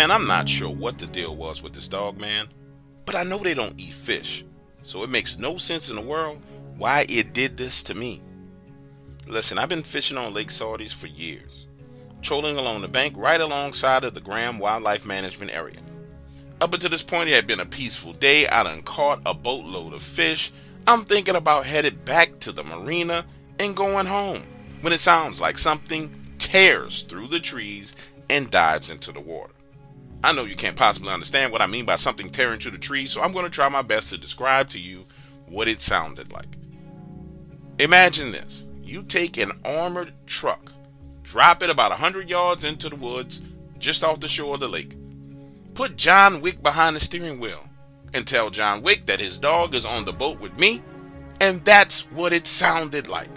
Man, I'm not sure what the deal was with this dog man, but I know they don't eat fish, so it makes no sense in the world why it did this to me. Listen, I've been fishing on Lake Sardis for years, trolling along the bank right alongside of the Graham Wildlife Management Area. Up until this point, it had been a peaceful day. I done caught a boatload of fish. I'm thinking about headed back to the marina and going home when it sounds like something tears through the trees and dives into the water. I know you can't possibly understand what I mean by something tearing through the trees, so I'm going to try my best to describe to you what it sounded like. Imagine this. You take an armored truck, drop it about 100 yards into the woods just off the shore of the lake, put John Wick behind the steering wheel, and tell John Wick that his dog is on the boat with me, and that's what it sounded like.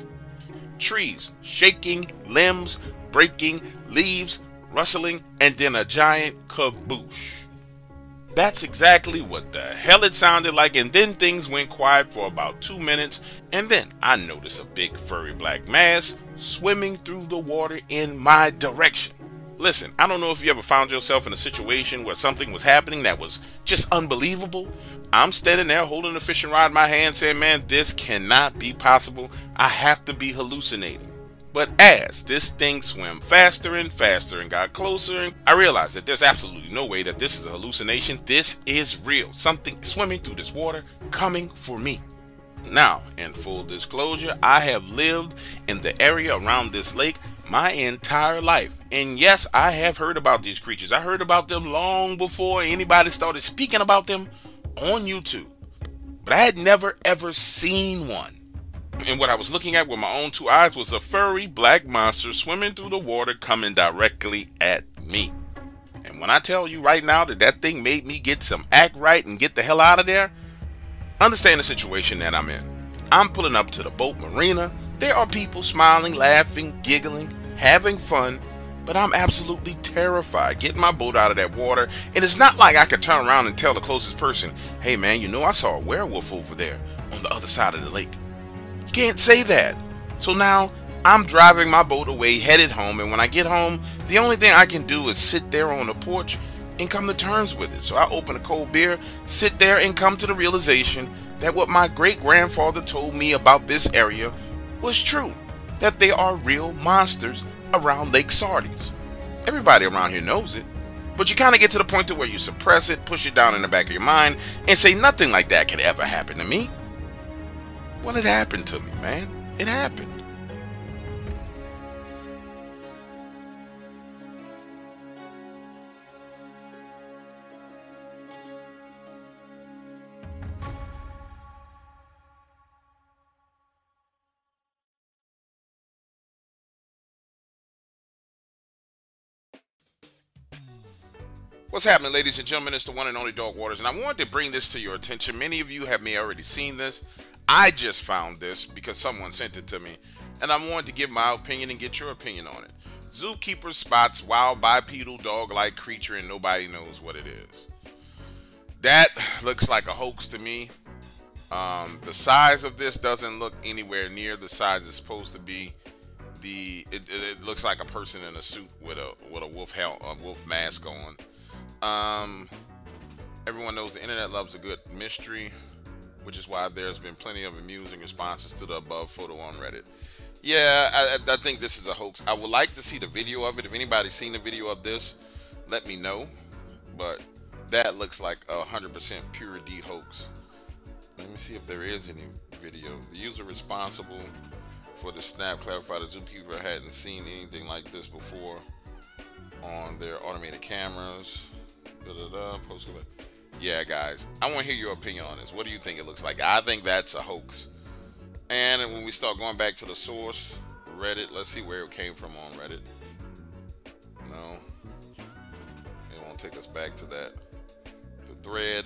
Trees shaking, limbs breaking, leaves rustling, and then a giant kaboosh. That's exactly what the hell it sounded like, and then things went quiet for about 2 minutes, and then I noticed a big furry black mass swimming through the water in my direction. Listen, I don't know if you ever found yourself in a situation where something was happening that was just unbelievable. I'm standing there holding the fishing rod in my hand saying, man, this cannot be possible. I have to be hallucinating. But as this thing swam faster and faster and got closer, and I realized that there's absolutely no way that this is a hallucination. This is real. Something swimming through this water coming for me. Now, in full disclosure, I have lived in the area around this lake my entire life. And yes, I have heard about these creatures. I heard about them long before anybody started speaking about them on YouTube. But I had never ever seen one. And what I was looking at with my own two eyes was a furry black monster swimming through the water coming directly at me. And when I tell you right now that that thing made me get some act right and get the hell out of there, understand the situation that I'm in. I'm pulling up to the boat marina. There are people smiling, laughing, giggling, having fun, but I'm absolutely terrified getting my boat out of that water. And it's not like I could turn around and tell the closest person, hey man, you know I saw a werewolf over there on the other side of the lake. Can't say that. So now I'm driving my boat away, headed home, and when I get home, the only thing I can do is sit there on the porch and come to terms with it. So I open a cold beer, sit there, and come to the realization that what my great-grandfather told me about this area was true, that there are real monsters around Lake Sardis. Everybody around here knows it, but you kind of get to the point to where you suppress it, push it down in the back of your mind, and say nothing like that could ever happen to me. Well, it happened to me, man. It happened. What's happening, ladies and gentlemen? It's the one and only Dark Waters, and I wanted to bring this to your attention. Many of you have may already seen this. I just found this because someone sent it to me, and I wanted to give my opinion and get your opinion on it. Zookeeper spots wild bipedal dog-like creature and nobody knows what it is. That looks like a hoax to me. The size of this doesn't look anywhere near the size it's supposed to be. It looks like a person in a suit with a wolf mask on. Everyone knows the internet loves a good mystery, which is why there's been plenty of amusing responses to the above photo on Reddit. Yeah, I think this is a hoax. I would like to see the video of it. If anybody's seen the video of this, let me know. But that looks like a 100% pure D hoax. Let me see if there is any video. The user responsible for the snap clarified the zookeeper hadn't seen anything like this before on their automated cameras. Post clip. Yeah, guys, I want to hear your opinion on this. What do you think it looks like? I think that's a hoax. And when we start going back to the source, Reddit, let's see where it came from on Reddit. No, it won't take us back to that. The thread.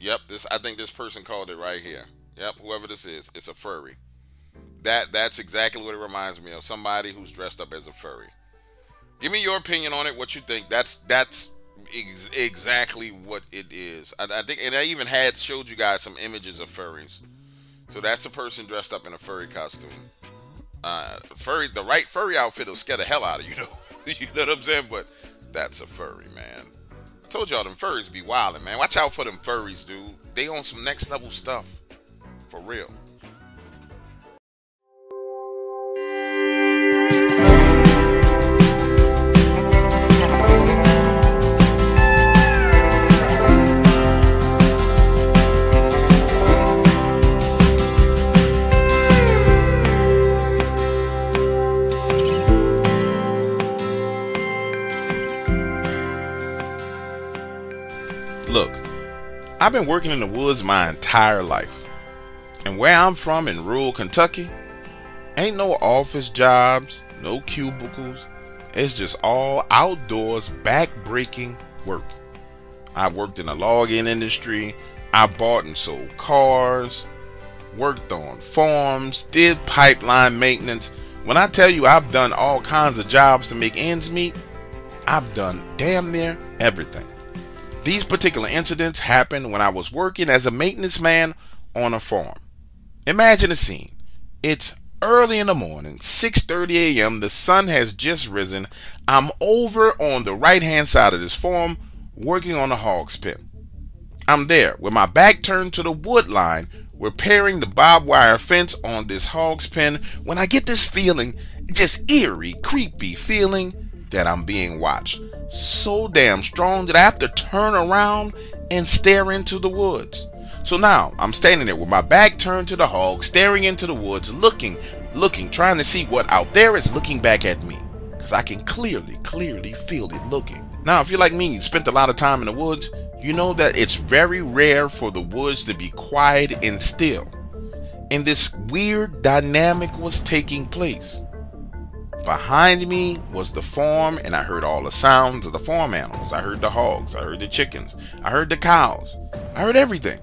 Yep, I think this person called it right here. Yep, whoever this is, it's a furry. That's exactly what it reminds me of. Somebody who's dressed up as a furry. Give me your opinion on it. What you think? That's exactly what it is. I think, and I even showed you guys some images of furries. So that's a person dressed up in a furry costume. The right furry outfit will scare the hell out of you, though. You know what I'm saying? But that's a furry, man. I told y'all them furries be wildin', man. Watch out for them furries, dude. They on some next level stuff. For real. Look, I've been working in the woods my entire life, and where I'm from in rural Kentucky, ain't no office jobs, no cubicles. It's just all outdoors, back-breaking work. I've worked in the logging industry, I bought and sold cars, worked on farms, did pipeline maintenance. When I tell you I've done all kinds of jobs to make ends meet, I've done damn near everything. These particular incidents happened when I was working as a maintenance man on a farm. Imagine the scene. It's early in the morning, 6:30 a.m. The sun has just risen. I'm over on the right-hand side of this farm working on a hog's pit. I'm there with my back turned to the wood line, repairing the barbed wire fence on this hog's pen, when I get this feeling, just eerie, creepy feeling, that I'm being watched so damn strong that I have to turn around and stare into the woods. So now I'm standing there with my back turned to the hog, staring into the woods, looking, trying to see what out there is looking back at me, because I can clearly feel it looking. Now, if you're like me, you spent a lot of time in the woods, you know that it's very rare for the woods to be quiet and still, and this weird dynamic was taking place. Behind me was the farm, and I heard all the sounds of the farm animals. I heard the hogs, I heard the chickens, I heard the cows, I heard everything.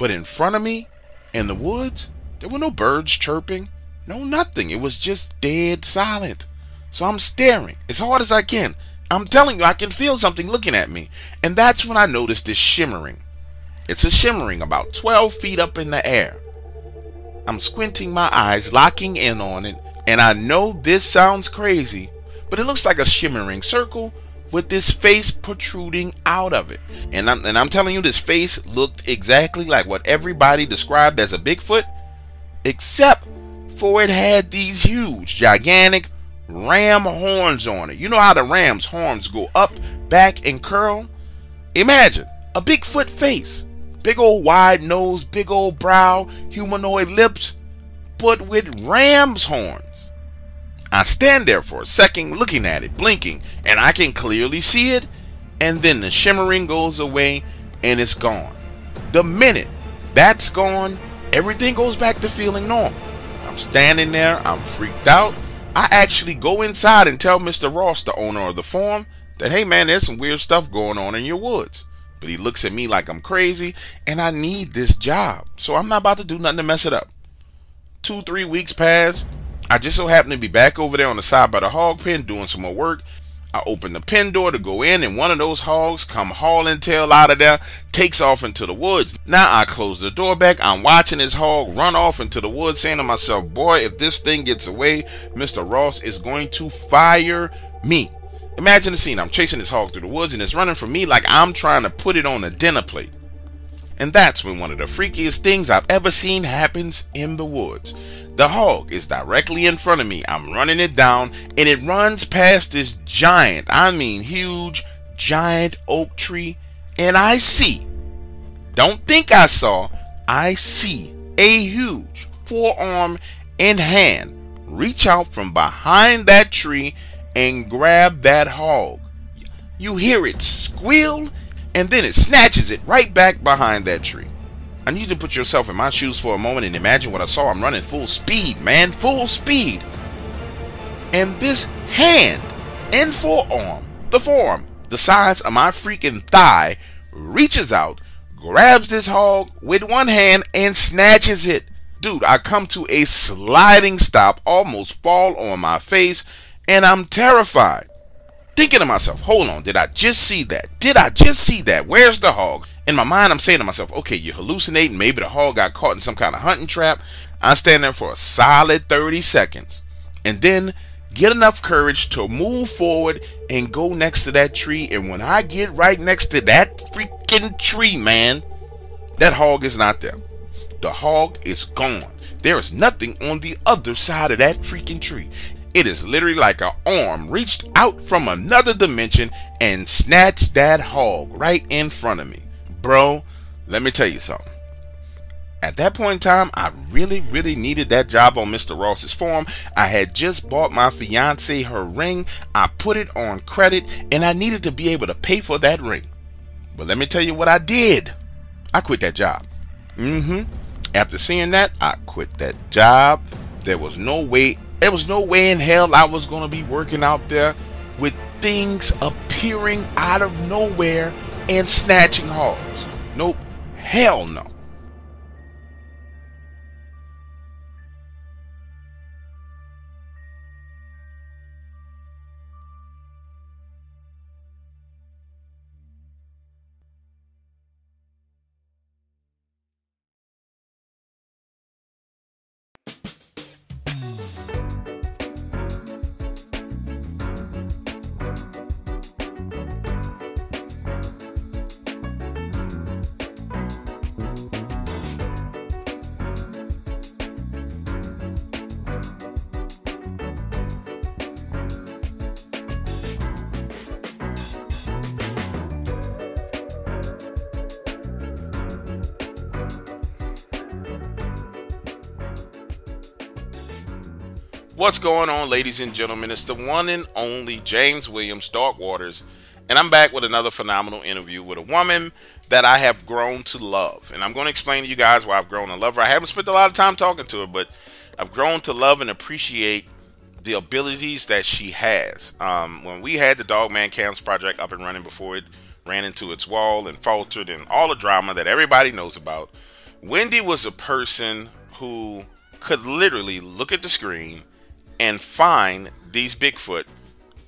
But in front of me, in the woods, there were no birds chirping, no nothing. It was just dead silent. So I'm staring as hard as I can. I'm telling you, I can feel something looking at me. And that's when I noticed this shimmering. It's a shimmering about 12 feet up in the air. I'm squinting my eyes, locking in on it. And I know this sounds crazy, but it looks like a shimmering circle with this face protruding out of it. And I'm telling you, this face looked exactly like what everybody described as a Bigfoot, except for it had these huge, gigantic ram horns on it. You know how the ram's horns go up, back, and curl? Imagine a Bigfoot face. Big old wide nose, big old brow, humanoid lips, but with ram's horns. I stand there for a second looking at it, blinking, and I can clearly see it, and then the shimmering goes away and it's gone. The minute that's gone, everything goes back to feeling normal. I'm standing there, I'm freaked out. I actually go inside and tell Mr. Ross, the owner of the farm, that, hey man, there's some weird stuff going on in your woods. But he looks at me like I'm crazy, and I need this job, so I'm not about to do nothing to mess it up. 2-3 weeks pass. I just so happened to be back over there on the side by the hog pen doing some more work. I open the pen door to go in, and one of those hogs come hauling tail out of there, takes off into the woods. Now I close the door back. I'm watching this hog run off into the woods, saying to myself, boy, if this thing gets away, Mr. Ross is going to fire me. Imagine the scene. I'm chasing this hog through the woods, and it's running from me like I'm trying to put it on a dinner plate. And that's when one of the freakiest things I've ever seen happens in the woods. The hog is directly in front of me. I'm running it down, and it runs past this giant, I mean huge, giant oak tree. And I see, don't think I saw, I see a huge forearm and hand reach out from behind that tree and grab that hog. You hear it squeal, and then it snatches it right back behind that tree. I need you to put yourself in my shoes for a moment and imagine what I saw. I'm running full speed, man, full speed. And this hand and forearm, the forearm, the size of my freaking thigh, reaches out, grabs this hog with one hand and snatches it. Dude, I come to a sliding stop, almost fall on my face, and I'm terrified. Thinking to myself, hold on, did I just see that? Did I just see that? Where's the hog? In my mind, I'm saying to myself, okay, you're hallucinating. Maybe the hog got caught in some kind of hunting trap. I stand there for a solid 30 seconds and then get enough courage to move forward and go next to that tree. And when I get right next to that freaking tree, man, that hog is not there. The hog is gone. There is nothing on the other side of that freaking tree. It is literally like an arm reached out from another dimension and snatched that hog right in front of me. Bro, let me tell you something. At that point in time, I really needed that job on Mr. Ross's farm. I had just bought my fiance her ring. I put it on credit and I needed to be able to pay for that ring. But let me tell you what I did. I quit that job. After seeing that, I quit that job. There was no way in hell I was going to be working out there with things appearing out of nowhere and snatching hogs. Nope. Hell no. What's going on, ladies and gentlemen? It's the one and only James Williams, Dark Waters, and I'm back with another phenomenal interview with a woman that I have grown to love. And I'm going to explain to you guys why I've grown to love her. I haven't spent a lot of time talking to her, but I've grown to love and appreciate the abilities that she has. When we had the Dog Man Camps project up and running before it ran into its wall and faltered and all the drama that everybody knows about, Wendy was a person who could literally look at the screen and find these Bigfoot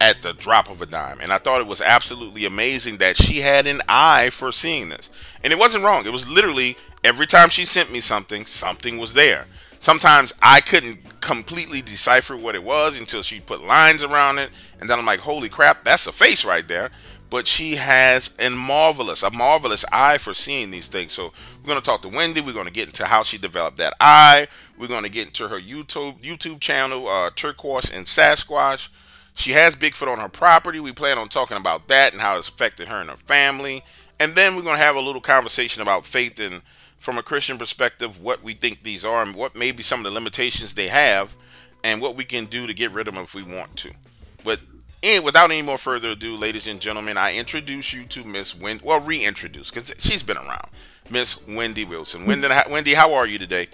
at the drop of a dime. And I thought it was absolutely amazing that she had an eye for seeing this. And it wasn't wrong. It was literally every time she sent me something, something was there. Sometimes I couldn't completely decipher what it was until she put lines around it. And then I'm like, holy crap, that's a face right there. But she has a marvelous eye for seeing these things. So we're going to talk to Wendy. We're going to get into how she developed that eye. We're going to get into her YouTube channel, Turquoise and Sasquatch. She has Bigfoot on her property. We plan on talking about that and how it's affected her and her family. And then we're going to have a little conversation about faith and, from a Christian perspective, what we think these are and what maybe some of the limitations they have and what we can do to get rid of them if we want to. But and without any more further ado, ladies and gentlemen, I introduce you to Miss Wendy, well, reintroduce, because she's been around, Miss Wendy Wilson. Wendy, how are you today?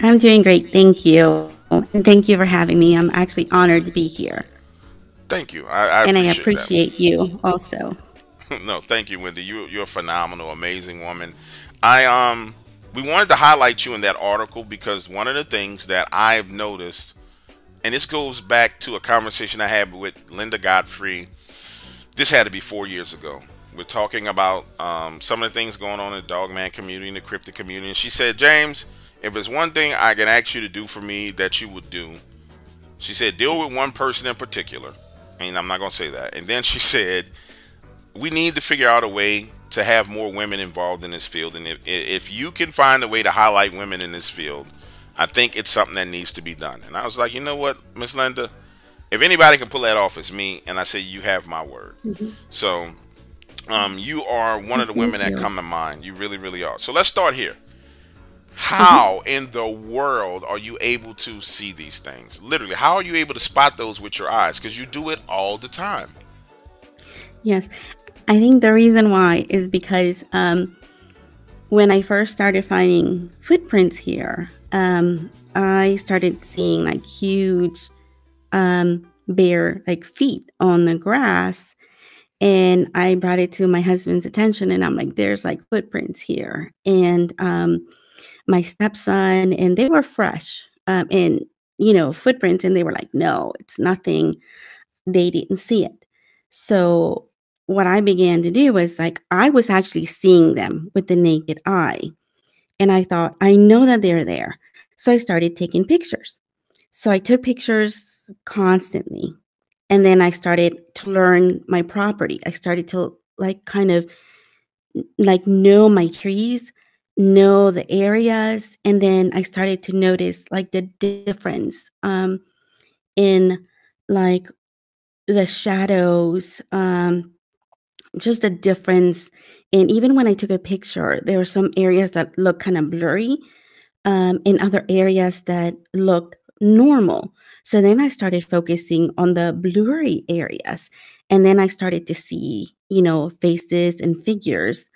I'm doing great, thank you. And thank you for having me. I'm actually honored to be here. Thank you. I appreciate you also. No, thank you, Wendy. You're a phenomenal, amazing woman. We wanted to highlight you in that article because one of the things that I've noticed, and this goes back to a conversation I had with Linda Godfrey. This had to be 4 years ago. We're talking about some of the things going on in the Dogman community and the cryptid community. And she said, James, if there's one thing I can ask you to do for me that you would do, she said, deal with one person in particular. And I'm not going to say that. And then she said, we need to figure out a way to have more women involved in this field. And if you can find a way to highlight women in this field, I think it's something that needs to be done. And I was like, you know what, Miss Linda, if anybody can pull that off, it's me. And I said, you have my word. So you are one of the women that come to mind. You really are. So let's start here. How in the world are you able to see these things? Literally, how are you able to spot those with your eyes? Because you do it all the time. Yes. I think the reason why is because when I first started finding footprints here, I started seeing like huge bare like feet on the grass, and I brought it to my husband's attention, and I'm like, there's like footprints here. And my stepson, and they were fresh and, you know, footprints, and they were like, no, it's nothing. They didn't see it. So what I began to do was, like, I was actually seeing them with the naked eye. And I thought, I know that they're there. So I started taking pictures. So I took pictures constantly. And then I started to learn my property. I started to know my trees, know the areas. And then I started to notice the difference in the shadows, just the difference. And even when I took a picture, there were some areas that looked kind of blurry and other areas that looked normal. So then I started focusing on the blurry areas. And then I started to see, you know, faces and figures.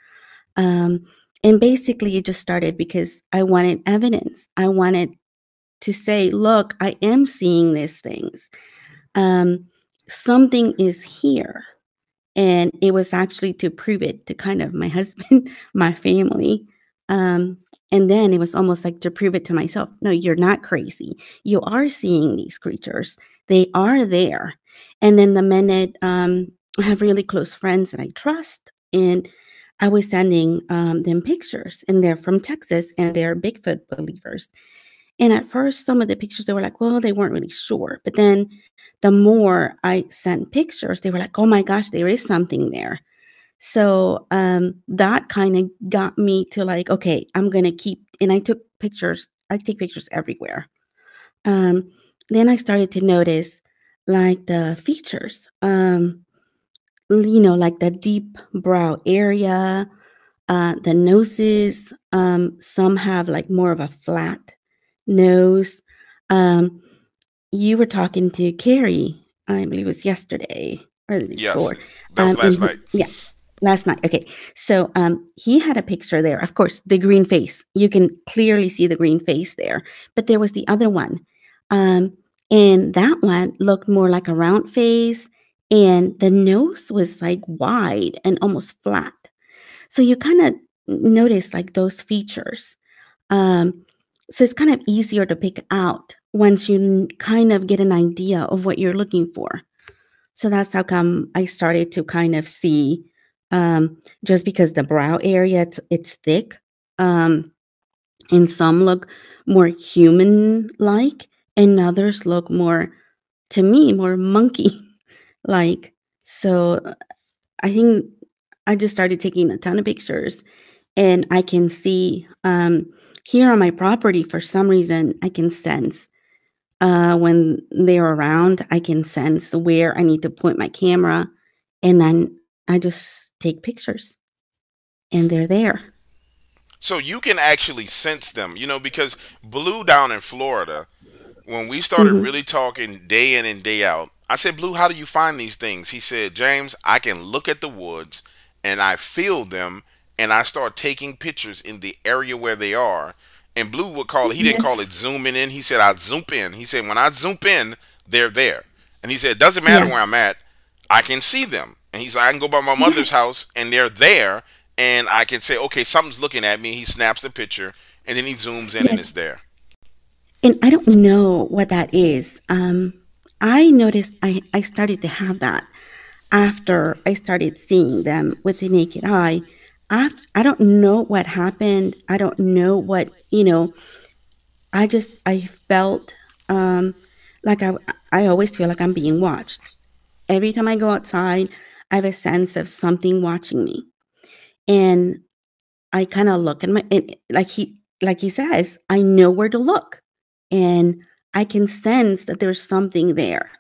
And basically it just started because I wanted evidence. I wanted to say, look, I am seeing these things. Something is here. And it was actually to prove it to kind of my husband, my family. And then it was almost like to prove it to myself. No, you're not crazy. You are seeing these creatures. They are there. And then the minute I have really close friends that I trust, and I was sending them pictures, and they're from Texas, and they're Bigfoot believers. And at first, some of the pictures, they were like, well, they weren't really sure. But then the more I sent pictures, they were like, oh, my gosh, there is something there. So that kind of got me to okay, I'm going to keep. And I took pictures. I take pictures everywhere. Then I started to notice the features, you know, the deep brow area, the noses. Some have more of a flat nose. You were talking to Kerry, I believe it was yesterday or the day before. That was last night. Yeah, last night. Okay, so he had a picture there. Of course, the green face. You can clearly see the green face there. But there was the other one, and that one looked more like a round face, and the nose was wide and almost flat. So you kind of notice those features. So it's kind of easier to pick out once you kind of get an idea of what you're looking for. So that's how come I started to kind of see, just because the brow area, it's thick. And some look more human-like, and others look more, to me, more monkey-like. So I think I just started taking a ton of pictures, and I can see... here on my property, for some reason, I can sense when they're around, I can sense where I need to point my camera. And then I just take pictures and they're there. So you can actually sense them, you know, because Blue down in Florida, when we started really talking day in and day out, I said, Blue, how do you find these things? He said, James, I can look at the woods and I feel them. And I start taking pictures in the area where they are. And Blue would call it, he didn't call it zooming in. He said, I zoom in. He said, when I zoom in, they're there. And he said, it doesn't matter where I'm at. I can see them. And he's like, I can go by my mother's house and they're there. And I can say, okay, something's looking at me. He snaps the picture and then he zooms in and it's there. And I don't know what that is. I noticed I started to have that after I started seeing them with the naked eye. I don't know what happened. I don't know what, you know, I felt like I always feel like I'm being watched. Every time I go outside, I have a sense of something watching me. And I kind of look at like he says, I know where to look. And I can sense that there's something there.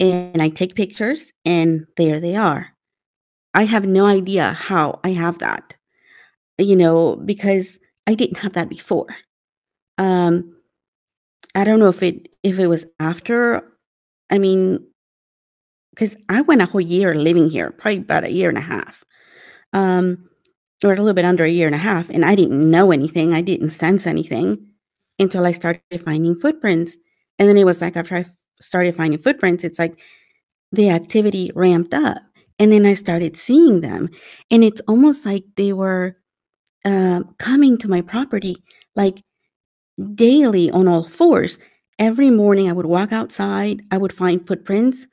And I take pictures and there they are. I have no idea how I have that, you know, because I didn't have that before. I don't know if it was after, I mean, because I went a whole year living here, probably about a year and a half, or a little bit under a year and a half, and I didn't know anything. I didn't sense anything until I started finding footprints. And then it was like after I started finding footprints, it's like the activity ramped up. And then I started seeing them, and it's almost like they were coming to my property daily on all fours. Every morning I would walk outside, I would find footprints,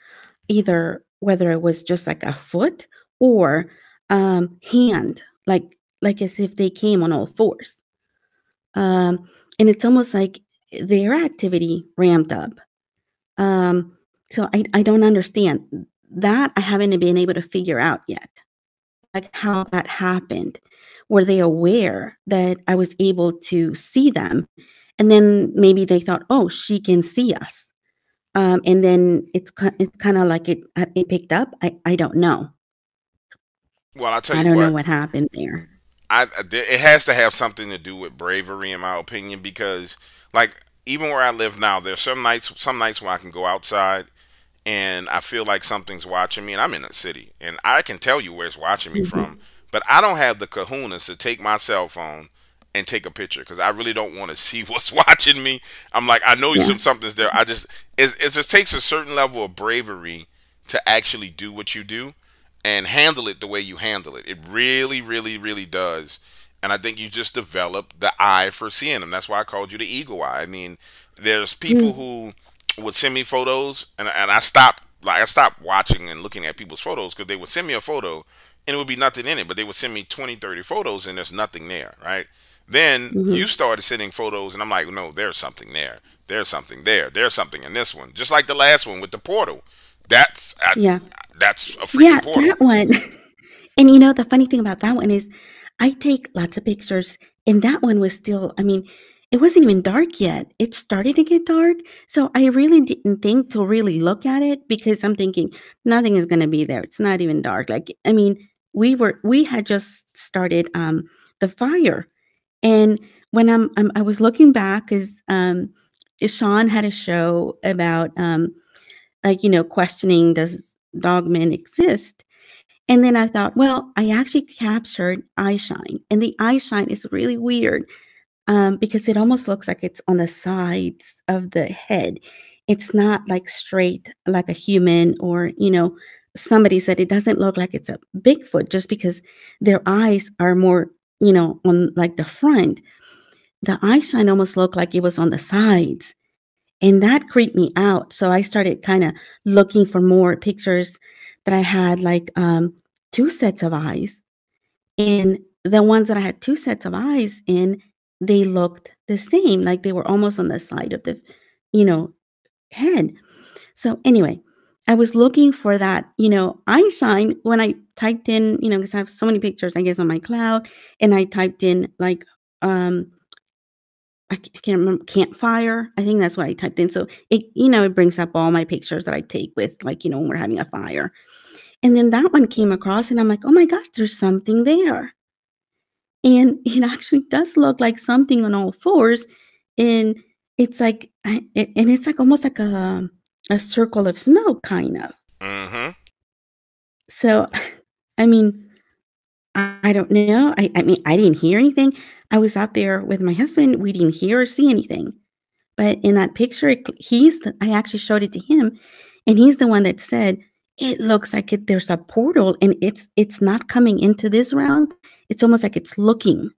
whether it was just a foot or hand, like as if they came on all fours. And it's almost like their activity ramped up. So I don't understand that. I haven't been able to figure out yet, like how that happened. Were they aware that I was able to see them? And then maybe they thought, oh, she can see us. And then it's kind of like it picked up. I don't know. Well, I'll tell you what. I don't know what happened there. It has to have something to do with bravery, in my opinion, because like even where I live now, there's some nights when I can go outside and I feel like something's watching me, and I'm in a city, and I can tell you where it's watching me from, but I don't have the kahunas to take my cell phone and take a picture because I really don't want to see what's watching me. I'm like, I know something's there. It just takes a certain level of bravery to actually do what you do and handle it the way you handle it. It really, really, really does. And I think you just develop the eye for seeing them. That's why I called you the eagle eye. I mean, there's people who would send me photos, and I stopped watching and looking at people's photos because they would send me a photo and it would be nothing in it, but they would send me 20, 30 photos and there's nothing there, right? Then you started sending photos, and I'm like, no, there's something there. There's something there. There's something in this one. Just like the last one with the portal. That's a freaking portal. That one. And, you know, the funny thing about that one is I take lots of pictures, and that one was still, I mean, it wasn't even dark yet. It started to get dark. So I really didn't think to really look at it because I'm thinking nothing is going to be there. It's not even dark. Like, I mean, we had just started the fire. And when I was looking back because Sean had a show about like, you know, questioning, does Dogman exist? And then I thought, well, I actually captured eyeshine, and the eyeshine is really weird because it almost looks like it's on the sides of the head. It's not like straight like a human, or, you know, somebody said it doesn't look like it's a Bigfoot just because their eyes are more, you know, on like the front. The eyeshine almost looked like it was on the sides, and that creeped me out. So I started kind of looking for more pictures that I had, like two sets of eyes, and the ones that I had two sets of eyes in, they looked the same, like they were almost on the side of the, you know, head. So anyway, I was looking for that, you know, eyeshine when I typed in, you know, because I have so many pictures, I guess, on my cloud, and I typed in like, I can't remember, campfire. I think that's what I typed in. So it, you know, it brings up all my pictures that I take with, like, you know, when we're having a fire. And then that one came across, and I'm like, oh my gosh, there's something there. And it actually does look like something on all fours. And it's like, almost like a circle of smoke, kind of. So, I mean, I don't know. I mean, I didn't hear anything. I was out there with my husband. We didn't hear or see anything. But in that picture, I actually showed it to him, and he's the one that said, it looks like there's a portal, and it's not coming into this realm. It's almost like it's looking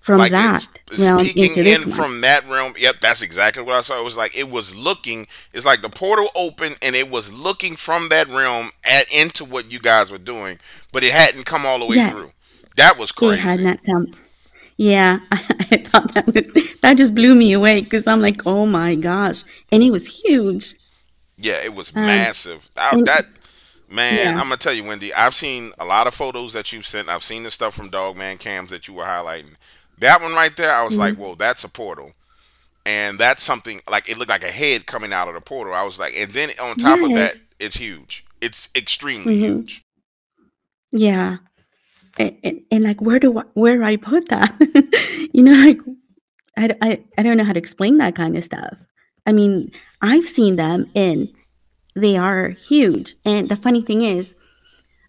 from like that realm into this one. From that realm. Yep, that's exactly what I saw. It was like it was looking. It's like the portal opened, and it was looking from that realm into what you guys were doing, but it hadn't come all the way through. That was crazy. It had not come. Yeah, I thought that just blew me away because I'm like, oh my gosh, and it was huge. Yeah, it was massive. I'm gonna tell you, Wendy. I've seen a lot of photos that you've sent. I've seen the stuff from Dogman Camps that you were highlighting. That one right there, I was like, whoa, that's a portal. And that's something, like, it looked like a head coming out of the portal. I was like, and then on top of that, it's huge. It's extremely huge. Yeah. And like, where do I put that? You know, like, I don't know how to explain that kind of stuff. I mean, I've seen them, and they are huge. And the funny thing is,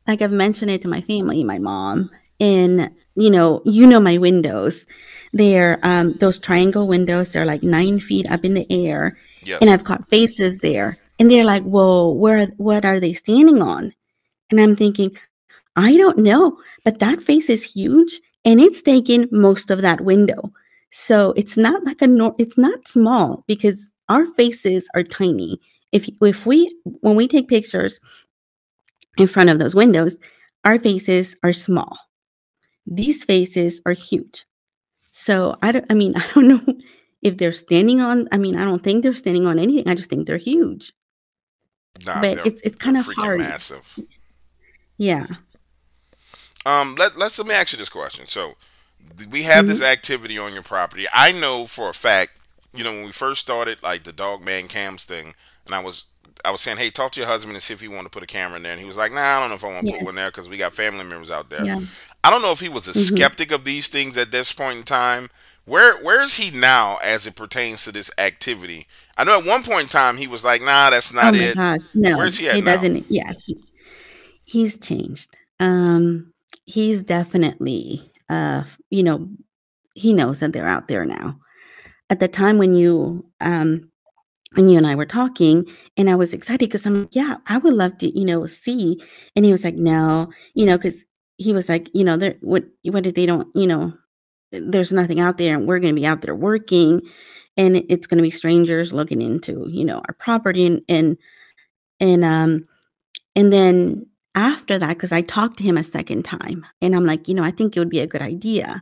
like, I've mentioned it to my family, my mom, and you know my windows, they're those triangle windows, they're like 9 feet up in the air, and I've caught faces there, and they're like, whoa, what are they standing on? And I'm thinking, I don't know, but that face is huge, and it's taking most of that window. So it's not like it's not small, because our faces are tiny. If we when we take pictures in front of those windows, Our faces are small. These faces are huge. So I don't know if they're standing on, I don't think they're standing on anything. I just think they're huge. Nah, but it's kind of hard. Massive. Yeah. Let me ask you this question. So we have this activity on your property. I know for a fact, you know, when we first started like the Dog Man Camps thing, and I was saying, hey, talk to your husband and see if he wanted to put a camera in there. And he was like, nah, I don't know if I want to put one there because we got family members out there. Yeah. I don't know if he was a skeptic of these things at this point in time. Where is he now as it pertains to this activity? I know at one point in time he was like, nah, that's not it. Gosh, no, where's he at now? Doesn't, yeah, he's changed. He's definitely, you know, he knows that they're out there now. At the time when you and I were talking, and I was excited because I'm like, yeah, I would love to, you know, see. And he was like, no, you know, because he was like, you know, what if they don't, you know, there's nothing out there and we're going to be out there working and it's going to be strangers looking into, you know, our property. And then after that, because I talked to him a second time and I'm like, you know, I think it would be a good idea.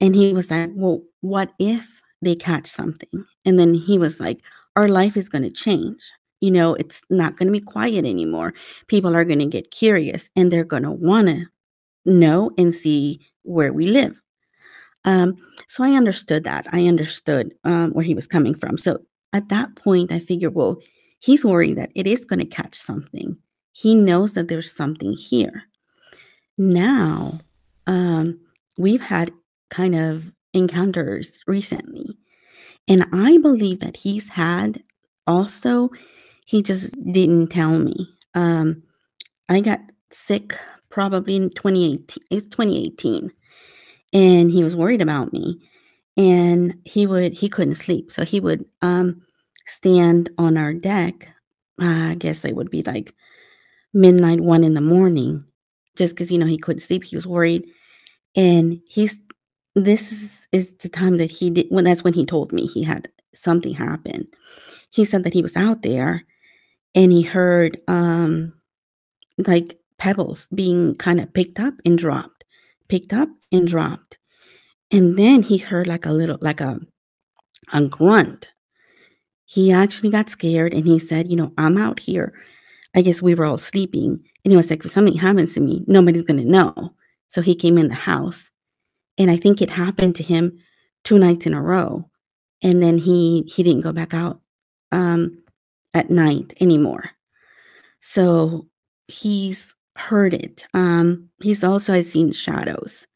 And he was like, well, what if they catch something? And then he was like, our life is going to change. You know, it's not going to be quiet anymore. People are going to get curious and they're going to want to know and see where we live. So I understood that. I understood where he was coming from. So at that point, I figured, well, he's worried that it is going to catch something. He knows that there's something here. Now, we've had kind of encounters recently. And I believe that he's had also, he just didn't tell me. I got sick probably in 2018. It's 2018. And he was worried about me, and he couldn't sleep. So he would stand on our deck. I guess it would be like midnight, 1 in the morning, just because, you know, he couldn't sleep. He was worried. And this is the time that he did. Well, that's when he told me he had something happen. He said that he was out there and he heard like pebbles being kind of picked up and dropped. Picked up and dropped. And then he heard like a little, like a grunt. He actually got scared and he said, you know, I'm out here. I guess we were all sleeping. And he was like, if something happens to me, nobody's going to know. So he came in the house. And I think it happened to him 2 nights in a row. And then he didn't go back out at night anymore. So he's heard it. He's also has seen shadows.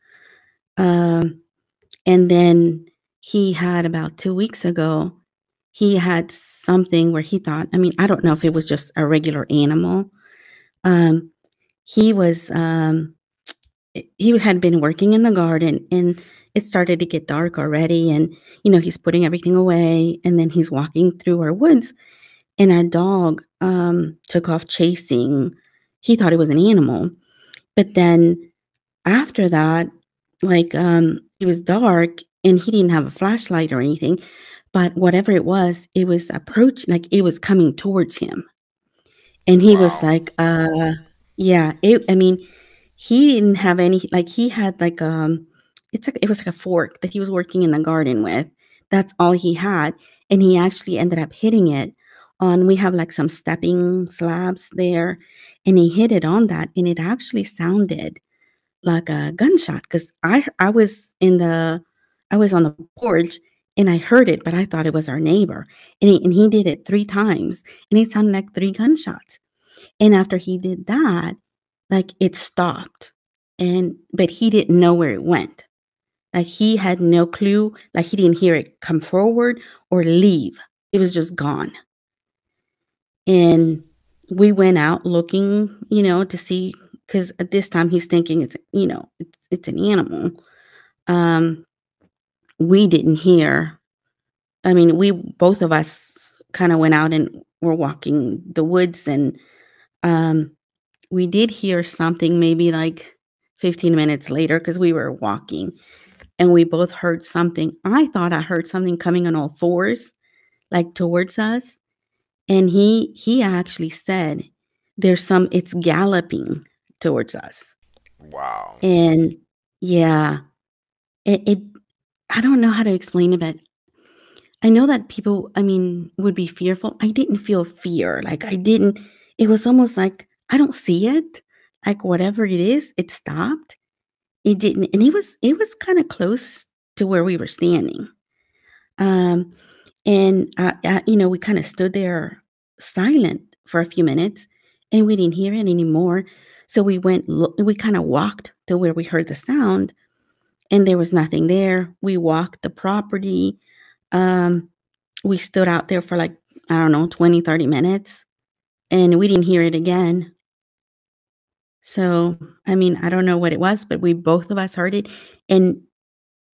And then he had about 2 weeks ago, he had something where he thought, I mean, I don't know if it was just a regular animal. He had been working in the garden and it started to get dark already. And, you know, he's putting everything away and then he's walking through our woods and our dog took off chasing. He thought it was an animal. But then after that, like it was dark and he didn't have a flashlight or anything. But whatever it was approaching, like it was coming towards him. And he was like, yeah, I mean, he didn't have any, like he had like, it was like a fork that he was working in the garden with. That's all he had. And he actually ended up hitting it on, we have like some stepping slabs there. And he hit it on that, and it actually sounded like a gunshot. Because I was on the porch, and I heard it, but I thought it was our neighbor. And he did it 3 times, and it sounded like 3 gunshots. And after he did that, like it stopped, but he didn't know where it went. Like he had no clue. Like he didn't hear it come forward or leave. It was just gone. And we went out looking, you know, to see, because at this time he's thinking it's, you know, it's an animal. We didn't hear. I mean, we both of us kind of went out and were walking the woods, and we did hear something maybe like 15 minutes later because we were walking, and we both heard something. I thought I heard something coming on all fours, like towards us. And he actually said, it's galloping towards us. Wow. And yeah, it I don't know how to explain it, but I know that people, I mean, would be fearful. I didn't feel fear. Like it was almost like, I don't see it. Like whatever it is, it stopped. It didn't. And it was kind of close to where we were standing. And, you know, we kind of stood there silent for a few minutes and we didn't hear it anymore. So we kind of walked to where we heard the sound and there was nothing there. We walked the property. We stood out there for like, I don't know, 20-30 minutes and we didn't hear it again. So, I mean, I don't know what it was, but we both of us heard it, and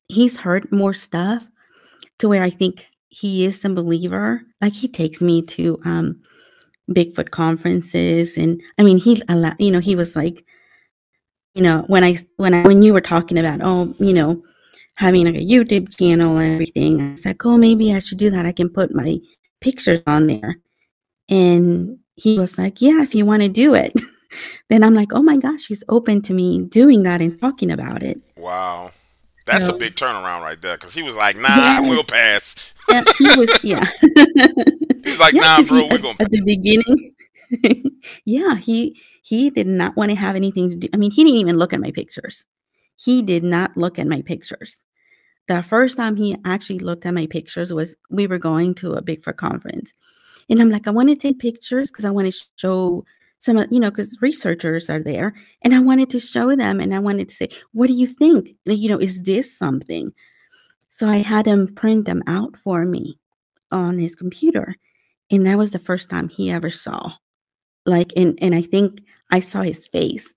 he's heard more stuff to where I think he is some believer. Like he takes me to, Bigfoot conferences. And I mean, you know, he was like, you know, when you were talking about, oh, you know, having like a YouTube channel and everything, I was like, oh, maybe I should do that. I can put my pictures on there. And he was like, yeah, if you want to do it. Then I'm like, oh my gosh, he's open to me doing that and talking about it. Wow. That's a big turnaround right there. Cause he was like, nah, yes. I will pass. Yeah, he was, yeah. He's like, yeah, nah, bro, we're going to pass. At the beginning. Yeah. He did not want to have anything to do. I mean, he didn't even look at my pictures. He did not look at my pictures. The first time he actually looked at my pictures was we were going to a Bigfoot conference. And I'm like, I want to take pictures cause I want to show some, you know, because researchers are there, and I wanted to show them, and I wanted to say, what do you think? You know, is this something? So I had him print them out for me on his computer, and that was the first time he ever saw. Like, and I think I saw his face,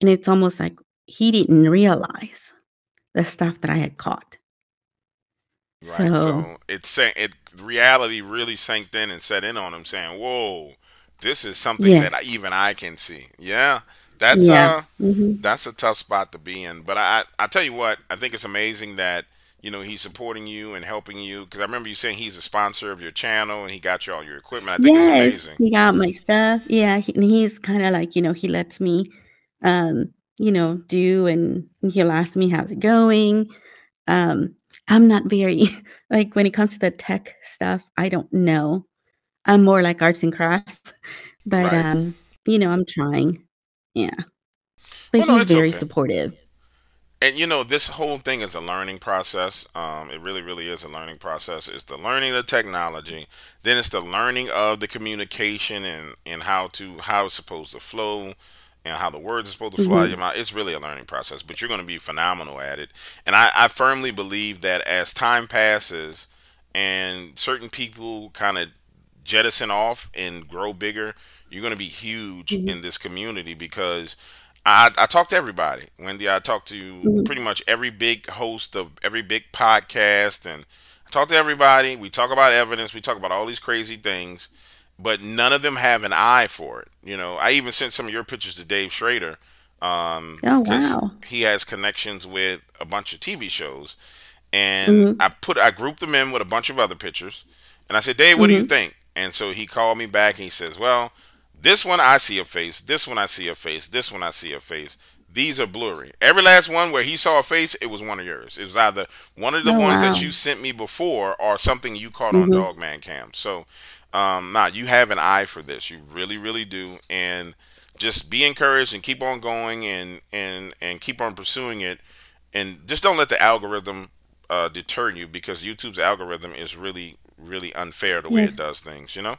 and it's almost like he didn't realize the stuff that I had caught. Right, so reality really sank in and set in on him, saying, whoa. This is something yes. that even I can see. Yeah, that's that's a tough spot to be in. But I tell you what, I think it's amazing that, you know, he's supporting you and helping you. Because I remember you saying he's a sponsor of your channel and he got you all your equipment. I think yes, it's amazing. He got my stuff. Yeah, he's kind of like, you know, he lets me, you know, do, and he'll ask me how's it going. I'm not very, like when it comes to the tech stuff, I don't know. I'm more like arts and crafts, but, right. You know, I'm trying. Yeah. But well, no, he's very supportive. And, you know, this whole thing is a learning process. It really, really is a learning process. It's the learning of the technology. Then it's the learning of the communication and how it's supposed to flow and how the words are supposed to fly out of your mouth. It's really a learning process, but you're going to be phenomenal at it. And I firmly believe that as time passes and certain people kind of jettison off and grow bigger, you're going to be huge in this community, because I talk to everybody, Wendy. I talk to pretty much every big host of every big podcast, and I talk to everybody. We talk about evidence, we talk about all these crazy things, but none of them have an eye for it. You know, I even sent some of your pictures to Dave Schrader. Oh, wow. He has connections with a bunch of TV shows, and I grouped them in with a bunch of other pictures, and I said, Dave, what do you think? And so he called me back and he says, well, this one I see a face, this one I see a face, this one I see a face. These are blurry. Every last one where he saw a face, it was one of yours. It was either one of the ones that you sent me before or something you caught on Dogman Camp. So, nah, you have an eye for this. You really, really do. And just be encouraged and keep on going and keep on pursuing it. And just don't let the algorithm deter you, because YouTube's algorithm is really unfair the way it does things, you know?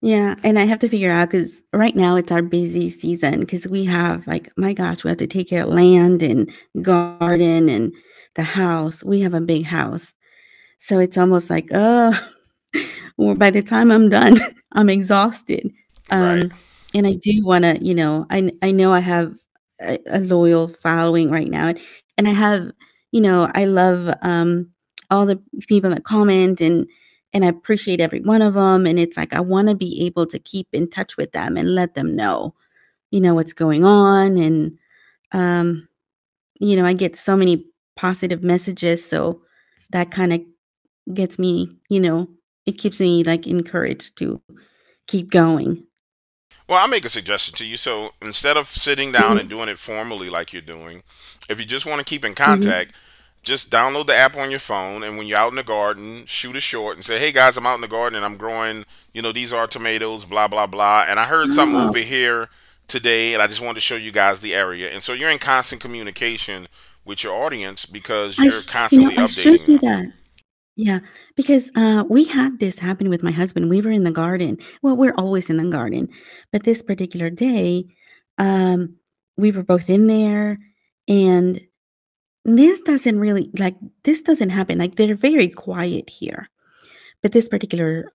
Yeah, and I have to figure out, because right now it's our busy season, because we have, like, my gosh, we have to take care of land and garden and the house. We have a big house. So it's almost like, well, by the time I'm done, I'm exhausted. Right. And I do want to, you know, I know I have a loyal following right now. And I have, you know, I love all the people that comment, and I appreciate every one of them. And it's like, I want to be able to keep in touch with them and let them know, you know, what's going on. And, you know, I get so many positive messages. So that kind of gets me, you know, it keeps me like encouraged to keep going. Well, I'll make a suggestion to you. So instead of sitting down and doing it formally like you're doing, if you just want to keep in contact, just download the app on your phone, and when you're out in the garden, shoot a short and say, hey guys, I'm out in the garden and I'm growing, you know, these are tomatoes, blah, blah, blah. And I heard something over here today, and I just wanted to show you guys the area. And so you're in constant communication with your audience because you're constantly updating them. Yeah, because we had this happen with my husband. We were in the garden. Well, we're always in the garden. But this particular day, we were both in there, and this doesn't really, like, this doesn't happen. Like, they're very quiet here. But this particular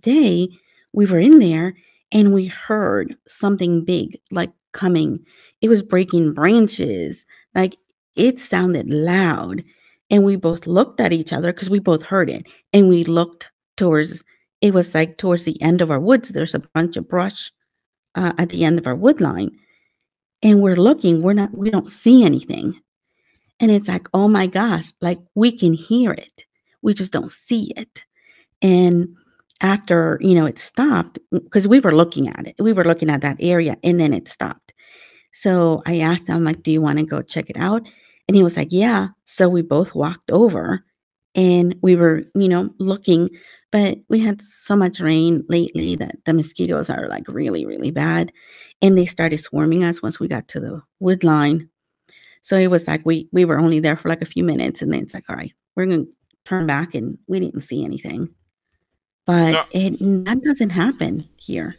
day, we were in there, and we heard something big, like, coming. It was breaking branches. Like, it sounded loud. And we both looked at each other because we both heard it. And we looked towards, it was like towards the end of our woods. There's a bunch of brush at the end of our wood line. And we're looking, we don't see anything. And it's like, oh my gosh, like we can hear it. We just don't see it. And after, you know, it stopped because we were looking at it. We were looking at that area and then it stopped. So I asked him, I'm like, do you want to go check it out? And he was like, yeah. So we both walked over and we were, you know, looking, but we had so much rain lately that the mosquitoes are like really, really bad. And they started swarming us once we got to the wood line. So it was like, we were only there for like a few minutes and then it's like, all right, we're going to turn back, and we didn't see anything, but that doesn't happen here.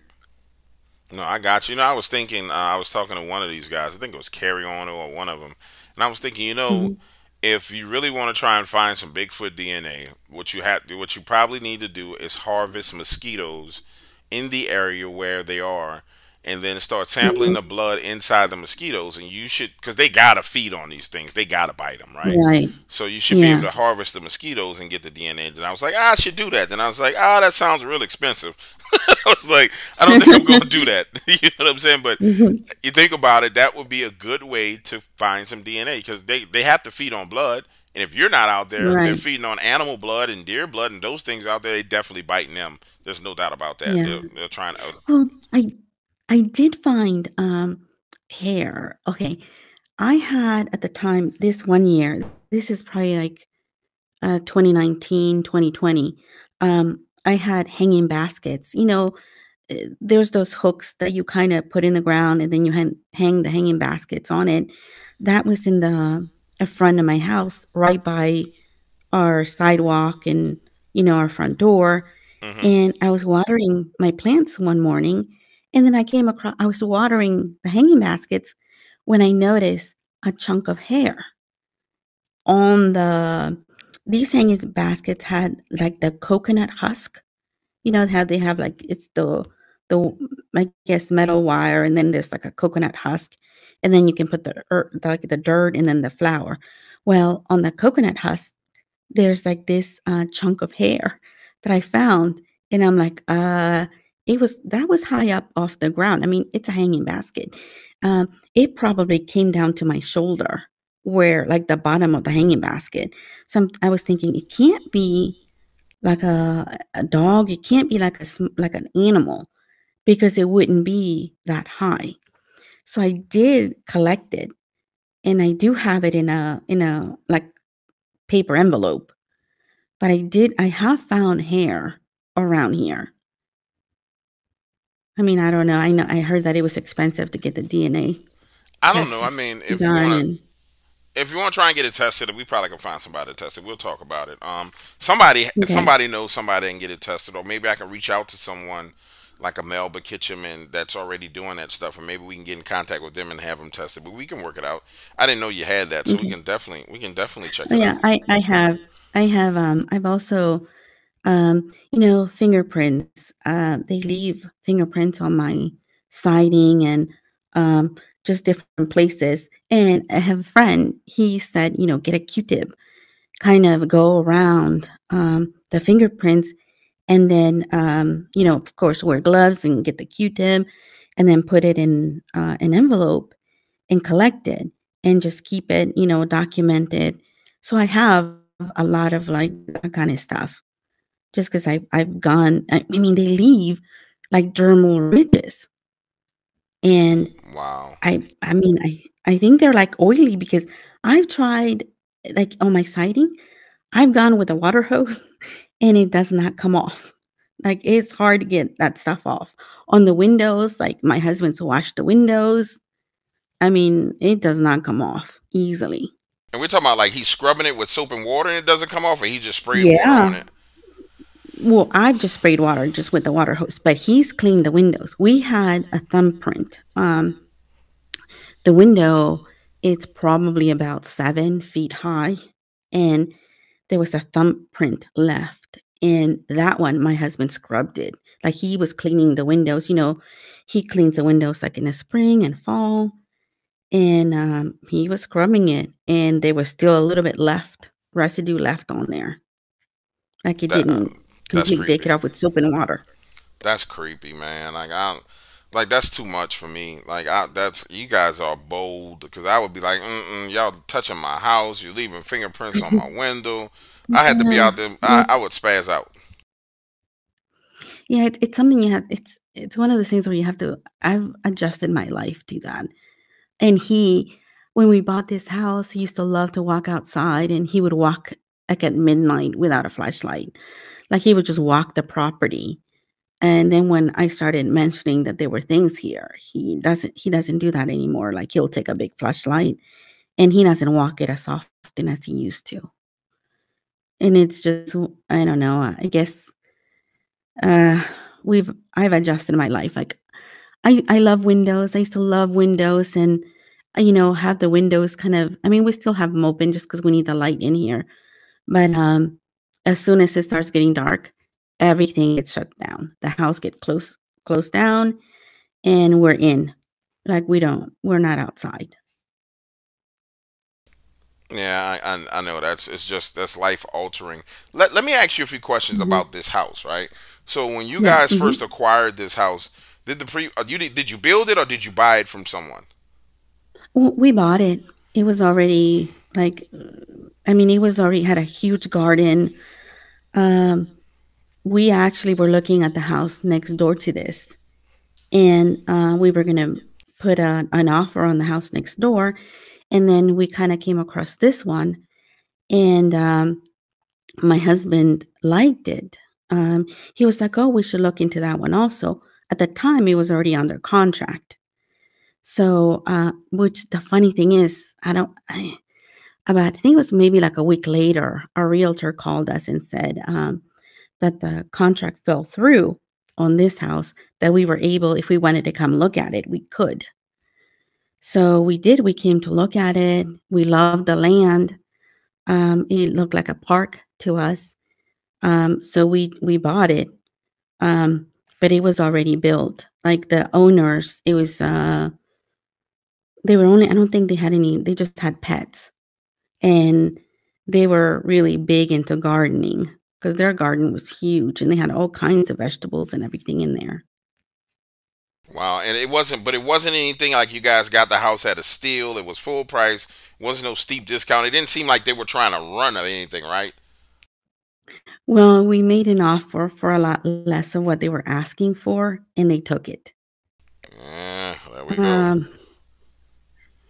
No, I got you. You know, I was thinking, I was talking to one of these guys, I think it was Kerry Arnold or one of them. And I was thinking, you know, if you really want to try and find some Bigfoot DNA, what you probably need to do is harvest mosquitoes in the area where they are, and then start sampling the blood inside the mosquitoes. And you should, because they gotta feed on these things, they gotta bite them, right? Right. So you should be able to harvest the mosquitoes and get the DNA. And I was like, I should do that. Then I was like, that sounds real expensive. I was like, I don't think I'm going to do that. You know what I'm saying? But you think about it, that would be a good way to find some DNA because they have to feed on blood. And if you're not out there, they're feeding on animal blood and deer blood and those things out there, they definitely biting them. There's no doubt about that. Yeah. They're trying to. Well, I did find hair. Okay. I had at the time this one year, this is probably like 2019, 2020. I had hanging baskets. You know, there's those hooks that you kind of put in the ground and then you hang the hanging baskets on it. That was in a front of my house, right by our sidewalk and, you know, our front door. And I was watering my plants one morning, and then I was watering the hanging baskets when I noticed a chunk of hair on these hanging baskets had like the coconut husk, you know, how they have like, it's the I guess metal wire, and then there's like a coconut husk, and then you can put the dirt and then the flour. Well, on the coconut husk, there's like this chunk of hair that I found, and I'm like, that was high up off the ground. I mean, it's a hanging basket. It probably came down to my shoulder, where like the bottom of the hanging basket. So I was thinking, it can't be like a dog. It can't be like an animal, because it wouldn't be that high. So I did collect it, and I do have it in a like paper envelope. But I have found hair around here. I mean, I don't know. I know I heard that it was expensive to get the DNA. I don't know. I mean, if you want to try and get it tested, we probably can find somebody to test it. We'll talk about it. Somebody knows somebody that can get it tested, or maybe I can reach out to someone like a Melba Ketchum and that's already doing that stuff, and maybe we can get in contact with them and have them tested. But we can work it out. I didn't know you had that, so we can definitely check it out. Yeah, I have. I've also, you know, fingerprints. They leave fingerprints on my siding and just different places. And I have a friend, he said, you know, get a Q-tip, kind of go around the fingerprints, and then, you know, of course, wear gloves and get the Q-tip, and then put it in an envelope and collect it and just keep it, you know, documented. So I have a lot of like that kind of stuff, just because I've gone, I mean, they leave like dermal ridges. And wow. I mean, I think they're like oily, because I've tried, like on my sighting, I've gone with a water hose and it does not come off. Like, it's hard to get that stuff off. On the windows, like my husband's washed the windows. I mean, it does not come off easily. And we're talking about like he's scrubbing it with soap and water and it doesn't come off, or he just sprayed water on it? Well, I've just sprayed water just with the water hose, but he's cleaned the windows. We had a thumbprint. The window, it's probably about 7 feet high, and there was a thumbprint left. And that one, my husband scrubbed it. Like, he was cleaning the windows. You know, he cleans the windows like in the spring and fall. And he was scrubbing it, and there was still a little bit left, residue left on there. Like, it didn't completely take it off with soap and water. That's creepy, man. Like, like, that's too much for me. Like, that's, you guys are bold, because I would be like, y'all touching my house. You're leaving fingerprints on my window. I had to be out there. I would spaz out. Yeah, it's something you have. It's one of those things where you have to. I've adjusted my life to that. And he, when we bought this house, he used to love to walk outside, and he would walk like at midnight without a flashlight. Like, he would just walk the property. And then when I started mentioning that there were things here, he doesn't do that anymore. Like, he'll take a big flashlight, and he doesn't walk it as often as he used to. And it's just, I don't know, I guess I've adjusted my life. Like, I love windows. I used to love windows, and, you know, have the windows kind of, I mean, we still have them open just because we need the light in here. But as soon as it starts getting dark, everything gets shut down. The house gets closed down, and we're in. Like, we're not outside. Yeah, I know. That's life altering. Let me ask you a few questions about this house, right? So when you guys first acquired this house, did you build it, or did you buy it from someone? We bought it. It was already like, I mean, it was already had a huge garden. We actually were looking at the house next door to this, and we were gonna put an offer on the house next door. And then we kind of came across this one, and my husband liked it. He was like, oh, we should look into that one also. At the time, it was already under contract. So, which the funny thing is, I think it was maybe like a week later, a realtor called us and said that the contract fell through on this house, that we were able, if we wanted to come look at it, we could. So we did. We came to look at it. We loved the land. It looked like a park to us. So we bought it, but it was already built. Like, the owners, it was, they were only, I don't think they had any, they just had pets, and they were really big into gardening, because their garden was huge, and they had all kinds of vegetables and everything in there. Wow. And it wasn't anything like you guys got the house at a steal. It was full price. It wasn't no steep discount. It didn't seem like they were trying to run or anything, right? Well, we made an offer for a lot less of what they were asking for, and they took it. Yeah, there we go.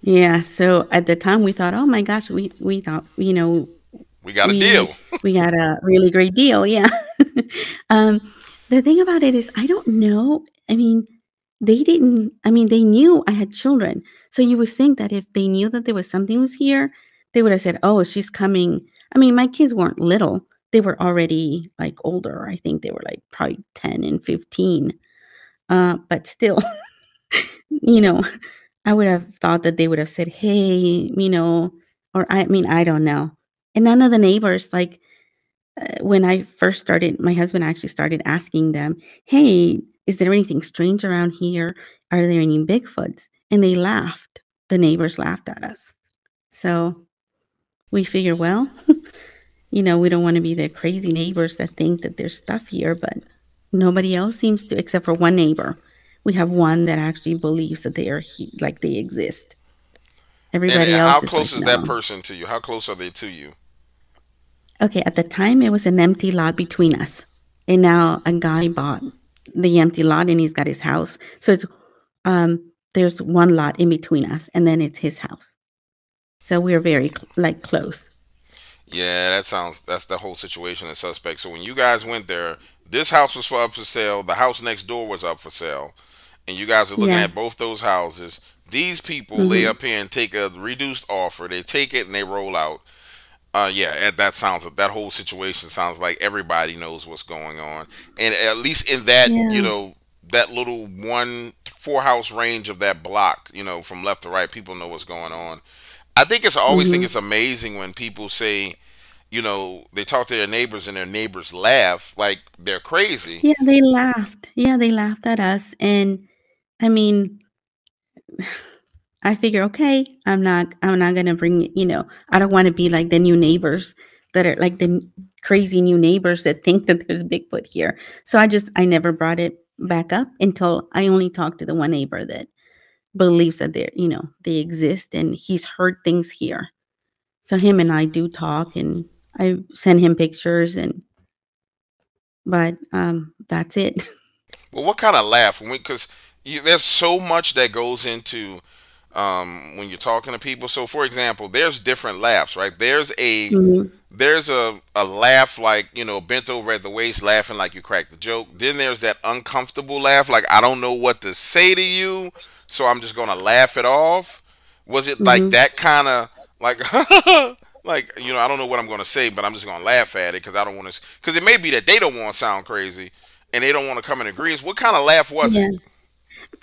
Yeah. So at the time we thought, oh my gosh, we thought, you know, we got a deal. We got a really great deal. Yeah. The thing about it is, I don't know. I mean, they knew I had children. So you would think that if they knew that there was something was here, they would have said, oh, she's coming. I mean, my kids weren't little. They were already like older. I think they were like probably 10 and 15. But still, you know, I would have thought that they would have said, hey, you know, or I mean, I don't know. And none of the neighbors, like when I first started, my husband actually started asking them, hey, is there anything strange around here? Are there any Bigfoots? And they laughed. The neighbors laughed at us. So we figure, well, you know, we don't want to be the crazy neighbors that think that there's stuff here, but nobody else seems to, except for one neighbor. We have one that actually believes that they are like they exist. Everybody else. How close is that person to you? How close are they to you? Okay, at the time it was an empty lot between us, and now a guy bought the empty lot, and he's got his house. So it's there's one lot in between us, and then it's his house. So we're very like close. Yeah, that sounds, that's the whole situation of suspect. So when you guys went there, this house was up for sale. The house next door was up for sale. And you guys are looking at both those houses. These people lay up here and take a reduced offer. They take it and they roll out. Yeah, that sounds, that whole situation sounds like everybody knows what's going on. And at least in that, you know, that little 1-4 house range of that block, you know, from left to right, people know what's going on. I think it's, I always think it's amazing when people say, you know, they talk to their neighbors and their neighbors laugh like they're crazy. Yeah, they laughed. Yeah, they laughed at us. And I mean, I figure, okay, I'm not going to bring, you know, I don't want to be like the new neighbors that are like the crazy new neighbors that think that there's Bigfoot here. So I never brought it back up until I only talked to the one neighbor that believes that they're, you know, they exist and he's heard things here. So him and I do talk and I send him pictures and, but that's it. Well, what kind of laugh? Because there's so much that goes into when you're talking to people. So for example, there's different laughs, right? There's a there's a laugh like, you know, bent over at the waist laughing like you cracked the joke. Then there's that uncomfortable laugh like I don't know what to say to you, so I'm just gonna laugh it off. Was it like that kind of like like, you know, I don't know what I'm gonna say, but I'm just gonna laugh at it because I don't want to, because it may be that they don't want to sound crazy and they don't want to come in agreement. What kind of laugh was it?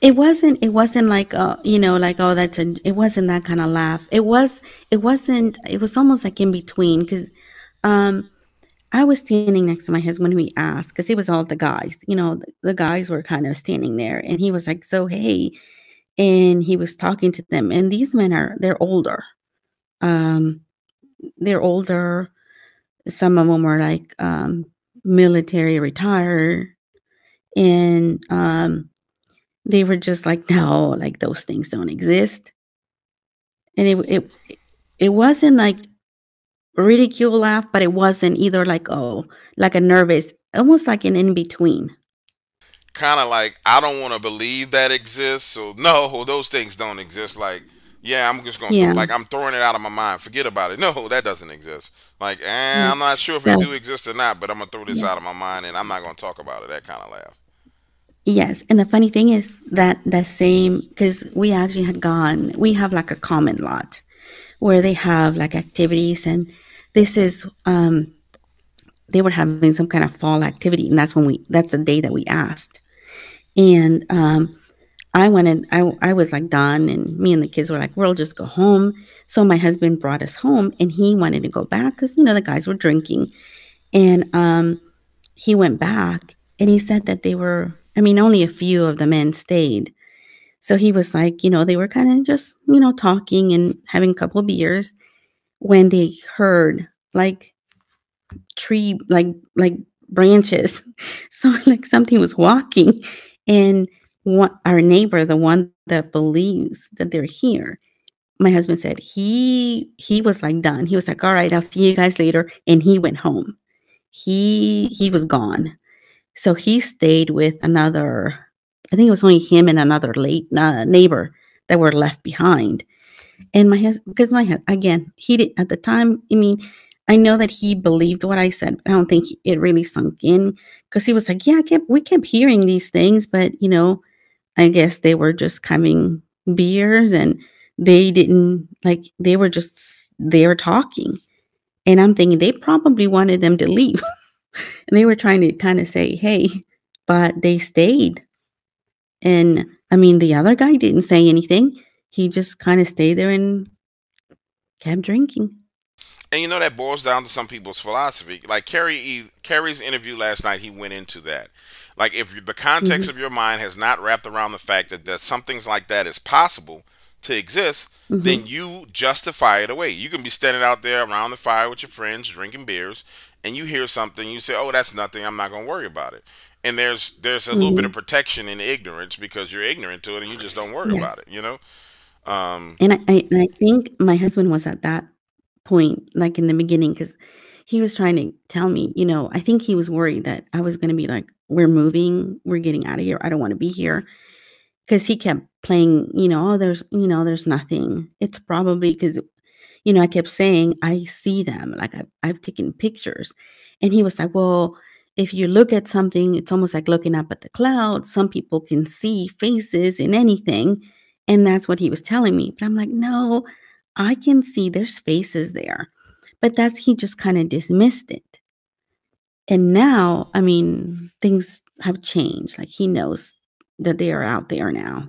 It wasn't like, you know, like, oh, that's a, it wasn't that kind of laugh. It was almost like in between, because I was standing next to my husband when we asked, because it was all the guys, you know, the guys were kind of standing there and he was like, so, hey, and he was talking to them. And these men are, they're older. Some of them are like military retired, and they were just like, no, like those things don't exist. And it wasn't like ridicule laugh, but it wasn't either like, oh, like a nervous, almost like an in-between. Kind of like, I don't want to believe that exists. So no, those things don't exist. Like, yeah, I'm just going to, like, I'm throwing it out of my mind. Forget about it. No, that doesn't exist. Like, I'm not sure if it do exist or not, but I'm going to throw this out of my mind and I'm not going to talk about it. That kind of laugh. Yes, and the funny thing is that the same, because we actually had gone, we have like a common lot where they have like activities, and this is, they were having some kind of fall activity, and that's when we, that's the day that we asked. And I was like done, and me and the kids were like, we'll just go home. So my husband brought us home, and he wanted to go back because, you know, the guys were drinking. And he went back, and he said that they were, I mean, only a few of the men stayed. So he was like, you know, they were kind of just, you know, talking and having a couple of beers when they heard like tree, like branches. So like something was walking, and what our neighbor, the one that believes that they're here, my husband said he was like done. He was like, all right, I'll see you guys later. And he went home. He was gone. So he stayed with another, I think it was only him and another late neighbor that were left behind. And my husband, because again, he didn't at the time, I mean, I know that he believed what I said, but I don't think it really sunk in, because he was like, yeah, we kept hearing these things, but, you know, I guess they were just having beers and they didn't, like, they were just there talking. And I'm thinking they probably wanted them to leave. And they were trying to kind of say, hey, but they stayed. And I mean, the other guy didn't say anything. He just kind of stayed there and kept drinking. And, you know, that boils down to some people's philosophy. Like Kerry's interview last night, he went into that. Like, if the context of your mind has not wrapped around the fact that something like that is possible to exist, then you justify it away. You can be standing out there around the fire with your friends, drinking beers, and you hear something, you say, oh, that's nothing, I'm not going to worry about it. And there's a little bit of protection in ignorance, because you're ignorant to it and you just don't worry about it, you know? And I think my husband was at that point, like in the beginning, because he was trying to tell me, you know, I think he was worried that I was going to be like, we're moving, we're getting out of here, I don't want to be here. because he kept playing, you know, oh, there's, you know, there's nothing. It's probably because, you know, I kept saying, I see them, like I've taken pictures. And he was like, well, if you look at something, it's almost like looking up at the clouds. Some people can see faces in anything. And that's what he was telling me. But I'm like, no, I can see there's faces there. But that's, he just kind of dismissed it. And now, I mean, things have changed. Like, he knows that they are out there now.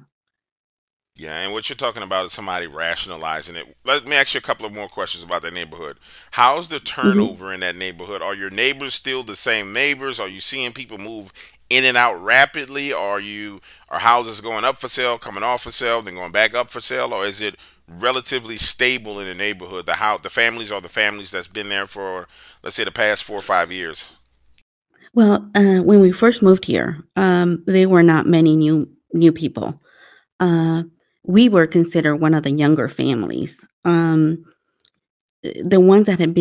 Yeah, and what you're talking about is somebody rationalizing it. Let me ask you a couple of more questions about that neighborhood. How's the turnover in that neighborhood? Are your neighbors still the same neighbors? Are you seeing people move in and out rapidly? Are houses going up for sale, coming off for sale, then going back up for sale? Or is it relatively stable in the neighborhood? The families are the families that's been there for, let's say, the past 4 or 5 years. Well, when we first moved here, there were not many new people. We were considered one of the younger families. The ones that had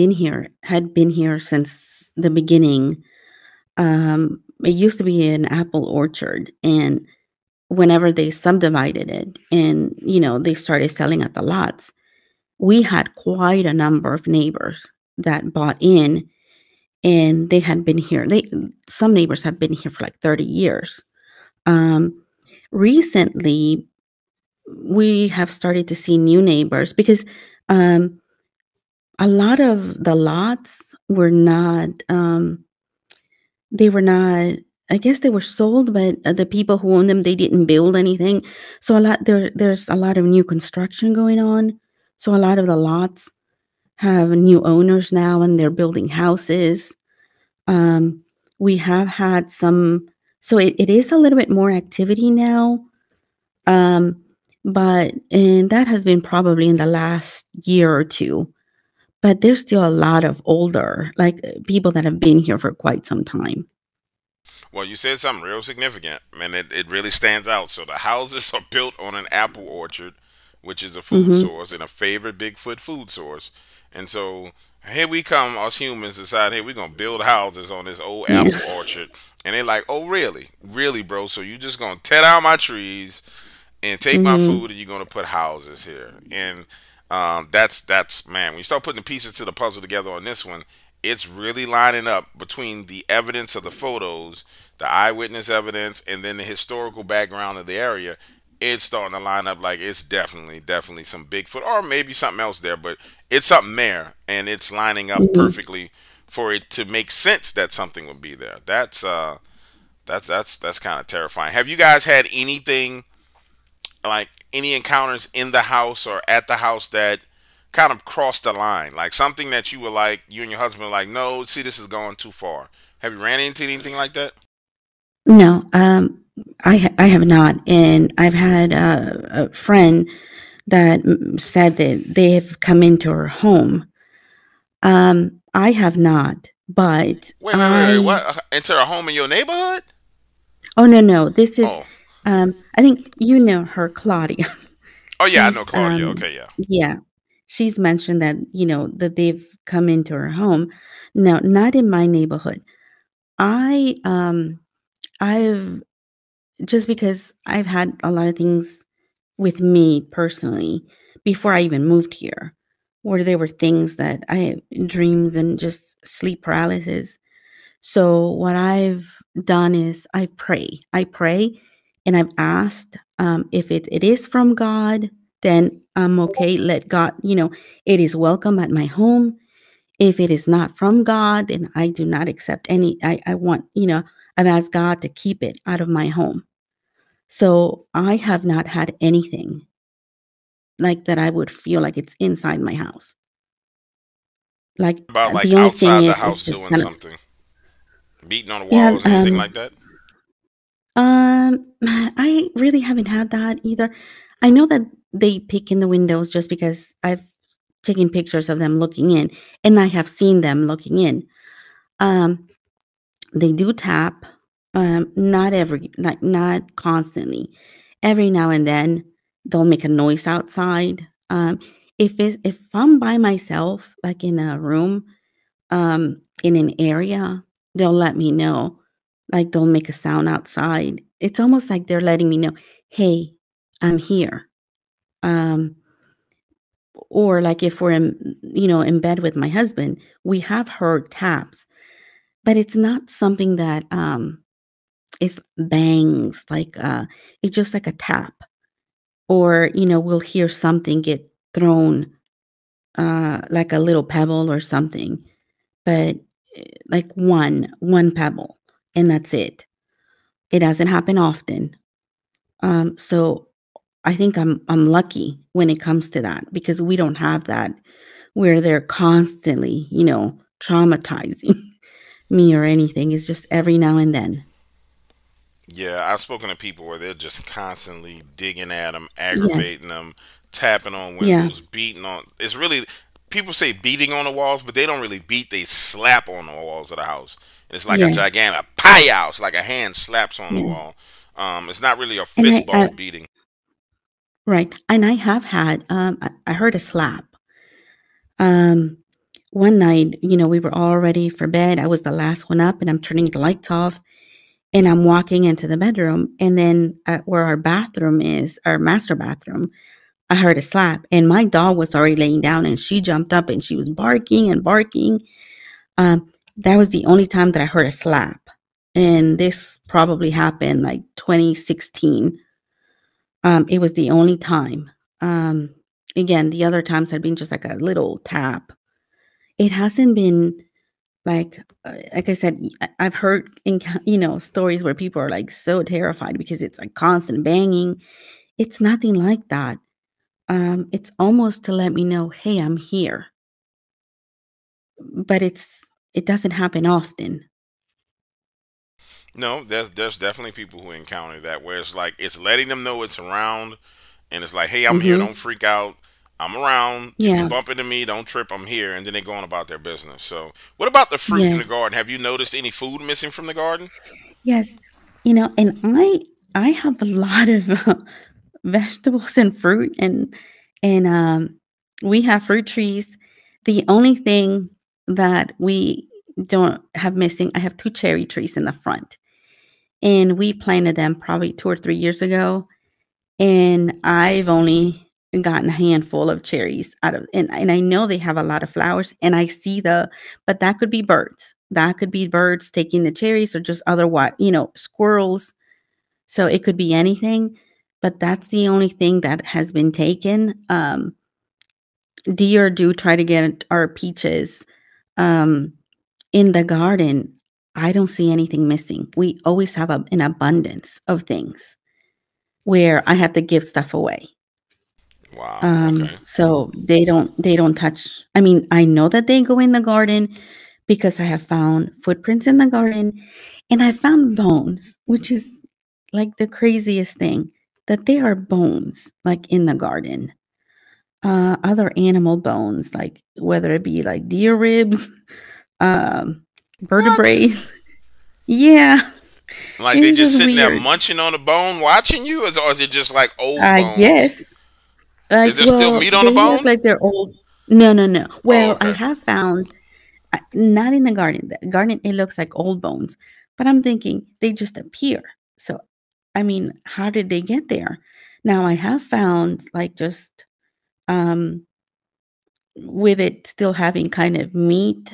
been here since the beginning. It used to be an apple orchard, and whenever they subdivided it and, you know, they started selling at the lots, we had quite a number of neighbors that bought in. And they had been here. Some neighbors had been here for like 30 years. Recently, we have started to see new neighbors because a lot of the lots were not, I guess they were sold, but the people who owned them, they didn't build anything. So there's a lot of new construction going on. So a lot of the lots have new owners now, and they're building houses. We have had some, so it is a little bit more activity now. And that has been probably in the last year or two, but there's still a lot of older, like people that have been here for quite some time. Well, you said something real significant, man. It really stands out. So the houses are built on an apple orchard, which is a food source and a favorite Bigfoot food source. And so here we come, us humans decide, hey, we're going to build houses on this old apple orchard. And they're like, oh, really? Really, bro? So you're just going to tear down my trees and take my food, and you're going to put houses here. And that's, man, when you start putting the pieces to the puzzle together on this one, it's really lining up between the evidence of the photos, the eyewitness evidence, and then the historical background of the area. It's starting to line up like it's definitely some Bigfoot or maybe something else there, but it's something there, and it's lining up perfectly for it to make sense that something would be there. That's kind of terrifying. Have you guys had anything like any encounters in the house or at the house that kind of crossed the line, like something that you were like, you and your husband were like, no, see, this is going too far? Have you ran into anything like that? No, I have not, and I've had a friend that said that they have come into her home. I have not, but wait, what? Into her home in your neighborhood? Oh no, this is. Oh. I think you know her, Claudia. Oh yeah, I know Claudia. Okay, yeah. Yeah, she's mentioned that, you know, that they've come into her home. No, not in my neighborhood. I've just because I've had a lot of things with me personally before I even moved here, where there were things that I dreams and just sleep paralysis. So what I've done is I pray and I've asked, if it is from God, then I'm okay. Let God, you know, it is welcome at my home. If it is not from God, then I do not accept any, I want, you know, I've asked God to keep it out of my home. So I have not had anything like that I would feel like it's inside my house. Like, about like the outside the house doing something. Beating on the walls, yeah, anything like that? I really haven't had that either. I know that they peek in the windows just because I've taken pictures of them looking in, and I have seen them looking in. They do tap, not constantly. Every now and then, they'll make a noise outside. If I'm by myself, like in a room, in an area, they'll let me know. Like they'll make a sound outside, it's almost like they're letting me know, hey, I'm here. Or like if we're in, you know, in bed with my husband, we have heard taps, but it's not something that it's bangs, like it's just like a tap. Or, you know, we'll hear something get thrown, like a little pebble or something, but like one pebble, and that's it. It doesn't happen often. So I think I'm lucky when it comes to that, because we don't have that where they're constantly, you know, traumatizing me or anything. It's just every now and then. Yeah, I've spoken to people where they're just constantly digging at them, aggravating them, tapping on windows, beating on. It's really, people say beating on the walls, but they don't really beat. They slap on the walls of the house. And it's like a gigantic pie house, like a hand slaps on the wall. It's not really a fistball beating. Right. And I have had, I heard a slap. One night, you know, we were all ready for bed. I was the last one up, and I'm turning the lights off. And I'm walking into the bedroom, and then at where our bathroom is, our master bathroom, I heard a slap. And my dog was already laying down, and she jumped up, and she was barking and barking. That was the only time that I heard a slap. And this probably happened like 2016. It was the only time. Again, the other times had been just like a little tap. It hasn't been... Like I said, I've heard, you know, stories where people are like so terrified because it's like constant banging. It's nothing like that. It's almost to let me know, hey, I'm here. But it doesn't happen often. No, there's definitely people who encounter that where it's like it's letting them know it's around, and it's like, hey, I'm here. Don't freak out. I'm around. If you bump into me, don't trip. I'm here. And then they go on about their business. So what about the fruit in the garden? Have you noticed any food missing from the garden? Yes. You know, and I have a lot of vegetables and fruit, and we have fruit trees. The only thing that we don't have missing, I have two cherry trees in the front, and we planted them probably 2 or 3 years ago. And I've only gotten a handful of cherries out of, and I know they have a lot of flowers, and I see but that could be birds. That could be birds taking the cherries, or just otherwise, you know, squirrels. So it could be anything, but that's the only thing that has been taken. Deer do try to get our peaches. In the garden, I don't see anything missing. We always have an abundance of things where I have to give stuff away. Wow. So they don't touch. I mean, I know that they go in the garden because I have found footprints in the garden, and I found bones, which is like the craziest thing, that there are bones like in the garden, other animal bones, like whether it be like deer ribs, vertebrae. Yeah. Like they just sitting there munching on a bone, watching you, or is it just like old bones? I guess. Like, is there still meat on the bone? Like they're old. No. Well, I have found, not in the garden. The garden, it looks like old bones. But I'm thinking they just appear. So, I mean, how did they get there? Now, I have found like just with it still having kind of meat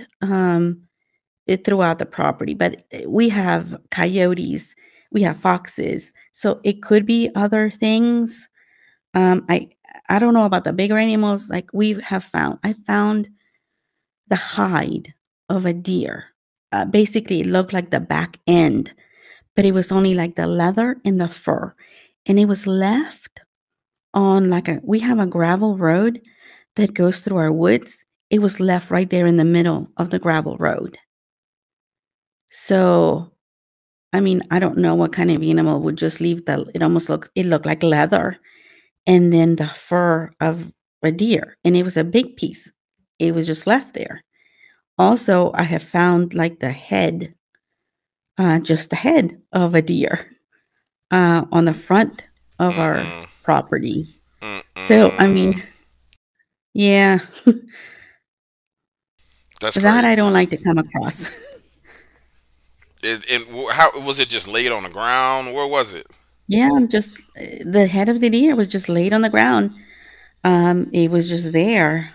throughout the property. But we have coyotes. We have foxes. So it could be other things. I don't know about the bigger animals. Like I found the hide of a deer. Basically, it looked like the back end, but it was only like the leather and the fur. And it was left on like we have a gravel road that goes through our woods. It was left right there in the middle of the gravel road. So, I mean, I don't know what kind of animal would just leave it looked like leather. And then the fur of a deer. And it was a big piece. It was just left there. Also, I have found like the head, just the head of a deer on the front of our property. So, I mean, yeah. That's crazy. I don't like to come across. How was it? Just laid on the ground? Where was it? Yeah, just the head of the deer was just laid on the ground. It was just there.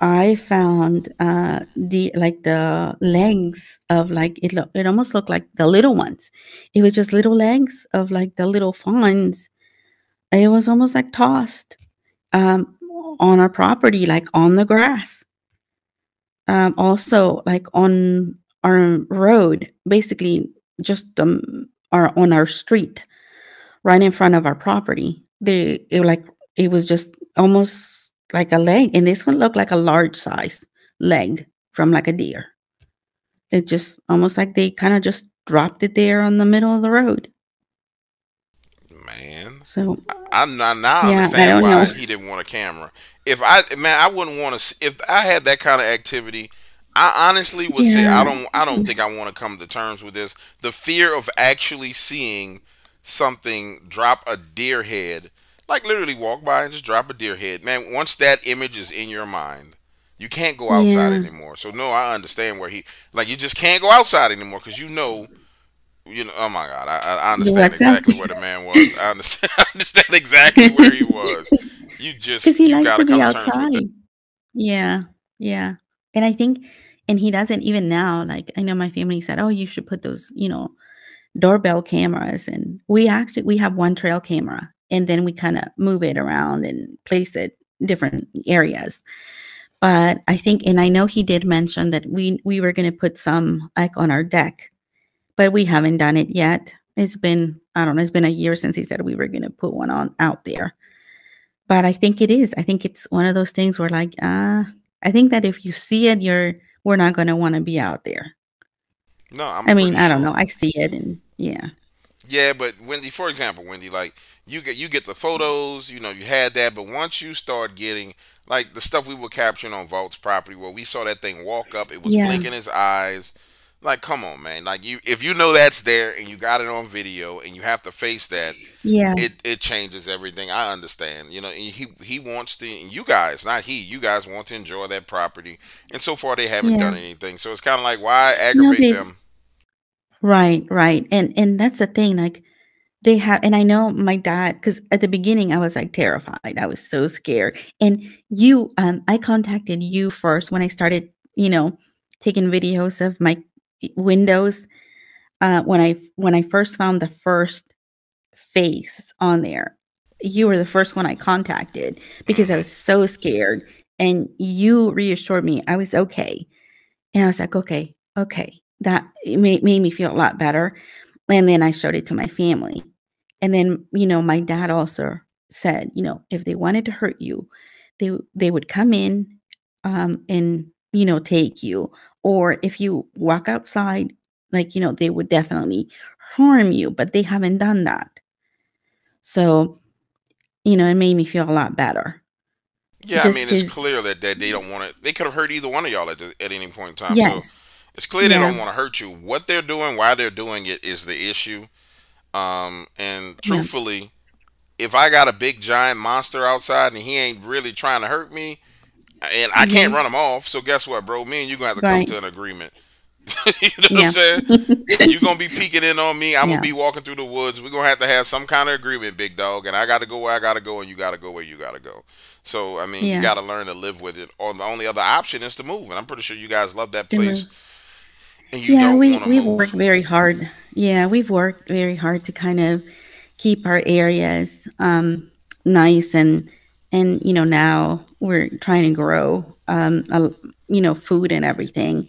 I found the legs of it almost looked like the little ones. It was just little legs of the little fawns. It was almost like tossed on our property, on the grass. Also on our road, basically just on our street, right in front of our property. It was just almost like a leg, and this one looked like a large size leg from a deer. It just almost like they kind of just dropped it there on the middle of the road. Man, so I understand why he didn't want a camera. I wouldn't want to. If I had that kind of activity, I honestly would say I don't think I want to come to terms with this. The fear of actually seeing something drop a deer head. Like literally walk by and just drop a deer head. Man, once that image is in your mind, you can't go outside anymore. So no, I understand where he, you just can't go outside anymore because you know, oh my God, I understand exactly where the man was. I understand exactly where he was. You just, you got to come to terms with it. Yeah, yeah. And I think, and he doesn't even now, I know my family said, oh, you should put those, doorbell cameras. And we have one trail camera. And then we kind of move it around and place it in different areas. But I think, and I know he did mention that we were going to put some on our deck, but we haven't done it yet. It's been, I don't know, it's been a year since he said we were going to put one on out there. But I think it is. I think it's one of those things where I think that if you see it, we're not going to want to be out there. No, I don't know. I see it and yeah. Yeah, but Wendy, for example, Wendy, you get the photos, you had that, but once you start getting the stuff we were capturing on Vault's property where we saw that thing walk up, it was blinking his eyes. Come on, man. If you know that's there and you got it on video and you have to face that, it changes everything. I understand. And he wants to, and you guys, not he, you guys want to enjoy that property. And so far they haven't done anything. So it's kind of why aggravate them? Right, right. And that's the thing, they have, and I know my dad, because at the beginning I was terrified. I was so scared. And you, I contacted you first when I started, taking videos of my windows. When I first found the first face on there, you were the first one I contacted because I was so scared, and you reassured me I was okay. And I was like, okay. That made me feel a lot better. And then I showed it to my family. And then, my dad also said, if they wanted to hurt you, they would come in and, take you. Or if you walk outside, they would definitely harm you, but they haven't done that. So, it made me feel a lot better. Yeah, just it's clear that they don't want to. They could have hurt either one of y'all at any point in time. Yes. So. It's clear they don't want to hurt you. What they're doing, why they're doing it is the issue. And truthfully, if I got a big giant monster outside and he ain't really trying to hurt me, and I can't run him off, so guess what, bro? Me and you going to have to come to an agreement. you know what I'm saying? You're going to be peeking in on me. I'm going to be walking through the woods. We're going to have some kind of agreement, big dog. And I got to go where I got to go, and you got to go where you got to go. So, you got to learn to live with it. Or the only other option is to move. And I'm pretty sure you guys love that place. Yeah, we've worked very hard. Yeah, we've worked very hard to kind of keep our areas nice, and now we're trying to grow food and everything.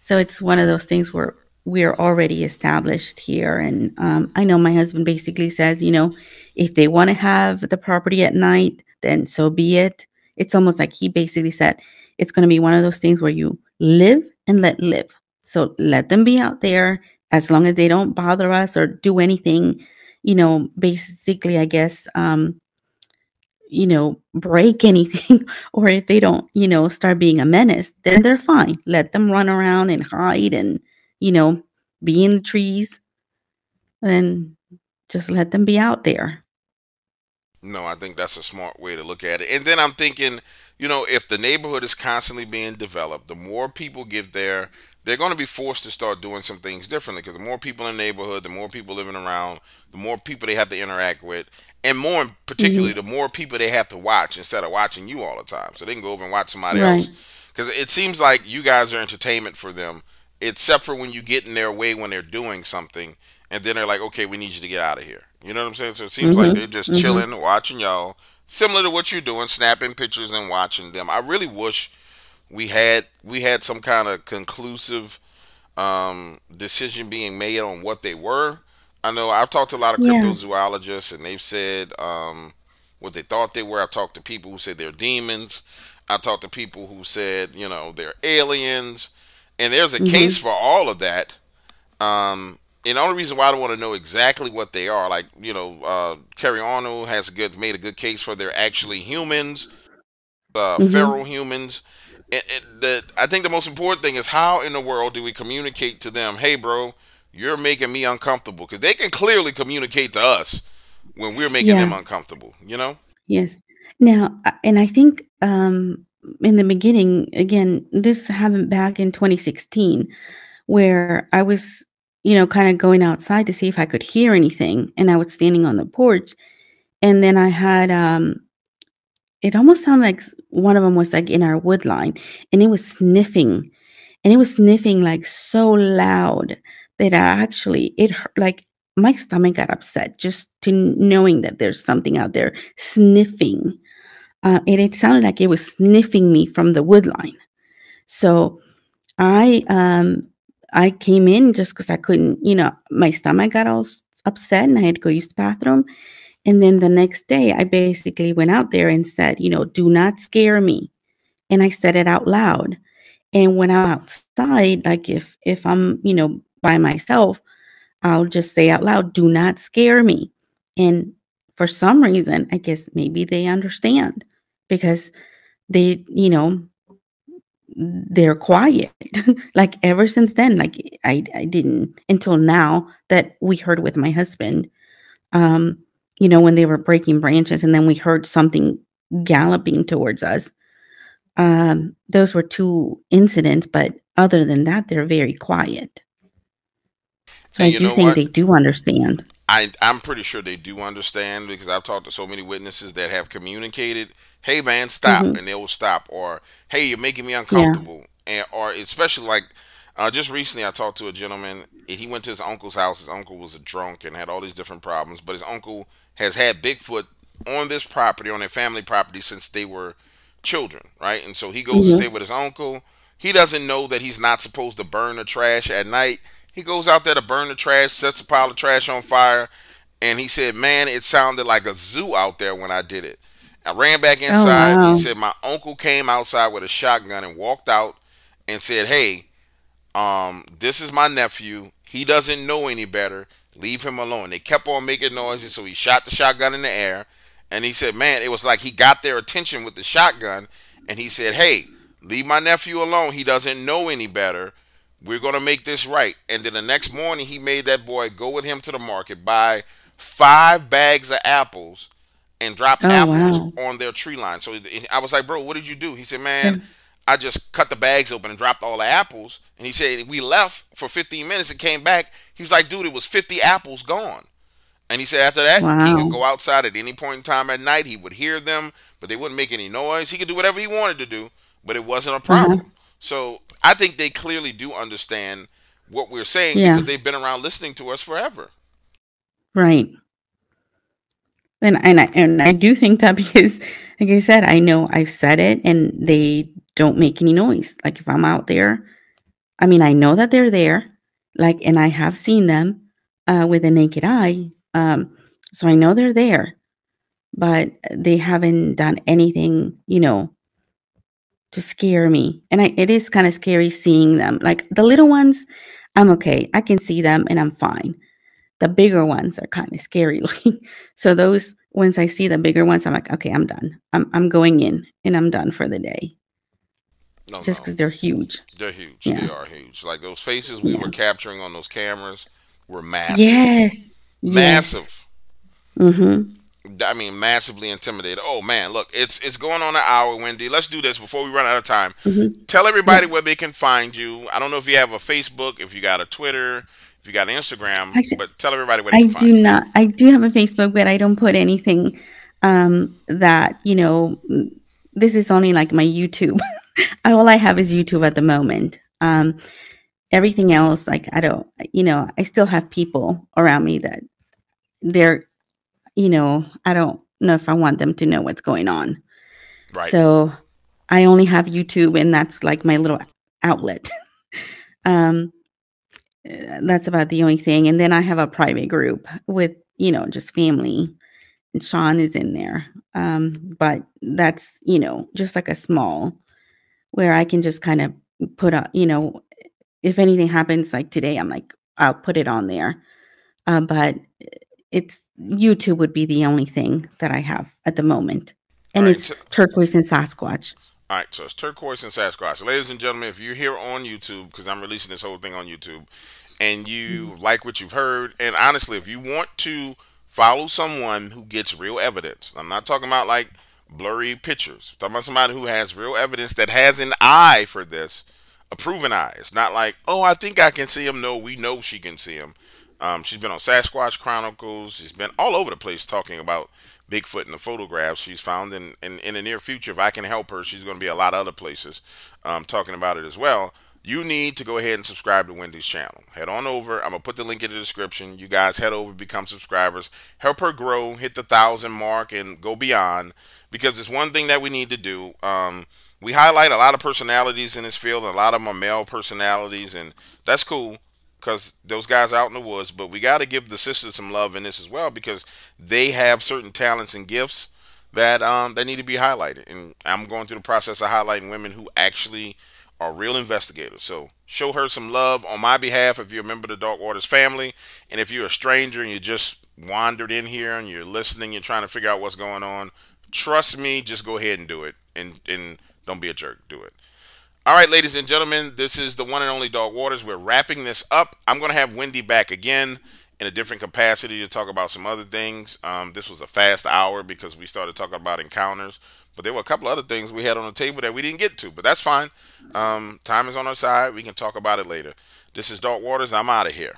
So it's one of those things where we're already established here, and I know my husband basically says, if they want to have the property at night, then so be it. It's almost like he basically said it's going to be one of those things where you live and let live. So let them be out there as long as they don't bother us or do anything, basically, I guess, break anything, or if they don't, start being a menace, then they're fine. Let them run around and hide and, be in the trees, and just let them be out there. No, I think that's a smart way to look at it. And then I'm thinking, if the neighborhood is constantly being developed, the more people get there, they're going to be forced to start doing some things differently, because the more people in the neighborhood, the more people living around, the more people they have to interact with, and more particularly, the more people they have to watch instead of watching you all the time. So they can go over and watch somebody else. Because it seems like you guys are entertainment for them, except for when you get in their way when they're doing something, and then they're like, okay, we need you to get out of here. You know what I'm saying? So it seems like they're just chilling, watching y'all, similar to what you're doing, snapping pictures and watching them. I really wish we had some kind of conclusive decision being made on what they were. I know I've talked to a lot of cryptozoologists, and they've said what they thought they were. I've talked to people who said they're demons. I've talked to people who said, you know, they're aliens. And there's a case for all of that. And the only reason why I don't want to know exactly what they are, like, you know, Kerry Arnold has made a good case for they're actually humans, feral humans. I think the most important thing is, how in the world do we communicate to them, hey, bro, you're making me uncomfortable? Because they can clearly communicate to us when we're making them uncomfortable, you know? Yes. Now, and I think in the beginning, again, this happened back in 2016, where I was, you know, kind of going outside to see if I could hear anything. And I was standing on the porch. And then I had, it almost sounded like one of them was like in our wood line, and it was sniffing. And it was sniffing like so loud that I actually, it hurt, like my stomach got upset just to knowing that there's something out there sniffing. And it sounded like it was sniffing me from the wood line. So I came in just because I couldn't, you know, my stomach got all upset and I had to go use the bathroom. And then the next day I basically went out there and said, you know, do not scare me. And I said it out loud. And when I'm outside, like if I'm, you know, by myself, I'll just say out loud, do not scare me. And for some reason, I guess maybe they understand, because they, you know, they're quiet. Like ever since then, like I didn't until now that we heard with my husband, you know, when they were breaking branches and then we heard something galloping towards us. Those were two incidents, but other than that, they're very quiet. So I do think they do understand. I'm pretty sure they do understand, because I've talked to so many witnesses that have communicated, hey, man, stop, and they will stop, or, hey, you're making me uncomfortable, and or especially like just recently I talked to a gentleman, and he went to his uncle's house. His uncle was a drunk and had all these different problems, but his uncle has had Bigfoot on this property, on their family property, since they were children, right? And so he goes to stay with his uncle. He doesn't know that he's not supposed to burn the trash at night. He goes out there to burn the trash, sets a pile of trash on fire, and he said, man, it sounded like a zoo out there when I did it. I ran back inside. He said, my uncle came outside with a shotgun and walked out and said, hey, this is my nephew. He doesn't know any better. Leave him alone. They kept on making noises, so he shot the shotgun in the air. And he said, man, it was like he got their attention with the shotgun. And he said, hey, leave my nephew alone. He doesn't know any better. We're going to make this right. And then the next morning, he made that boy go with him to the market, buy 5 bags of apples, and dropped apples on their tree line. So I was like, bro, what did you do? He said, man, I just cut the bags open and dropped all the apples. And he said, we left for 15 minutes and came back. He was like, dude, it was 50 apples gone. And he said after that, he could go outside at any point in time at night. He would hear them, but they wouldn't make any noise. He could do whatever he wanted to do, but it wasn't a problem. So I think they clearly do understand what we're saying, because they've been around listening to us forever. Right. And I do think that, because, like I said, I know I've said it and they don't make any noise. Like if I'm out there, I mean, I know that they're there, like, and I have seen them with the naked eye. So I know they're there, but they haven't done anything, you know, to scare me. And it is kind of scary seeing them. Like the little ones, I'm okay. I can see them and I'm fine. The bigger ones are kind of scary looking. So those, once I see the bigger ones, I'm like, okay, I'm done. I'm going in and I'm done for the day. No, just because they're huge. They're huge. Yeah. They are huge. Like those faces we were capturing on those cameras were massive. Yes. Massive. Yes. Mm-hmm. I mean, massively intimidated. Oh man, look, it's going on an hour, Wendy. Let's do this before we run out of time. Mm-hmm. Tell everybody where they can find you. I don't know if you have a Facebook, if you got a Twitter, if you got an Instagram, but tell everybody where they can find you. I do have a Facebook, but I don't put anything that, you know, this is only like my YouTube. All I have is YouTube at the moment. Everything else, like, I don't, you know, I still have people around me that they're, you know, I don't know if I want them to know what's going on. Right. So I only have YouTube, and that's like my little outlet. That's about the only thing. And then I have a private group with, you know, just family, and Sean is in there. But that's, you know, just like a small, where I can just kind of put up, you know, if anything happens, like today, I'm like, I'll put it on there. But it's, YouTube would be the only thing that I have at the moment. And right, it's so, Turquoise and Sasquatch. All right, so it's Turquoise and Sasquatch. Ladies and gentlemen, if you're here on YouTube, because I'm releasing this whole thing on YouTube, and you like what you've heard, and honestly, if you want to follow someone who gets real evidence, I'm not talking about like blurry pictures. I'm talking about somebody who has real evidence, that has an eye for this, a proven eye. It's not like, oh, I think I can see him. No, we know she can see him. She's been on Sasquatch Chronicles. She's been all over the place talking about Bigfoot and the photographs she's found. And in the near future, if I can help her, she's going to be a lot of other places talking about it as well. You need to go ahead and subscribe to Wendy's channel. Head on over. I'm going to put the link in the description. You guys head over, become subscribers. Help her grow, hit the 1,000 mark, and go beyond. Because it's one thing that we need to do. We highlight a lot of personalities in this field. A lot of them are male personalities, and that's cool, because those guys are out in the woods, but we got to give the sisters some love in this as well, because they have certain talents and gifts that they need to be highlighted. And I'm going through the process of highlighting women who actually are real investigators. So show her some love on my behalf if you're a member of the Dark Waters family. And if you're a stranger and you just wandered in here and you're listening, you're trying to figure out what's going on, trust me, just go ahead and do it. And don't be a jerk. Do it. All right, ladies and gentlemen, this is the one and only Dark Waters. We're wrapping this up. I'm going to have Wendy back again in a different capacity to talk about some other things. This was a fast hour because we started talking about encounters, but there were a couple other things we had on the table that we didn't get to, but that's fine. Time is on our side. We can talk about it later. This is Dark Waters. I'm out of here.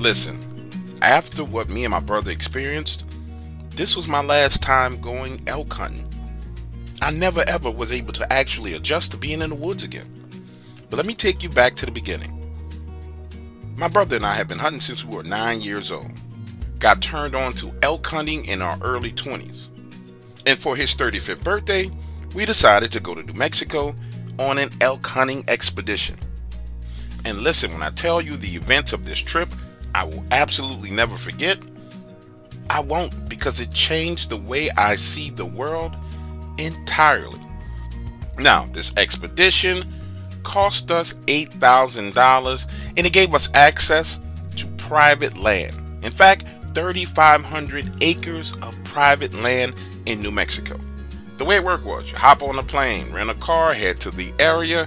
Listen, after what me and my brother experienced, this was my last time going elk hunting. I never ever was able to actually adjust to being in the woods again. But let me take you back to the beginning. My brother and I have been hunting since we were 9 years old. Got turned on to elk hunting in our early 20s. And for his 35th birthday, we decided to go to New Mexico on an elk hunting expedition. And listen, when I tell you the events of this trip, I will absolutely never forget. I won't, because it changed the way I see the world entirely. Now, this expedition cost us $8,000, and it gave us access to private land. In fact, 3,500 acres of private land in New Mexico. The way it worked was, you hop on a plane, rent a car, head to the area,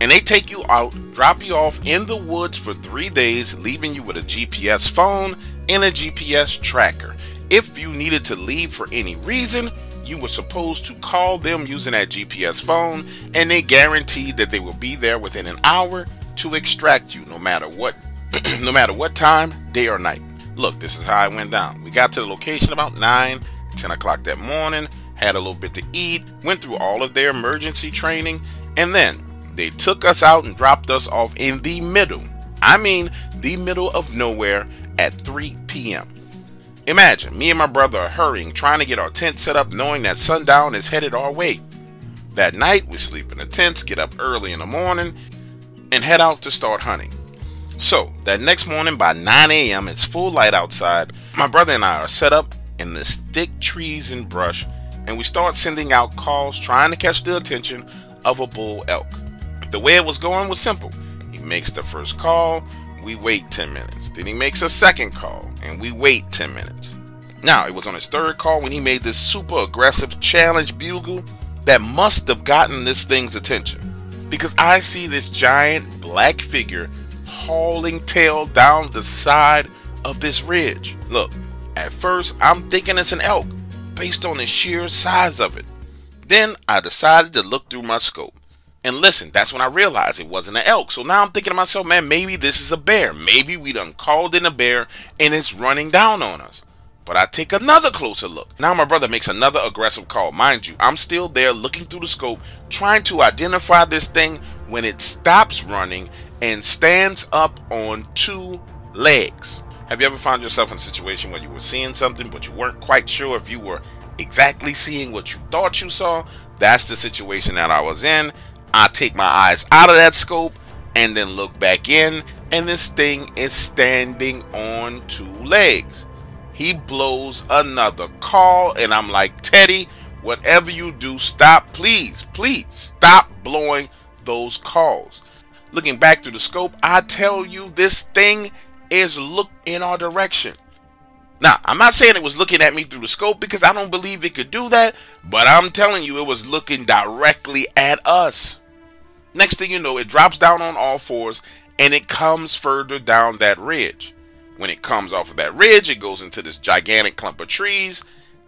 and they take you out, drop you off in the woods for 3 days, leaving you with a GPS phone and a GPS tracker. If you needed to leave for any reason, you were supposed to call them using that GPS phone, and they guaranteed that they will be there within an hour to extract you, no matter what no matter what time, day or night. Look, this is how I went down. We got to the location about 9-10 o'clock that morning, had a little bit to eat, went through all of their emergency training, and then they took us out and dropped us off in the middle. I mean, the middle of nowhere at 3 p.m. Imagine, me and my brother are hurrying, trying to get our tent set up, knowing that sundown is headed our way. That night, we sleep in the tents, get up early in the morning, and head out to start hunting. So that next morning by 9 a.m. it's full light outside. My brother and I are set up in the thick trees and brush, and we start sending out calls trying to catch the attention of a bull elk. The way it was going was simple. He makes the first call, we wait 10 minutes. Then he makes a second call, and we wait 10 minutes. Now, it was on his third call when he made this super aggressive challenge bugle that must have gotten this thing's attention, because I see this giant black figure hauling tail down the side of this ridge. Look, at first, I'm thinking it's an elk based on the sheer size of it. Then I decided to look through my scope. And listen, that's when I realized it wasn't an elk. So now I'm thinking to myself, man, maybe this is a bear. Maybe we done called in a bear and it's running down on us. But I take another closer look. Now my brother makes another aggressive call. Mind you, I'm still there looking through the scope, trying to identify this thing when it stops running and stands up on two legs. Have you ever found yourself in a situation where you were seeing something, but you weren't quite sure if you were exactly seeing what you thought you saw? That's the situation that I was in. I take my eyes out of that scope and then look back in, and this thing is standing on two legs. He blows another call, and I'm like, Teddy, whatever you do, stop, please, please stop blowing those calls. Looking back through the scope, I tell you, this thing is looking in our direction. Now, I'm not saying it was looking at me through the scope, because I don't believe it could do that, but I'm telling you, it was looking directly at us. Next thing you know, it drops down on all fours, and it comes further down that ridge. When it comes off of that ridge, it goes into this gigantic clump of trees,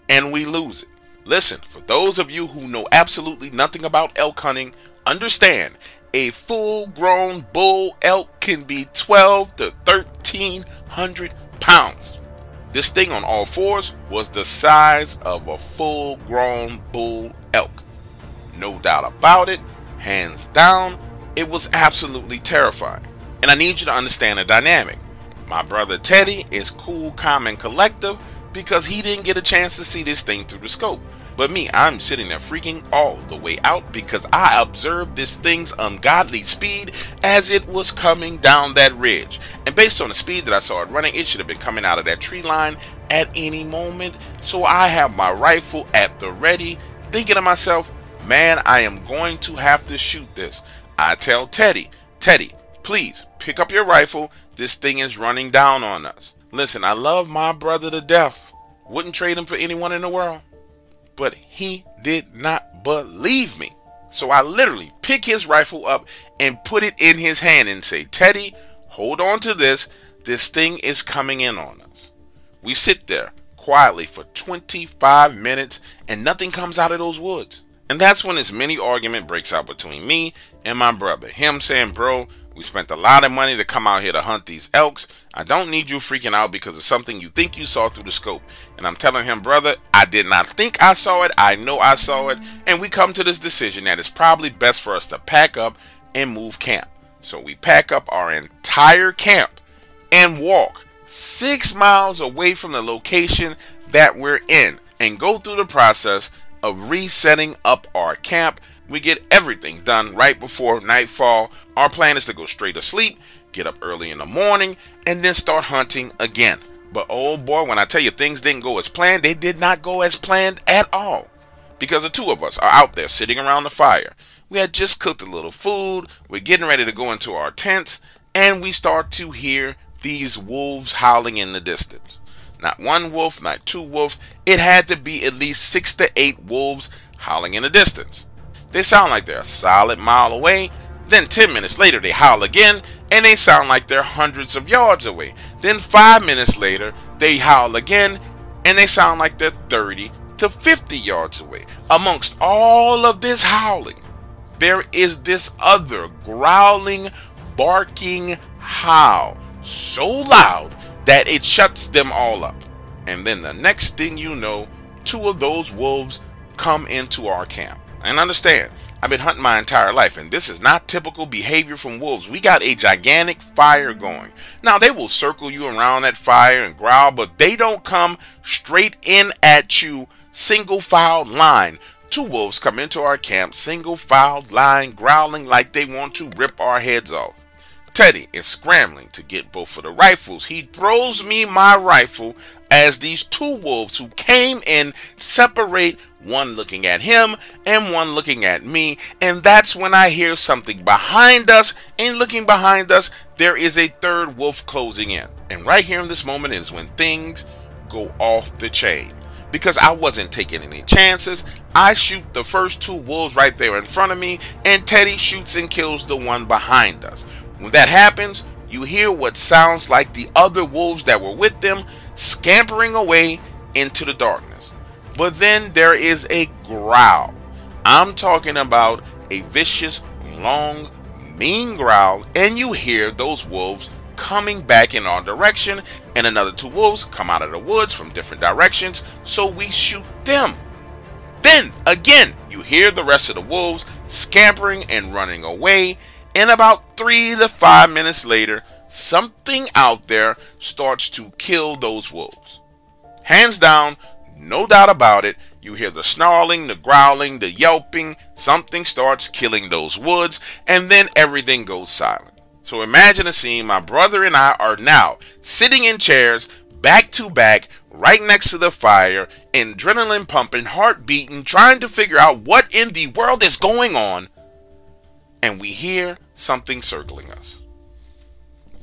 and we lose it. Listen, for those of you who know absolutely nothing about elk hunting, understand, a full-grown bull elk can be 12 to 1,300 pounds. This thing on all fours was the size of a full-grown bull elk. No doubt about it, hands down, it was absolutely terrifying. And I need you to understand the dynamic. My brother Teddy is cool, calm, and collective because he didn't get a chance to see this thing through the scope. But me, I'm sitting there freaking all the way out because I observed this thing's ungodly speed as it was coming down that ridge. And based on the speed that I saw it running, it should have been coming out of that tree line at any moment. So I have my rifle at the ready, thinking to myself, man, I am going to have to shoot this. I tell Teddy, Teddy, please pick up your rifle. This thing is running down on us. Listen, I love my brother to death. Wouldn't trade him for anyone in the world. But he did not believe me. So I literally pick his rifle up and put it in his hand and say, Teddy, hold on to this. This thing is coming in on us. We sit there quietly for 25 minutes and nothing comes out of those woods. And that's when this mini argument breaks out between me and my brother. Him saying, bro, we spent a lot of money to come out here to hunt these elks. I don't need you freaking out because of something you think you saw through the scope. And I'm telling him, brother, I did not think I saw it. I know I saw it. And we come to this decision that it's probably best for us to pack up and move camp. So we pack up our entire camp and walk 6 miles away from the location that we're in and go through the process of resetting up our camp. We get everything done right before nightfall. Our plan is to go straight to sleep, get up early in the morning, and then start hunting again. But oh boy, when I tell you things didn't go as planned, they did not go as planned at all. Because the two of us are out there sitting around the fire. We had just cooked a little food, we're getting ready to go into our tents, and we start to hear these wolves howling in the distance. Not one wolf, not two wolves, it had to be at least 6 to 8 wolves howling in the distance. They sound like they're a solid mile away, then 10 minutes later they howl again, and they sound like they're hundreds of yards away. Then 5 minutes later they howl again, and they sound like they're 30 to 50 yards away. Amongst all of this howling, there is this other growling, barking howl, so loud that it shuts them all up. And then the next thing you know, 2 of those wolves come into our camp. And understand, I've been hunting my entire life, and this is not typical behavior from wolves. We got a gigantic fire going. Now, they will circle you around that fire and growl, but they don't come straight in at you, single file line. Two wolves come into our camp, single file, lying, growling like they want to rip our heads off. Teddy is scrambling to get both of the rifles. He throws me my rifle as these two wolves who came in separate, one looking at him and one looking at me, and that's when I hear something behind us, and looking behind us, there is a third wolf closing in. And right here in this moment is when things go off the chain. Because I wasn't taking any chances, I shoot the first two wolves right there in front of me, and Teddy shoots and kills the one behind us. When that happens, you hear what sounds like the other wolves that were with them scampering away into the darkness. But then there is a growl. I'm talking about a vicious, long, mean growl, and you hear those wolves coming back in our direction, and another two wolves come out of the woods from different directions, so we shoot them. Then again, you hear the rest of the wolves scampering and running away, and about 3 to 5 minutes later, something out there starts to kill those wolves. Hands down, no doubt about it, you hear the snarling, the growling, the yelping, something starts killing those wolves, and then everything goes silent. So imagine a scene, my brother and I are now sitting in chairs, back to back, right next to the fire, adrenaline pumping, heart beating, trying to figure out what in the world is going on, and we hear something circling us.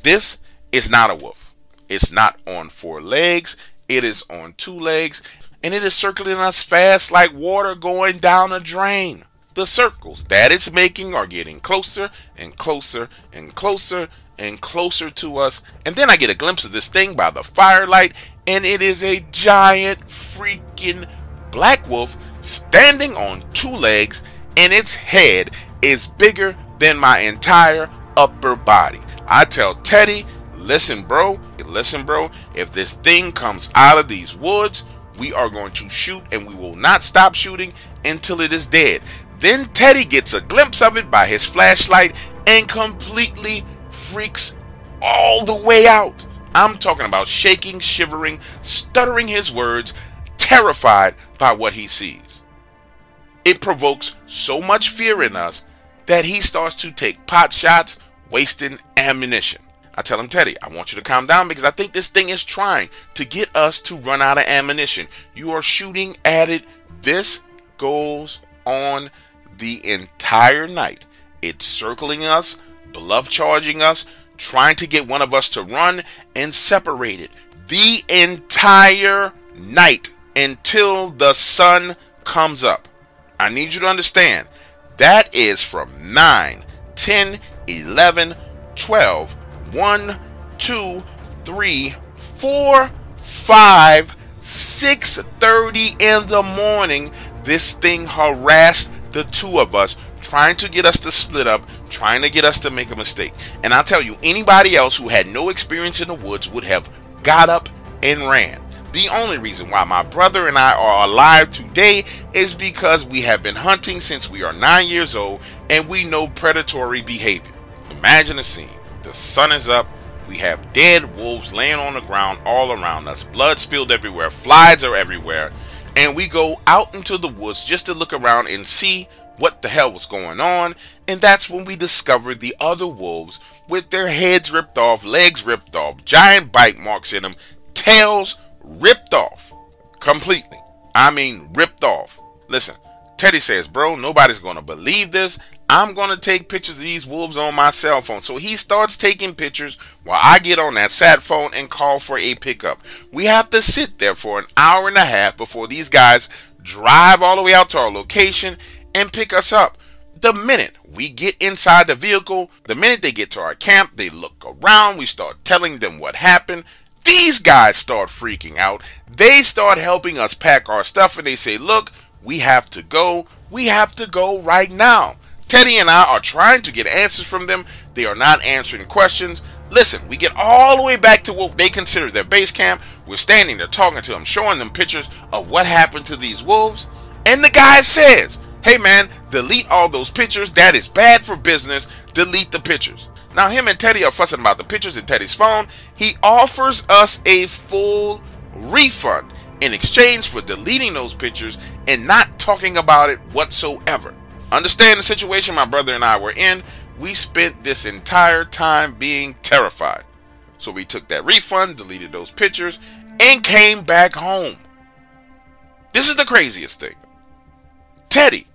This is not a wolf. It's not on four legs, it is on two legs, and it is circling us fast like water going down a drain. The circles that it's making are getting closer and closer and closer and closer to us. And then I get a glimpse of this thing by the firelight, and it is a giant freaking black wolf standing on two legs, and its head is bigger than my entire upper body. I tell Teddy, listen bro, if this thing comes out of these woods, we are going to shoot, and we will not stop shooting until it is dead. Then Teddy gets a glimpse of it by his flashlight and completely freaks all the way out. I'm talking about shaking, shivering, stuttering his words, terrified by what he sees. It provokes so much fear in us that he starts to take pot shots, wasting ammunition. I tell him, Teddy, I want you to calm down because I think this thing is trying to get us to run out of ammunition. You are shooting at it. This goes on the entire night. It's circling us, bluff charging us, trying to get one of us to run and separate it the entire night until the sun comes up. I need you to understand that is from 9, 10, 11, 12, 1, 2, 3, 4, 5, 6:30 in the morning. This thing harassed the two of us, trying to get us to split up, trying to get us to make a mistake. And I'll tell you, anybody else who had no experience in the woods would have got up and ran. The only reason why my brother and I are alive today is because we have been hunting since we are 9 years old, and we know predatory behavior. Imagine a scene. The sun is up. We have dead wolves laying on the ground all around us. Blood spilled everywhere. Flies are everywhere. And we go out into the woods just to look around and see what the hell was going on. And that's when we discover the other wolves with their heads ripped off, legs ripped off, giant bite marks in them, tails ripped off completely. I mean, ripped off. Listen, Teddy says, bro, nobody's going to believe this. I'm going to take pictures of these wolves on my cell phone. So he starts taking pictures while I get on that sat phone and call for a pickup. We have to sit there for an hour and a half before these guys drive all the way out to our location and pick us up. The minute we get inside the vehicle, the minute they get to our camp, they look around. We start telling them what happened. These guys start freaking out. They start helping us pack our stuff, and they say, look, we have to go. We have to go right now. Teddy and I are trying to get answers from them. They are not answering questions. Listen, we get all the way back to what they consider their base camp. We're standing there talking to them, showing them pictures of what happened to these wolves. And the guy says, hey man, delete all those pictures. That is bad for business. Delete the pictures. Now him and Teddy are fussing about the pictures in Teddy's phone. He offers us a full refund in exchange for deleting those pictures and not talking about it whatsoever. Understand the situation my brother and I were in. We spent this entire time being terrified. So we took that refund, deleted those pictures, and came back home. This is the craziest thing. Teddy,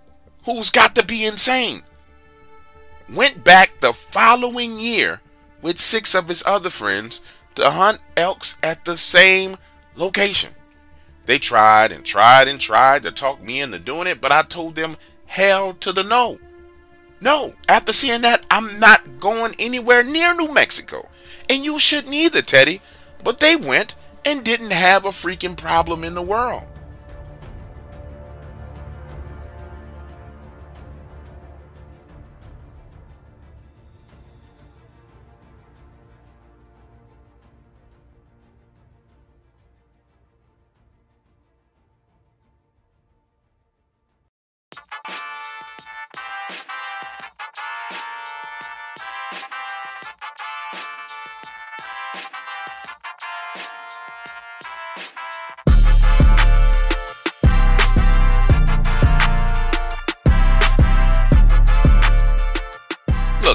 who's got to be insane, went back the following year with 6 of his other friends to hunt elks at the same location. They tried and tried and tried to talk me into doing it, but I told them hell to the no. No, after seeing that, I'm not going anywhere near New Mexico. And you shouldn't either, Teddy. But they went and didn't have a freaking problem in the world.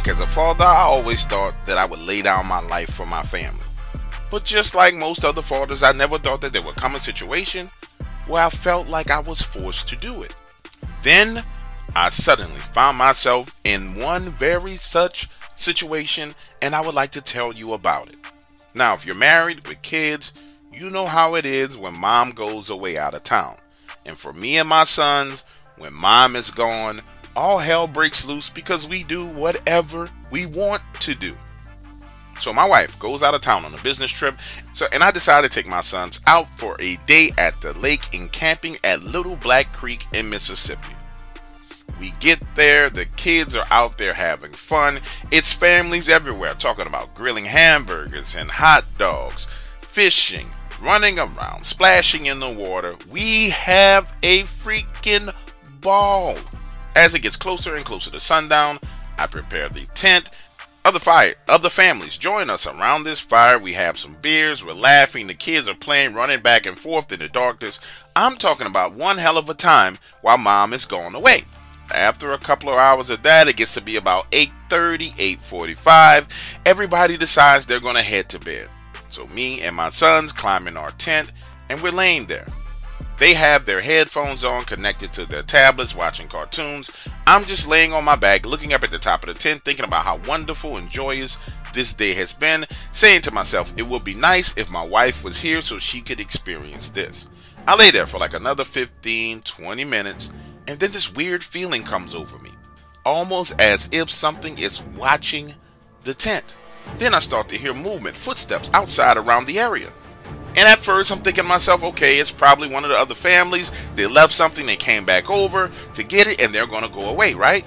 As a father, I always thought that I would lay down my life for my family. But just like most other fathers, I never thought that there would come a situation where I felt like I was forced to do it. Then I suddenly found myself in one very such situation, and I would like to tell you about it. Now, if you're married with kids, you know how it is when mom goes away out of town. And for me and my sons, when mom is gone, all hell breaks loose because we do whatever we want to do. So my wife goes out of town on a business trip, and I decided to take my sons out for a day at the lake and camping at Little Black Creek in Mississippi. We get there, the kids are out there having fun. It's families everywhere talking about grilling hamburgers and hot dogs, fishing, running around, splashing in the water. We have a freaking ball. As it gets closer and closer to sundown, I prepare the tent. Other families join us around this fire. We have some beers. We're laughing. The kids are playing, running back and forth in the darkness. I'm talking about one hell of a time while mom is gone away. After a couple of hours of that, it gets to be about 8:30, 8:45. Everybody decides they're going to head to bed. So me and my sons climb in our tent, and we're laying there. They have their headphones on, connected to their tablets, watching cartoons. I'm just laying on my back, looking up at the top of the tent, thinking about how wonderful and joyous this day has been, saying to myself, it would be nice if my wife was here so she could experience this. I lay there for like another 15, 20 minutes, and then this weird feeling comes over me, almost as if something is watching the tent. Then I start to hear movement, footsteps outside around the area. And at first, I'm thinking to myself, okay, it's probably one of the other families. They left something, they came back over to get it, and they're going to go away, right?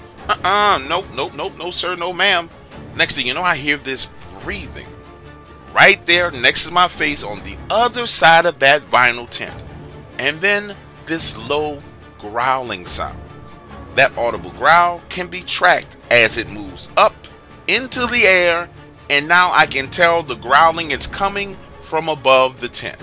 Nope, nope, nope, no sir, no ma'am. Next thing you know, I hear this breathing right there next to my face on the other side of that vinyl tent. And then this low growling sound. That audible growl can be tracked as it moves up into the air, and now I can tell the growling is coming from above the tent.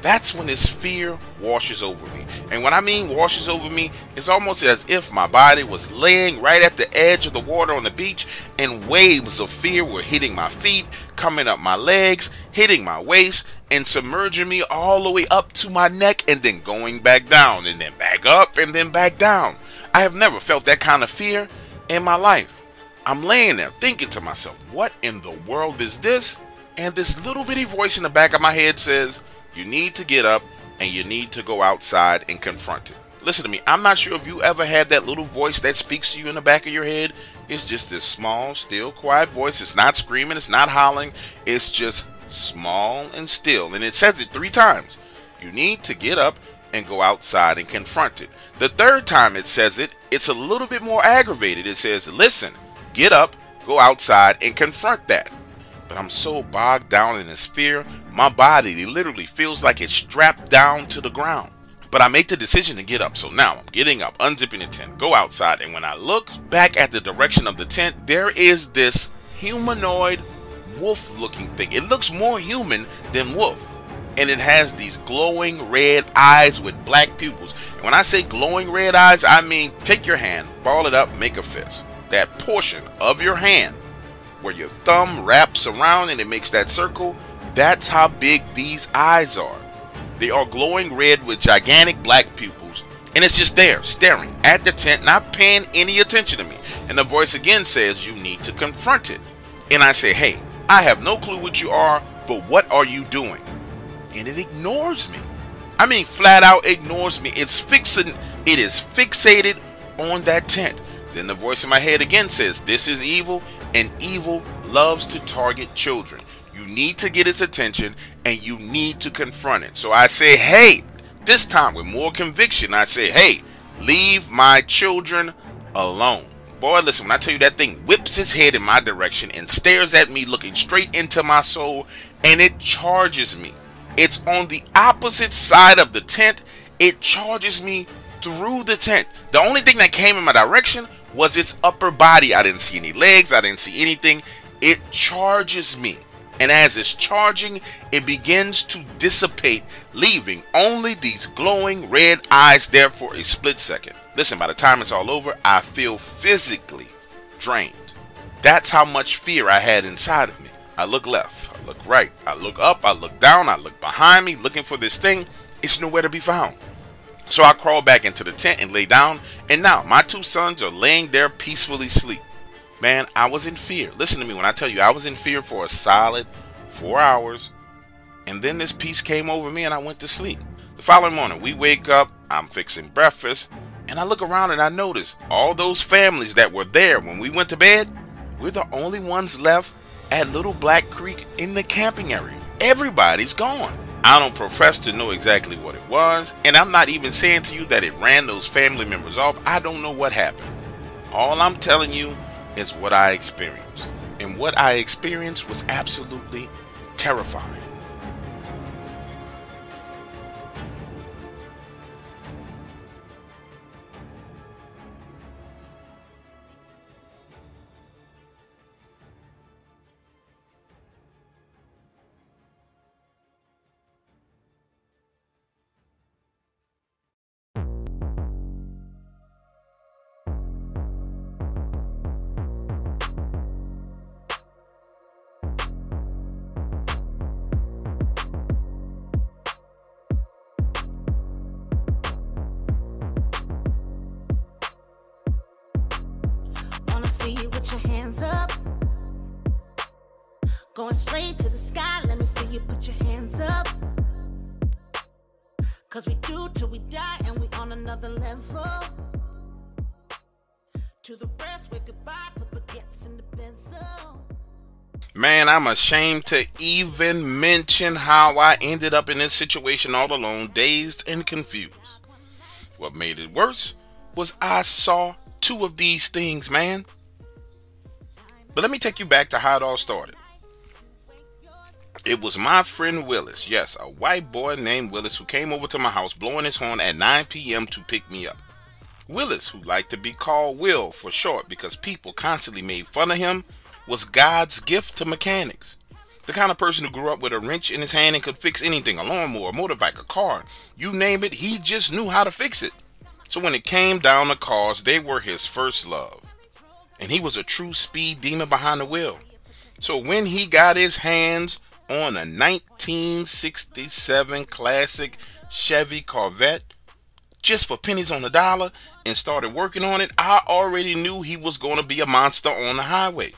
That's when this fear washes over me. And when I mean washes over me, it's almost as if my body was laying right at the edge of the water on the beach, and waves of fear were hitting my feet, coming up my legs, hitting my waist, and submerging me all the way up to my neck, and then going back down, and then back up, and then back down. I have never felt that kind of fear in my life. I'm laying there thinking to myself, what in the world is this? And this little bitty voice in the back of my head says, you need to get up and you need to go outside and confront it. Listen to me. I'm not sure if you ever had that little voice that speaks to you in the back of your head. It's just this small, still, quiet voice. It's not screaming. It's not howling. It's just small and still. And it says it 3 times. You need to get up and go outside and confront it. The 3rd time it says it, it's a little bit more aggravated. It says, listen, get up, go outside and confront that. But I'm so bogged down in this fear, my body literally feels like it's strapped down to the ground. But I make the decision to get up, so now I'm getting up, unzipping the tent, go outside, and when I look back at the direction of the tent, there is this humanoid wolf-looking thing. It looks more human than wolf. and it has these glowing red eyes with black pupils. And when I say glowing red eyes, I mean take your hand, ball it up, make a fist. That portion of your hand where your thumb wraps around and it makes that circle, that's how big these eyes are. They are glowing red with gigantic black pupils, and it's just there staring at the tent, not paying any attention to me. And the voice again says, you need to confront it. And I say, hey, I have no clue what you are, but what are you doing? And it ignores me. I mean, flat out ignores me. It is fixated on that tent. Then the voice in my head again says, this is evil, and evil loves to target children. You need to get its attention, and you need to confront it. So I say, hey, this time with more conviction, I say, hey, leave my children alone. Boy, listen, when I tell you that thing whips its head in my direction and stares at me looking straight into my soul, and it charges me. It's on the opposite side of the tent. It charges me through the tent. The only thing that came in my direction was its upper body. I didn't see any legs. I didn't see anything. It charges me. And as it's charging, it begins to dissipate, leaving only these glowing red eyes there for a split second. Listen, by the time it's all over, I feel physically drained. That's how much fear I had inside of me. I look left, I look right, I look up, I look down, I look behind me, looking for this thing. It's nowhere to be found. So I crawl back into the tent and lay down, and now my two sons are laying there peacefully asleep. Man, I was in fear. Listen to me when I tell you, I was in fear for a solid 4 hours, and then this peace came over me and I went to sleep. The following morning, we wake up, I'm fixing breakfast, and I look around and I notice all those families that were there when we went to bed, we're the only ones left at Little Black Creek in the camping area. Everybody's gone. I don't profess to know exactly what it was, and I'm not even saying to you that it ran those family members off. I don't know what happened. All I'm telling you is what I experienced, and what I experienced was absolutely terrifying. Put your hands up, going straight to the sky. Let me see you put your hands up, cause we do till we die, and we on another level. To the rest, wave goodbye, Papa gets in the bezel. Man, I'm ashamed to even mention how I ended up in this situation all alone, dazed and confused. What made it worse was I saw two of these things, man. But let me take you back to how it all started. It was my friend Willis, yes, a white boy named Willis, who came over to my house blowing his horn at 9 p.m. to pick me up. Willis, who liked to be called Will for short because people constantly made fun of him, was God's gift to mechanics. The kind of person who grew up with a wrench in his hand and could fix anything, a lawnmower, a motorbike, a car, you name it, he just knew how to fix it. So when it came down to cars, they were his first love. And he was a true speed demon behind the wheel. So when he got his hands on a 1967 classic Chevy Corvette, just for pennies on the dollar, and started working on it, I already knew he was going to be a monster on the highway.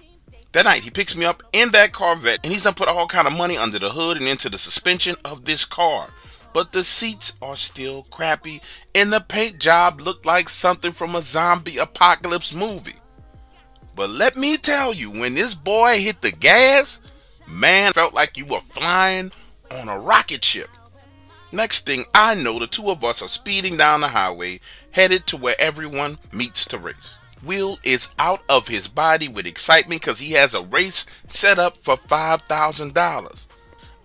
That night, he picks me up in that Corvette, and he's done put all kind of money under the hood and into the suspension of this car. But the seats are still crappy, and the paint job looked like something from a zombie apocalypse movie. But let me tell you, when this boy hit the gas, man, felt like you were flying on a rocket ship. Next thing I know, the two of us are speeding down the highway, headed to where everyone meets to race. Will is out of his body with excitement because he has a race set up for $5,000.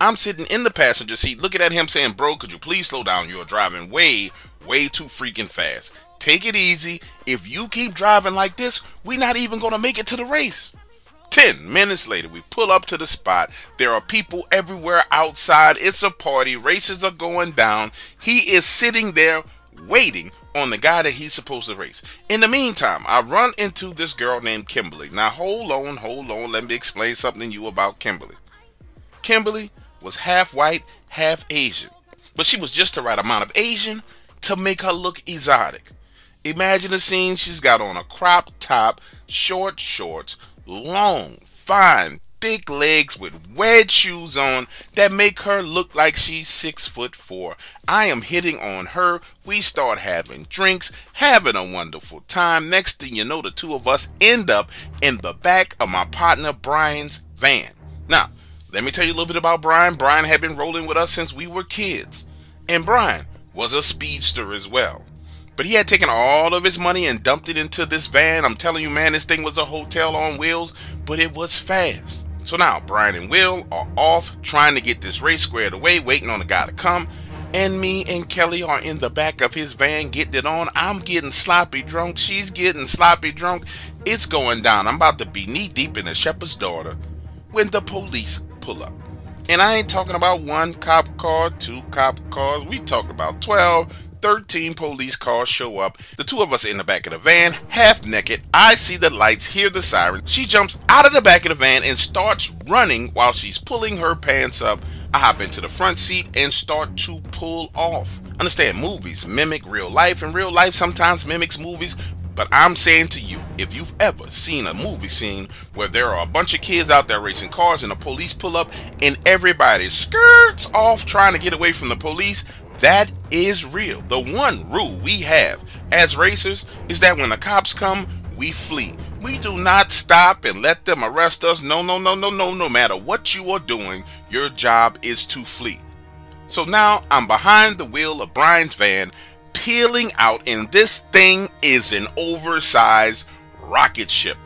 I'm sitting in the passenger seat looking at him saying, bro, could you please slow down? You're driving way, way too freaking fast. Take it easy. If you keep driving like this, we're not even going to make it to the race. 10 minutes later, we pull up to the spot. There are people everywhere outside. It's a party. Races are going down. He is sitting there waiting on the guy that he's supposed to race. In the meantime, I run into this girl named Kimberly. Now, hold on. Let me explain something to you about Kimberly. Kimberly was half white, half Asian. But she was just the right amount of Asian to make her look exotic. Imagine the scene. She's got on a crop top, short shorts, long, fine, thick legs with wedge shoes on that make her look like she's 6'4". I am hitting on her. We start having drinks, having a wonderful time. Next thing you know, the two of us end up in the back of my partner Brian's van. Now, let me tell you a little bit about Brian. Brian had been rolling with us since we were kids. And Brian was a speedster as well. But he had taken all of his money and dumped it into this van. I'm telling you, man, this thing was a hotel on wheels, but it was fast. So now Brian and Will are off trying to get this race squared away, waiting on the guy to come. And me and Kelly are in the back of his van getting it on. I'm getting sloppy drunk. She's getting sloppy drunk. It's going down. I'm about to be knee deep in the shepherd's daughter when the police pull up. And I ain't talking about one cop car, two cop cars. We talking about 12, 13 police cars show up. The two of us are in the back of the van, half naked. I see the lights, hear the siren. She jumps out of the back of the van and starts running while she's pulling her pants up. I hop into the front seat and start to pull off. Understand, movies mimic real life, and real life sometimes mimics movies. But I'm saying to you, if you've ever seen a movie scene where there are a bunch of kids out there racing cars and the police pull up and everybody skirts off trying to get away from the police, that is real. The one rule we have as racers is that when the cops come, we flee. We do not stop and let them arrest us. No. No matter what you are doing, your job is to flee. So now I'm behind the wheel of Brian's van, peeling out, and this thing is an oversized rocket ship.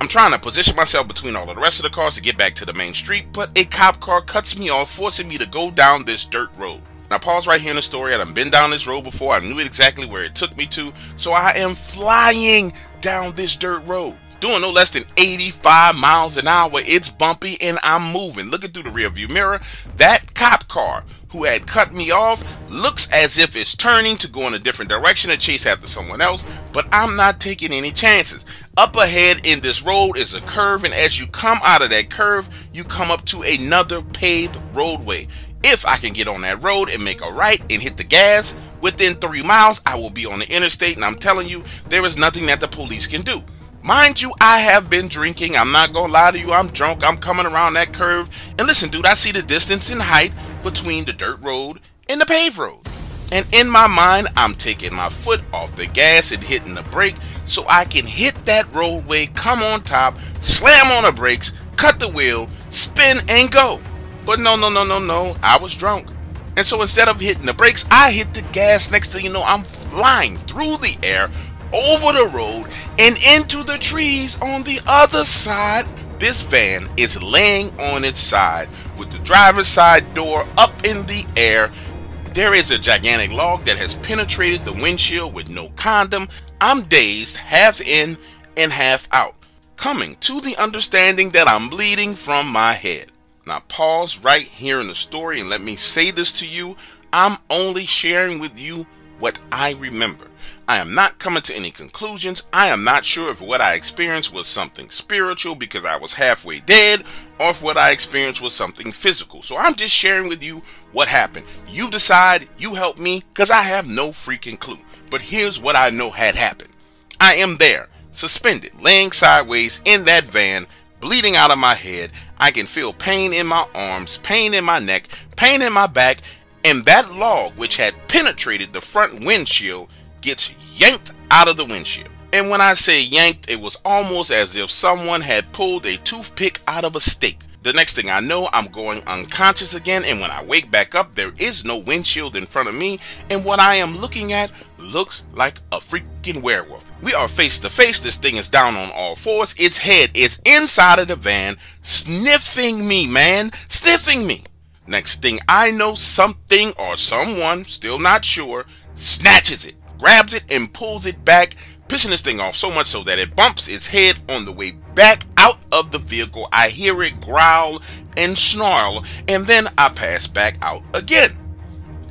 I'm trying to position myself between all of the rest of the cars to get back to the main street, but a cop car cuts me off, forcing me to go down this dirt road. Now pause right here in the story. I done been down this road before. I knew exactly where it took me to, so I am flying down this dirt road, doing no less than 85 miles an hour. It's bumpy and I'm moving. Looking through the rearview mirror, that cop car who had cut me off looks as if it's turning to go in a different direction to chase after someone else, but I'm not taking any chances. Up ahead in this road is a curve, and as you come out of that curve, you come up to another paved roadway. If I can get on that road and make a right and hit the gas, within 3 miles, I will be on the interstate, and I'm telling you, there is nothing that the police can do. Mind you, I have been drinking. I'm not gonna lie to you. I'm drunk. I'm coming around that curve. And listen, dude, I see the distance in height between the dirt road and the paved road. And in my mind, I'm taking my foot off the gas and hitting the brake so I can hit that roadway, come on top, slam on the brakes, cut the wheel, spin and go. But no. I was drunk. And so instead of hitting the brakes, I hit the gas. Next thing you know, I'm flying through the air, over the road and into the trees on the other side. This van is laying on its side with the driver's side door up in the air. There is a gigantic log that has penetrated the windshield with no condom. I'm dazed, half in and half out, coming to the understanding that I'm bleeding from my head. Now pause right here in the story and let me say this to you. I'm only sharing with you what I remember. I am not coming to any conclusions. I am not sure if what I experienced was something spiritual because I was halfway dead, or if what I experienced was something physical. So I'm just sharing with you what happened. You decide, you help me, because I have no freaking clue. But here's what I know had happened. I am there, suspended, laying sideways in that van, bleeding out of my head. I can feel pain in my arms, pain in my neck, pain in my back, and that log which had penetrated the front windshield gets yanked out of the windshield. And when I say yanked, it was almost as if someone had pulled a toothpick out of a steak. The next thing I know, I'm going unconscious again, and when I wake back up, there is no windshield in front of me, and what I am looking at looks like a freaking werewolf. We are face to face. This thing is down on all fours. Its head is inside of the van, sniffing me, man, sniffing me. Next thing I know, something or someone, still not sure, snatches it, grabs it and pulls it back, pissing this thing off so much so that it bumps its head on the way back out of the vehicle, I hear it growl and snarl, and then I pass back out again.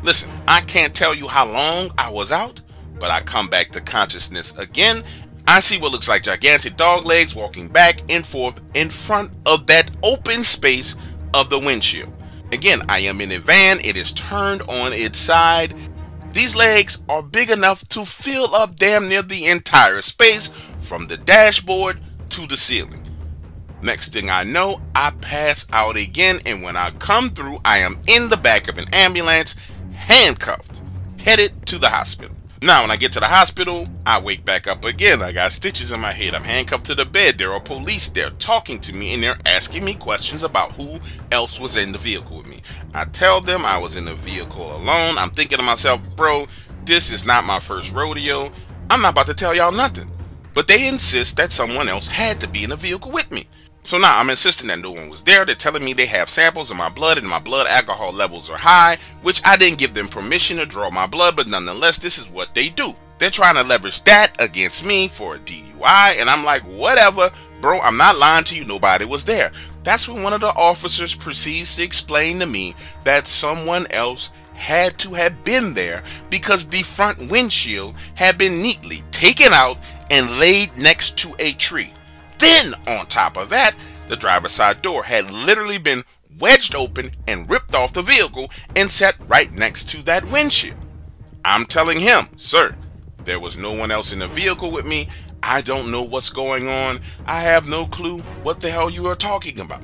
Listen, I can't tell you how long I was out, but I come back to consciousness again. I see what looks like gigantic dog legs walking back and forth in front of that open space of the windshield. Again, I am in a van. It is turned on its side. These legs are big enough to fill up damn near the entire space from the dashboard to the ceiling. Next thing I know, I pass out again, and when I come through, I am in the back of an ambulance, handcuffed, headed to the hospital. Now, when I get to the hospital, I wake back up again. I got stitches in my head. I'm handcuffed to the bed. There are police there talking to me, and they're asking me questions about who else was in the vehicle with me. I tell them I was in the vehicle alone. I'm thinking to myself, bro, this is not my first rodeo. I'm not about to tell y'all nothing. But they insist that someone else had to be in the vehicle with me. So now I'm insisting that no one was there. They're telling me they have samples of my blood and my blood alcohol levels are high, which I didn't give them permission to draw my blood, but nonetheless, this is what they do. They're trying to leverage that against me for a DUI, and I'm like, whatever, bro, I'm not lying to you, nobody was there. That's when one of the officers proceeds to explain to me that someone else had to have been there because the front windshield had been neatly taken out and laid next to a tree. Then, on top of that, the driver's side door had literally been wedged open and ripped off the vehicle and sat right next to that windshield. I'm telling him, sir, there was no one else in the vehicle with me. I don't know what's going on. I have no clue what the hell you are talking about.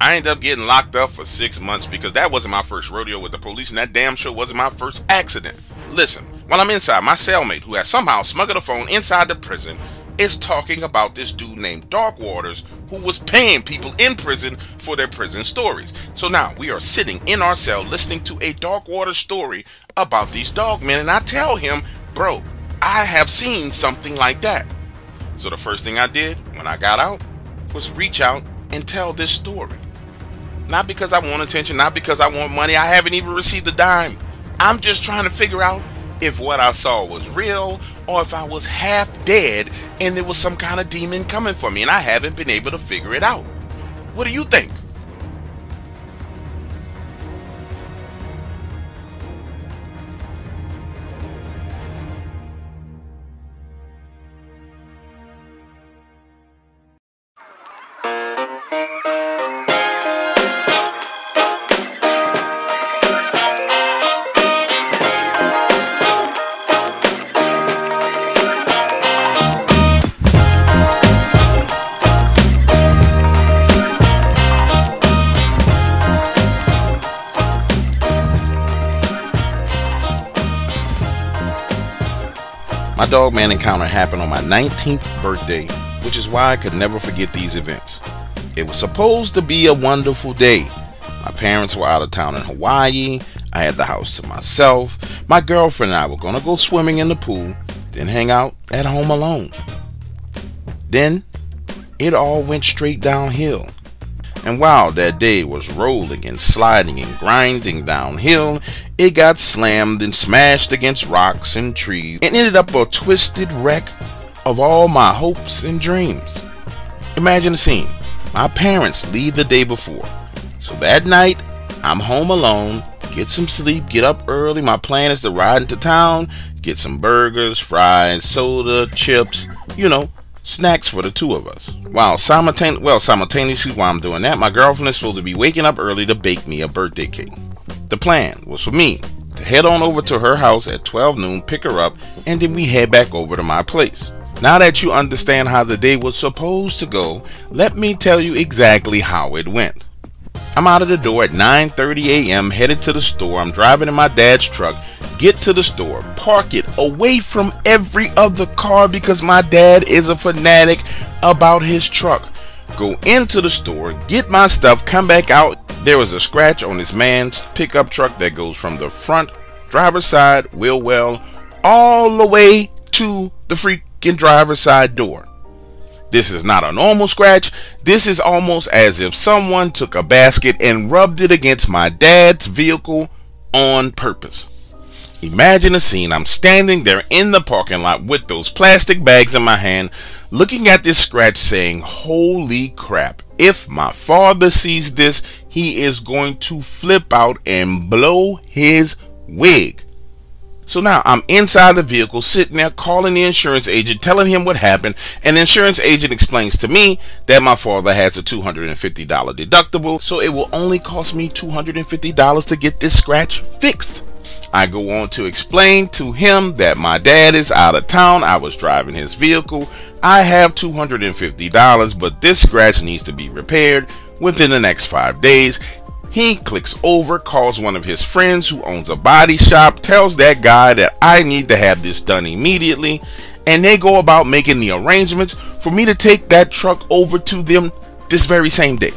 I ended up getting locked up for 6 months because that wasn't my first rodeo with the police, and that damn sure wasn't my first accident. Listen, while I'm inside, my cellmate, who has somehow smuggled a phone inside the prison, is talking about this dude named Dark Waters who was paying people in prison for their prison stories. So now we are sitting in our cell listening to a Dark Waters story about these dog men, and I tell him, bro, I have seen something like that. So the first thing I did when I got out was reach out and tell this story. Not because I want attention, not because I want money. I haven't even received a dime. I'm just trying to figure out if what I saw was real, or if I was half dead and there was some kind of demon coming for me, and I haven't been able to figure it out. What do you think? My Dogman encounter happened on my 19th birthday, which is why I could never forget these events. It was supposed to be a wonderful day. My parents were out of town in Hawaii. I had the house to myself. My girlfriend and I were going to go swimming in the pool, then hang out at home alone. Then it all went straight downhill. And while that day was rolling and sliding and grinding downhill, it got slammed and smashed against rocks and trees and ended up a twisted wreck of all my hopes and dreams. Imagine the scene. My parents leave the day before. So that night, I'm home alone, get some sleep, get up early. My plan is to ride into town, get some burgers, fries, soda, chips, you know, snacks for the two of us. While simultaneously while I'm doing that, my girlfriend is supposed to be waking up early to bake me a birthday cake. The plan was for me to head on over to her house at 12 noon, pick her up, and then we head back over to my place. Now that you understand how the day was supposed to go, let me tell you exactly how it went. I'm out of the door at 9:30 a.m. headed to the store. I'm driving in my dad's truck, get to the store, park it away from every other car because my dad is a fanatic about his truck. Go into the store, get my stuff, come back out. There was a scratch on this man's pickup truck that goes from the front driver's side wheel well all the way to the freaking driver's side door. This is not a normal scratch. This is almost as if someone took a basket and rubbed it against my dad's vehicle on purpose. Imagine a scene. I'm standing there in the parking lot with those plastic bags in my hand, looking at this scratch saying, holy crap, if my father sees this, he is going to flip out and blow his wig. So now I'm inside the vehicle, sitting there calling the insurance agent, telling him what happened, and the insurance agent explains to me that my father has a $250 deductible, so it will only cost me $250 to get this scratch fixed. I go on to explain to him that my dad is out of town, I was driving his vehicle, I have $250, but this scratch needs to be repaired within the next 5 days. He clicks over, calls one of his friends who owns a body shop, tells that guy that I need to have this done immediately, and they go about making the arrangements for me to take that truck over to them this very same day.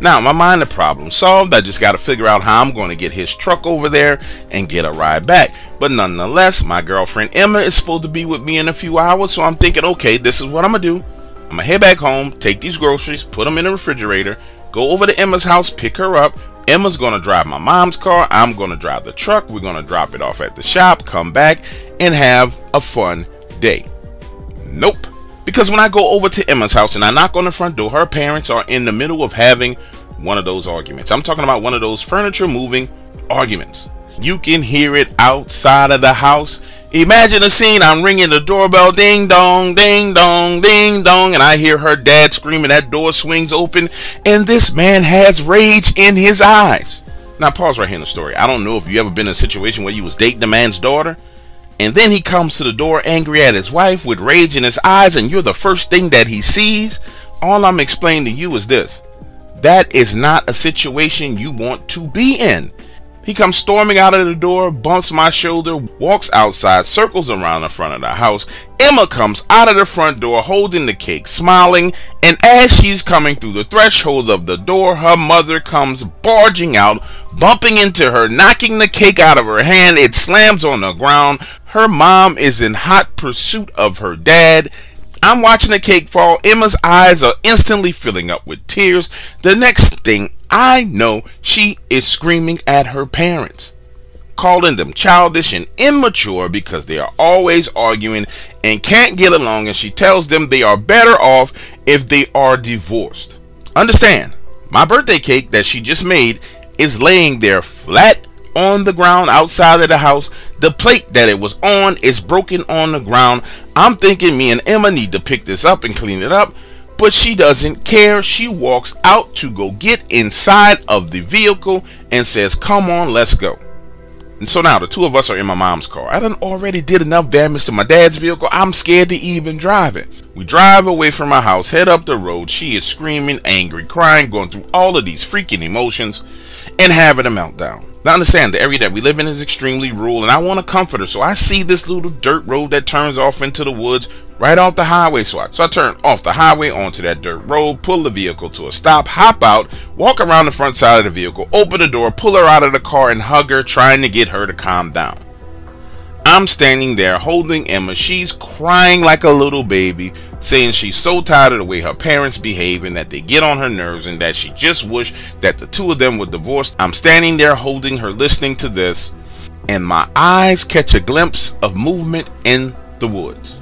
Now, in my mind, the problem solved. I just got to figure out how I'm going to get his truck over there and get a ride back. But nonetheless, my girlfriend Emma is supposed to be with me in a few hours, so I'm thinking, okay, this is what I'm going to do. I'm going to head back home, take these groceries, put them in the refrigerator, go over to Emma's house, pick her up. Emma's going to drive my mom's car. I'm going to drive the truck. We're going to drop it off at the shop, come back, and have a fun day. Nope. Because when I go over to Emma's house and I knock on the front door, her parents are in the middle of having one of those arguments. I'm talking about one of those furniture moving arguments. You can hear it outside of the house. Imagine a scene. I'm ringing the doorbell, ding dong, ding dong, ding dong, and I hear her dad screaming. That door swings open and this man has rage in his eyes. Now pause right here in the story. I don't know if you ever been in a situation where you was dating a man's daughter, and then he comes to the door angry at his wife with rage in his eyes, and you're the first thing that he sees. All I'm explaining to you is this. That is not a situation you want to be in. He comes storming out of the door, bumps my shoulder, walks outside, circles around the front of the house. Emma comes out of the front door holding the cake, smiling, and as she's coming through the threshold of the door, her mother comes barging out, bumping into her, knocking the cake out of her hand. It slams on the ground. Her mom is in hot pursuit of her dad. I'm watching the cake fall. Emma's eyes are instantly filling up with tears. The next thing I know, she is screaming at her parents, calling them childish and immature because they are always arguing and can't get along, and she tells them they are better off if they are divorced. Understand, my birthday cake that she just made is laying there flat on the ground outside of the house. The plate that it was on is broken on the ground. I'm thinking me and Emma need to pick this up and clean it up, but she doesn't care. She walks out to go get inside of the vehicle and says, come on, let's go. And so now the two of us are in my mom's car. I done already did enough damage to my dad's vehicle. I'm scared to even drive it. We drive away from my house, head up the road. She is screaming, angry, crying, going through all of these freaking emotions and having a meltdown. Now understand, the area that we live in is extremely rural, and I want to comfort her. So I see this little dirt road that turns off into the woods right off the highway. So I turn off the highway onto that dirt road, pull the vehicle to a stop, hop out, walk around the front side of the vehicle, open the door, pull her out of the car and hug her, trying to get her to calm down. I'm standing there holding Emma. She's crying like a little baby, saying she's so tired of the way her parents behave and that they get on her nerves and that she just wished that the two of them were divorced. I'm standing there holding her, listening to this, and my eyes catch a glimpse of movement in the woods.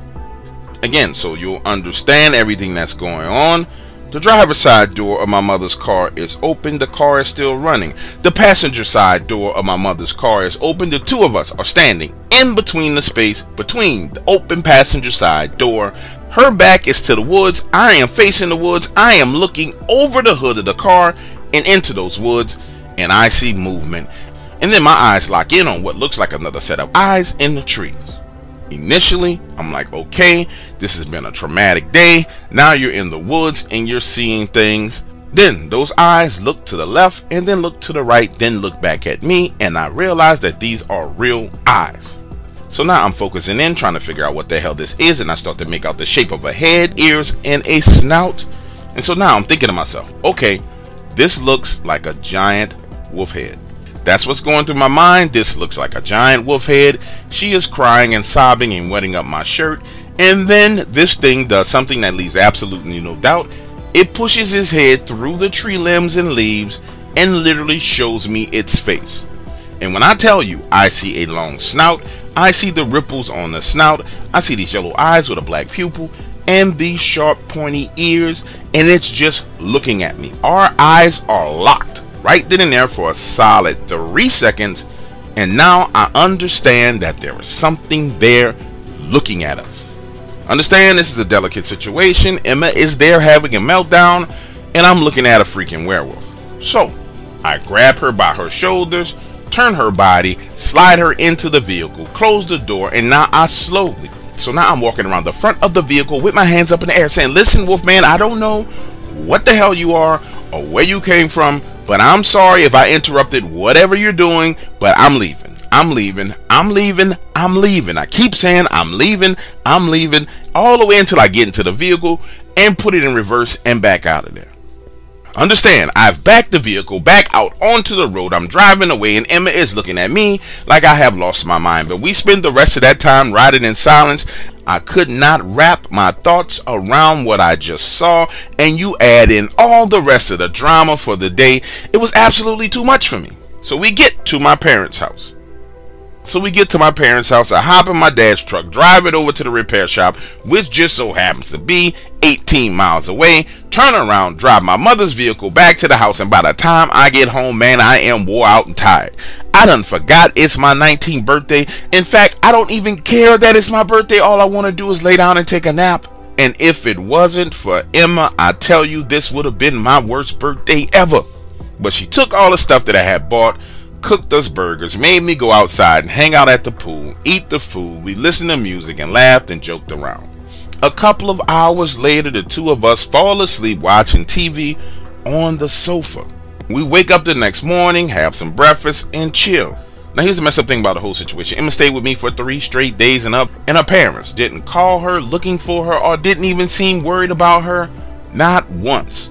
Again, so you'll understand everything that's going on. The driver's side door of my mother's car is open. The car is still running. The passenger side door of my mother's car is open. The two of us are standing in between the space between the open passenger side door. Her back is to the woods. I am facing the woods. I am looking over the hood of the car and into those woods, and I see movement. And then my eyes lock in on what looks like another set of eyes in the trees. Initially, I'm like, okay, this has been a traumatic day. Now you're in the woods and you're seeing things. Then those eyes look to the left and then look to the right, then look back at me, and I realize that these are real eyes. So now I'm focusing in, trying to figure out what the hell this is, and I start to make out the shape of a head, ears, and a snout. And so now I'm thinking to myself, okay, this looks like a giant wolf head. That's what's going through my mind. This looks like a giant wolf head. She is crying and sobbing and wetting up my shirt. And then this thing does something that leaves absolutely no doubt. It pushes his head through the tree limbs and leaves and literally shows me its face. And when I tell you, I see a long snout, I see the ripples on the snout, I see these yellow eyes with a black pupil, and these sharp pointy ears, and it's just looking at me. Our eyes are locked right then and there for a solid 3 seconds, and now I understand that there is something there looking at us. Understand, this is a delicate situation. Emma is there having a meltdown, and I'm looking at a freaking werewolf. So I grab her by her shoulders, turn her body, slide her into the vehicle, close the door, and now I slowly, so now I'm walking around the front of the vehicle with my hands up in the air saying, listen, Wolfman, I don't know what the hell you are or where you came from, but I'm sorry if I interrupted whatever you're doing, but I'm leaving. I'm leaving. I'm leaving. I'm leaving. I keep saying I'm leaving. I'm leaving all the way until I get into the vehicle and put it in reverse and back out of there. Understand, I've backed the vehicle back out onto the road. I'm driving away, and Emma is looking at me like I have lost my mind. But we spend the rest of that time riding in silence. I could not wrap my thoughts around what I just saw, and you add in all the rest of the drama for the day. It was absolutely too much for me. So we get to my parents' house. I hop in my dad's truck, drive it over to the repair shop, which just so happens to be 18 miles away, turn around, drive my mother's vehicle back to the house, and by the time I get home, man, I am wore out and tired. I done forgot it's my 19th birthday. In fact, I don't even care that it's my birthday. All I want to do is lay down and take a nap. And if it wasn't for Emma, I tell you, this would have been my worst birthday ever. But she took all the stuff that I had bought, cooked us burgers, made me go outside and hang out at the pool, eat the food, we listened to music and laughed and joked around. A couple of hours later, the two of us fall asleep watching TV on the sofa. We wake up the next morning, have some breakfast, and chill. Now here's the messed up thing about the whole situation. Emma stayed with me for 3 straight days and her parents didn't call her looking for her or didn't even seem worried about her. Not once.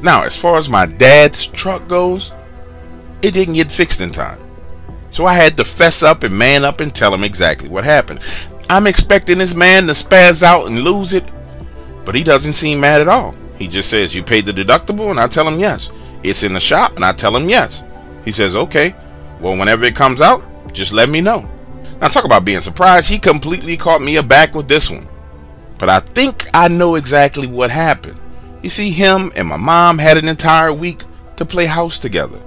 Now, as far as my dad's truck goes, it didn't get fixed in time. So I had to fess up and man up and tell him exactly what happened. I'm expecting this man to spaz out and lose it, but he doesn't seem mad at all. He just says, you paid the deductible? And I tell him yes. It's in the shop? And I tell him yes. He says, okay, well, whenever it comes out, just let me know. Now talk about being surprised. He completely caught me aback with this one. But I think I know exactly what happened. You see, him and my mom had an entire week to play house together.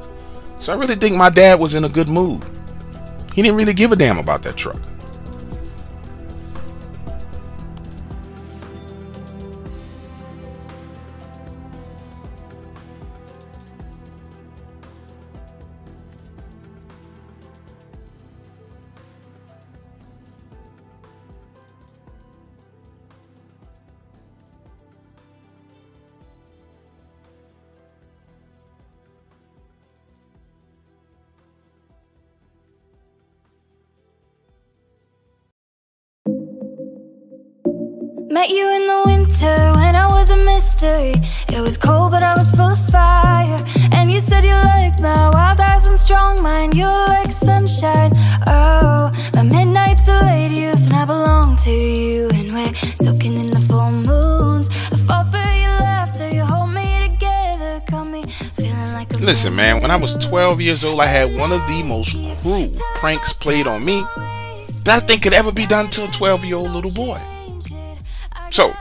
So I really think my dad was in a good mood. He didn't really give a damn about that truck. Met you in the winter when I was a mystery. It was cold but I was full of fire. And you said you liked my wild eyes and strong mind. You were like sunshine, oh. My midnight's a late youth and I belong to you. And we're soaking in the full moons. I fall for your laughter, you hold me together. Call me feeling like a... Listen, man, when I was 12 years old, I had one of the most cruel pranks played on me that I think could ever be done to a 12-year-old little boy. So,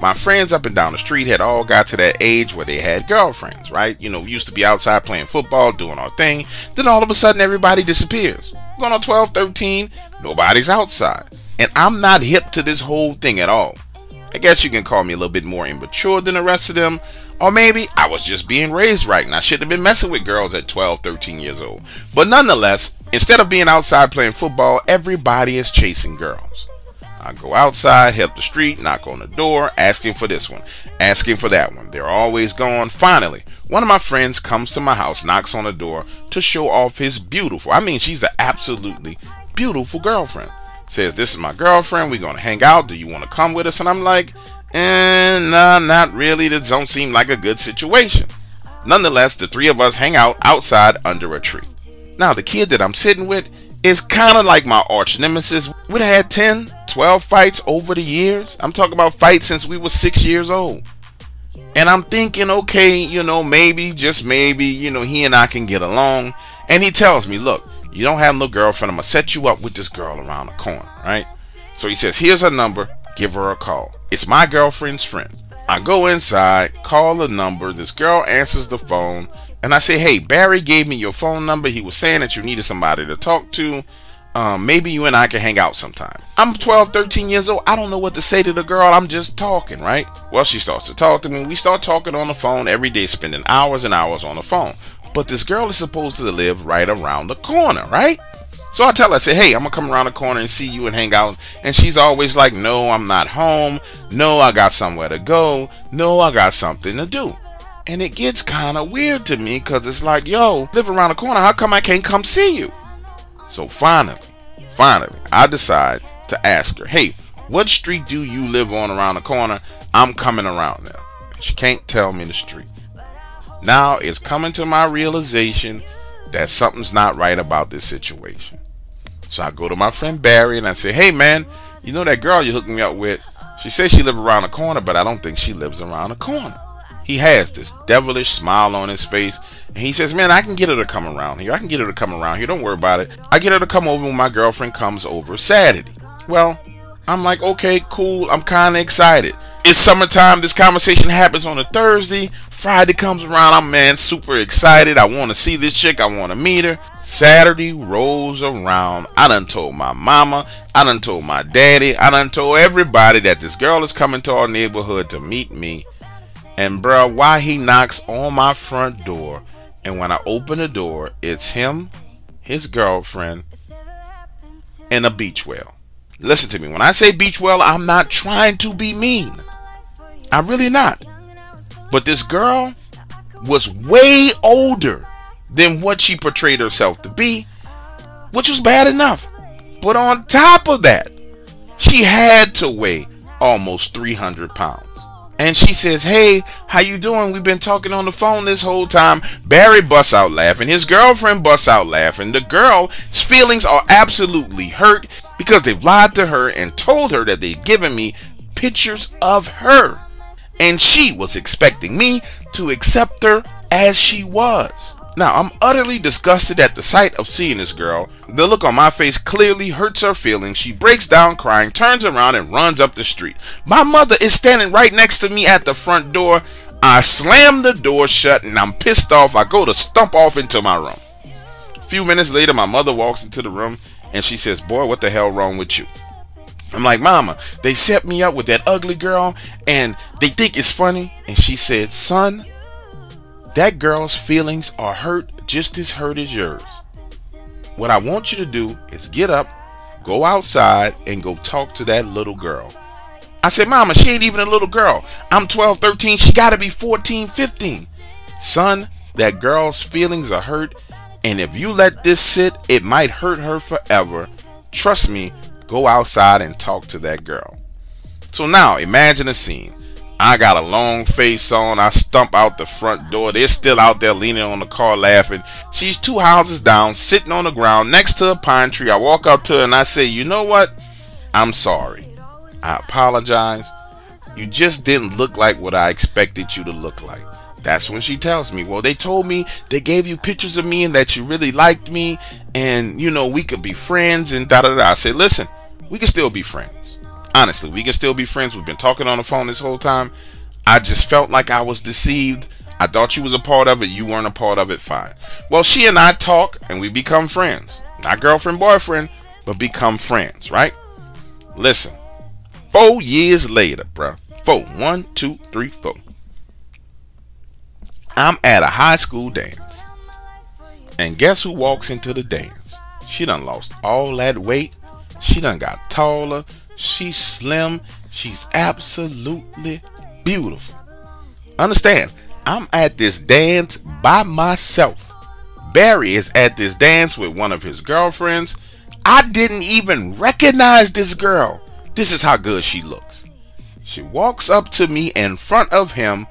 my friends up and down the street had all got to that age where they had girlfriends, right? You know, we used to be outside playing football, doing our thing. Then all of a sudden, everybody disappears. Going on 12, 13, nobody's outside. And I'm not hip to this whole thing at all. I guess you can call me a little bit more immature than the rest of them. Or maybe I was just being raised right and I shouldn't have been messing with girls at 12, 13 years old. But nonetheless, instead of being outside playing football, everybody is chasing girls. I go outside, help the street, knock on the door, asking for this one, asking for that one. They're always gone. Finally, one of my friends comes to my house, knocks on the door to show off his beautiful, I mean, she's an absolutely beautiful girlfriend. Says, this is my girlfriend. We're going to hang out. Do you want to come with us? And I'm like, nah, not really. This don't seem like a good situation. Nonetheless, the three of us hang out outside under a tree. Now, the kid that I'm sitting with is kind of like my arch nemesis. We'd had 10, 12 fights over the years. I'm talking about fights since we were 6 years old. And I'm thinking, okay, you know, maybe, just maybe, you know, he and I can get along. And he tells me, look, You don't have no girlfriend. I'm going to set you up with this girl around the corner, right? So he says, here's her number. Give her a call. It's my girlfriend's friend. I go inside, call the number. This girl answers the phone. And I say, hey, Barry gave me your phone number. He was saying that you needed somebody to talk to. Maybe you and I can hang out sometime. I'm 12, 13 years old. I don't know what to say to the girl. I'm just talking, right? Well, she starts to talk to me. We start talking on the phone every day, spending hours and hours on the phone. But this girl is supposed to live right around the corner, right? So I tell her, I say, hey, I'm going to come around the corner and see you and hang out. And she's always like, no, I'm not home. No, I got somewhere to go. No, I got something to do. And it gets kind of weird to me because it's like, yo, live around the corner. How come I can't come see you? So finally, I decide to ask her, hey, what street do you live on around the corner? I'm coming around now. She can't tell me the street. Now it's coming to my realization that something's not right about this situation. So I go to my friend Barry and I say, hey, man, you know that girl you hooked me up with? She says she lives around the corner, but I don't think she lives around the corner. He has this devilish smile on his face. And he says, man, I can get her to come around here. I can get her to come around here. Don't worry about it. I get her to come over when my girlfriend comes over Saturday. Well, I'm like, okay, cool. I'm kind of excited. It's summertime. This conversation happens on a Thursday. Friday comes around. I'm, man, super excited. I want to see this chick. I want to meet her. Saturday rolls around. I done told my mama. I done told my daddy. I done told everybody that this girl is coming to our neighborhood to meet me. And bro, why he knocks on my front door, and when I open the door, it's him, his girlfriend, and a beach whale. Listen to me. When I say beach whale, I'm not trying to be mean. I'm really not. But this girl was way older than what she portrayed herself to be, which was bad enough. But on top of that, she had to weigh almost 300 pounds. And she says, hey, how you doing? We've been talking on the phone this whole time. Barry busts out laughing. His girlfriend busts out laughing. The girl's feelings are absolutely hurt because they've lied to her and told her that they've given me pictures of her. And she was expecting me to accept her as she was. Now, I'm utterly disgusted at the sight of seeing this girl. The look on my face clearly hurts her feelings. She breaks down crying, turns around, and runs up the street. My mother is standing right next to me at the front door. I slam the door shut, and I'm pissed off. I go to stomp off into my room. A few minutes later, my mother walks into the room, and she says, boy, what the hell wrong with you? I'm like, mama, they set me up with that ugly girl, and they think it's funny. And she said, son, that girl's feelings are hurt, just as hurt as yours. What I want you to do is get up, go outside, and go talk to that little girl. I said, mama, she ain't even a little girl. I'm 12, 13. She got to be 14, 15. Son, that girl's feelings are hurt, and if you let this sit, it might hurt her forever. Trust me, go outside and talk to that girl. So now, imagine a scene. I got a long face on. I stump out the front door. They're still out there leaning on the car laughing. She's two houses down, sitting on the ground next to a pine tree. I walk up to her and I say, you know what? I'm sorry. I apologize. You just didn't look like what I expected you to look like. That's when she tells me, well, they told me they gave you pictures of me and that you really liked me. And, you know, we could be friends and da da da. I say, listen, we can still be friends. Honestly, we can still be friends. We've been talking on the phone this whole time. I just felt like I was deceived. I thought you was a part of it. You weren't a part of it. Fine. Well, she and I talk and we become friends. Not girlfriend, boyfriend, but become friends, right? Listen, 4 years later, bro. 4, 1, 2, 3, 4. I'm at a high school dance. And guess who walks into the dance? She done lost all that weight. She done got taller. She's slim. She's absolutely beautiful. Understand, I'm at this dance by myself. Barry is at this dance with one of his girlfriends. I didn't even recognize this girl. This is how good she looks. She walks up to me in front of him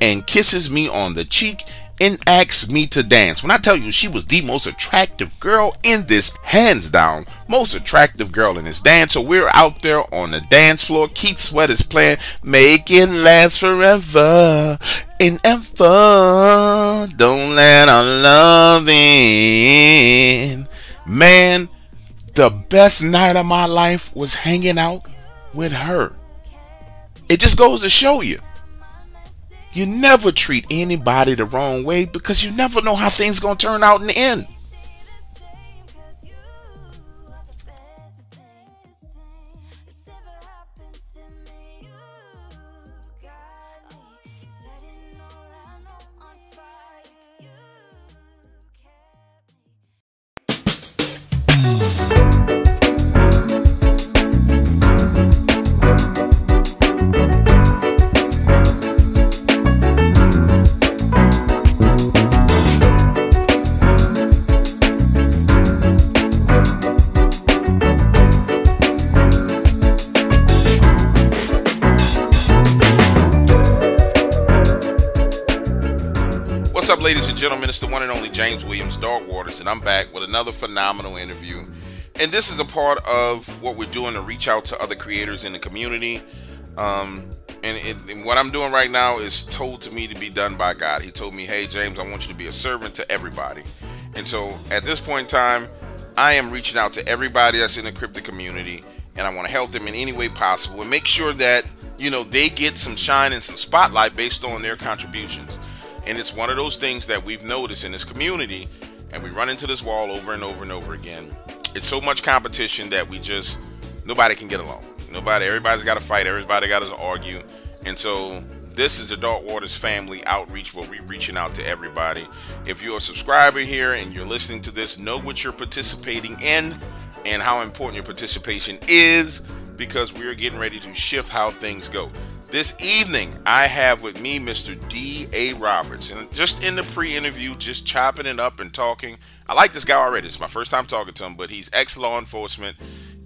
and kisses me on the cheek and asks me to dance. When I tell you she was the most attractive girl in this, hands down, most attractive girl in this dance. So we're out there on the dance floor. Keith Sweat is playing Make It Last Forever and Ever. Don't let our love in. Man, the best night of my life was hanging out with her. It just goes to show you, you never treat anybody the wrong way because you never know how things gonna turn out in the end. Gentlemen, it's the one and only James Williams, Dark Waters, and I'm back with another phenomenal interview. And this is a part of what we're doing to reach out to other creators in the community. And what I'm doing right now is told to me to be done by God. He told me, hey, James, I want you to be a servant to everybody. And so at this point in time, I am reaching out to everybody that's in the cryptic community, and I want to help them in any way possible and make sure that, you know, they get some shine and some spotlight based on their contributions. And it's one of those things that we've noticed in this community, and we run into this wall over and over and over again. It's so much competition that we just, nobody can get along. Nobody, everybody's got to fight. Everybody got to argue. And so this is the Dark Waters family outreach where we're reaching out to everybody. If you're a subscriber here and you're listening to this, know what you're participating in and how important your participation is, because we're getting ready to shift how things go. This evening, I have with me Mr. Da Roberts, and just in the pre-interview, just chopping it up and talking. I like this guy already. It's my first time talking to him, but he's ex-law enforcement,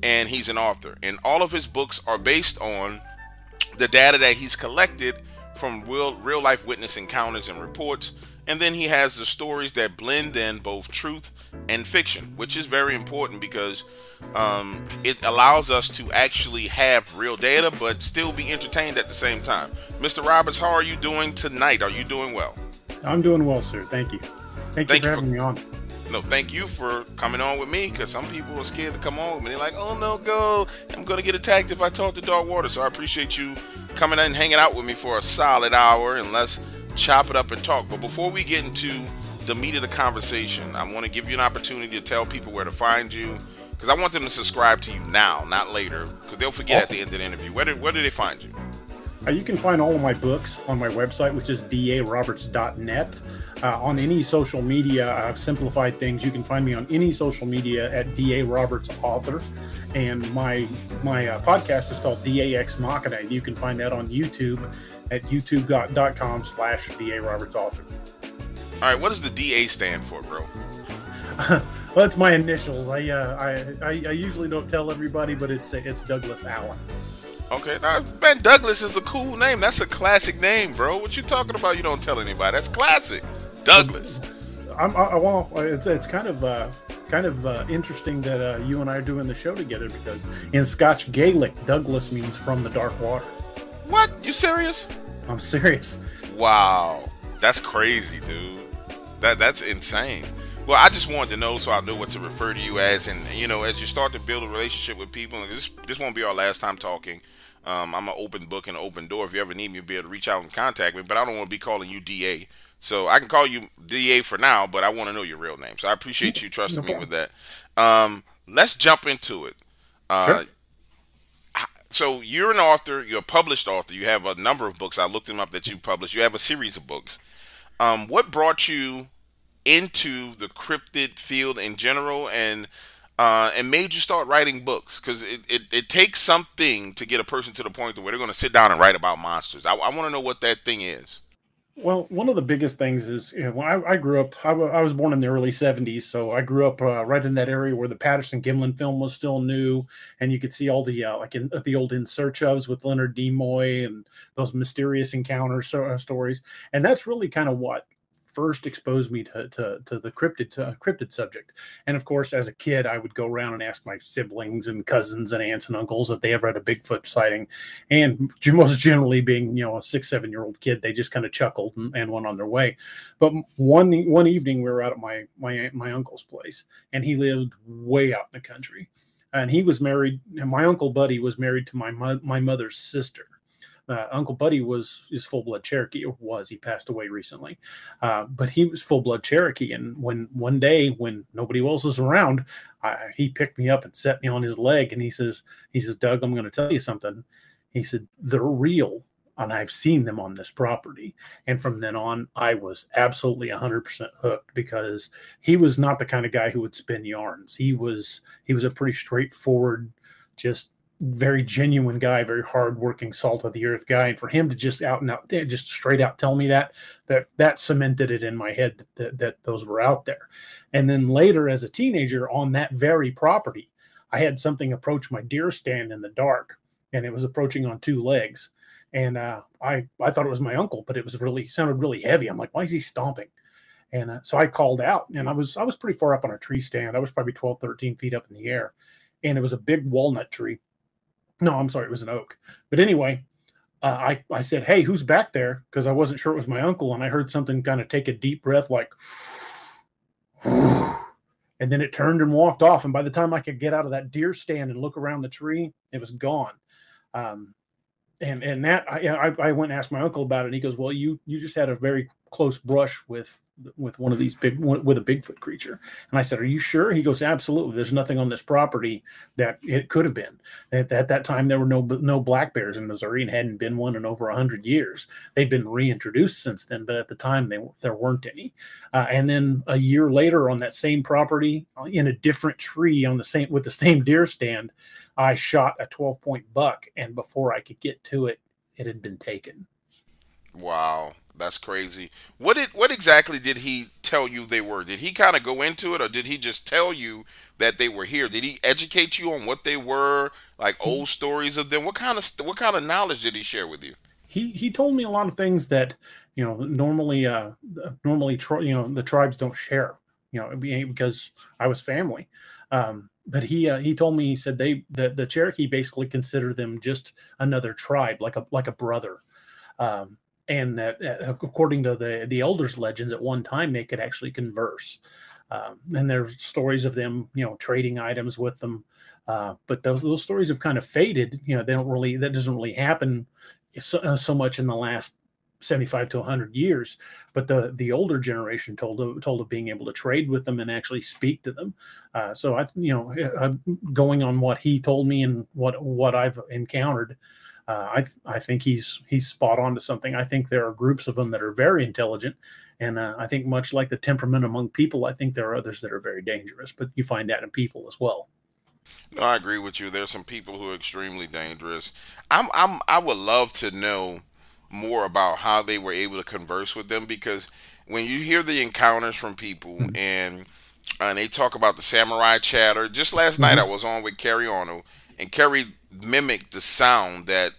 and he's an author. And all of his books are based on the data that he's collected from real-life witness encounters and reports. And then he has the stories that blend in both truth and fiction, which is very important because it allows us to actually have real data, but still be entertained at the same time. Mr. Roberts, how are you doing tonight? Are you doing well? I'm doing well, sir. Thank you. Thank you for having me on. No, thank you for coming on with me, because some people are scared to come on with me. They're like, oh, no, go. I'm going to get attacked if I talk to Dark Water. So I appreciate you coming in and hanging out with me for a solid hour, and let's chop it up and talk. But before we get into the meat of the conversation, I want to give you an opportunity to tell people where to find you, because I want them to subscribe to you now, not later, because they'll forget at the end of the interview. Where do they find you? You can find all of my books on my website, which is daroberts.net. On any social media, I've simplified things. You can find me on any social media at da roberts author. And my podcast is called DAX Machina. You can find that on YouTube at youtube.com/DARobertsAuthor. All right, what does the DA stand for, bro? Well, it's my initials. I usually don't tell everybody, but it's Douglas Allen. Okay, now, man, Douglas is a cool name. That's a classic name, bro. What you talking about? You don't tell anybody. That's classic, Douglas. Well, it's kind of interesting that you and I are doing the show together, because in Scotch Gaelic, Douglas means from the dark water. What? You serious? I'm serious. Wow. That's crazy, dude. That's insane. Well, I just wanted to know so I knew what to refer to you as. And, you know, as you start to build a relationship with people, and this won't be our last time talking. I'm an open book and an open door. If you ever need me, you'll be able to reach out and contact me. But I don't want to be calling you DA. So I can call you DA for now, but I want to know your real name. So I appreciate you trusting me with that. Let's jump into it. Sure. So you're an author, you're a published author. You have a number of books. I looked them up that you published. You have a series of books. What brought you into the cryptid field in general, and made you start writing books? Because it takes something to get a person to the point where they're going to sit down and write about monsters. I want to know what that thing is. Well, one of the biggest things is, you know, when I grew up, I was born in the early 70s, so I grew up right in that area where the Patterson-Gimlin film was still new, and you could see all the, the old In Search Ofs with Leonard Nimoy and those mysterious encounter stories, and that's really kind of what first exposed me to the cryptid subject. And of course, as a kid, I would go around and ask my siblings and cousins and aunts and uncles if they ever had a Bigfoot sighting. And most generally, being, you know, a 6-7 year old kid, they just kind of chuckled and went on their way. But one evening, we were out at my uncle's place, and he lived way out in the country. And he was married, and my Uncle Buddy was married to my mother's sister. Uncle Buddy is full-blood Cherokee, or was. He passed away recently. But he was full-blood Cherokee, and one day when nobody else was around, he picked me up and set me on his leg, and he says, "Doug, I'm going to tell you something." He said, "They're real, and I've seen them on this property." And from then on, I was absolutely 100% hooked, because he was not the kind of guy who would spin yarns. He was a pretty straightforward, just very genuine guy, very hardworking, salt of the earth guy. And for him to just out and out, just straight out tell me that cemented it in my head that those were out there. And then later, as a teenager, on that very property, I had something approach my deer stand in the dark, and it was approaching on two legs. And I thought it was my uncle, but it was really sounded really heavy. I'm like, why is he stomping? And so I called out, and I was pretty far up on a tree stand. I was probably 12, 13 feet up in the air, and it was a big walnut tree. No, I'm sorry, it was an oak. But anyway, I said, "Hey, who's back there?" Because I wasn't sure it was my uncle, and I heard something kind of take a deep breath, like, and then it turned and walked off. And by the time I could get out of that deer stand and look around the tree, it was gone. And that I went and asked my uncle about it, and he goes, "Well, you just had a very close brush with one of these with a Bigfoot creature." And I said, "Are you sure?" He goes, "Absolutely. There's nothing on this property that it could have been." At that time, there were no black bears in Missouri, and hadn't been one in over 100 years. They've been reintroduced since then, but at the time, there weren't any. And then a year later, on that same property, in a different tree with the same deer stand, I shot a 12-point buck, and before I could get to it, it had been taken. Wow, that's crazy. What exactly did he tell you they were? Did he kind of go into it, or did he just tell you that they were here? Did he educate you on what they were, like old stories of them? What kind of knowledge did he share with you? He told me a lot of things that, you know, normally the tribes don't share, you know, because I was family. But he told me, he said the Cherokee basically consider them just another tribe, like a brother. And that, according to the elders' legends, at one time they could actually converse. And there's stories of them, you know, trading items with them. But those stories have kind of faded. You know, they don't really, that doesn't really happen so much in the last 75 to 100 years. But the older generation told of being able to trade with them and actually speak to them. So I, you know, going on what he told me and what I've encountered, I think he's spot on to something. I think there are groups of them that are very intelligent, and I think much like the temperament among people, I think there are others that are very dangerous. But you find that in people as well. No, I agree with you. There's some people who are extremely dangerous. I would love to know more about how they were able to converse with them, because when you hear the encounters from people, mm-hmm. and they talk about the samurai chatter. Just last mm-hmm. night I was on with Kerry Arnold, and Kerry mimicked the sound that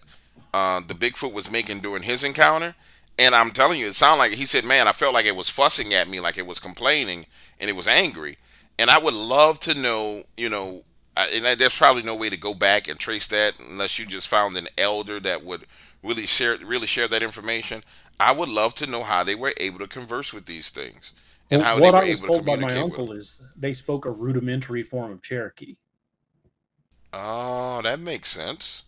the Bigfoot was making during his encounter. And I'm telling you, it sounded like, he said, "Man, I felt like it was fussing at me, like it was complaining, and it was angry." And I would love to know, you know, and there's probably no way to go back and trace that unless you just found an elder that would really share that information. I would love to know how they were able to converse with these things, and well, how what they were I was able told to communicate by my uncle with. Is they spoke a rudimentary form of Cherokee. Oh, that makes sense.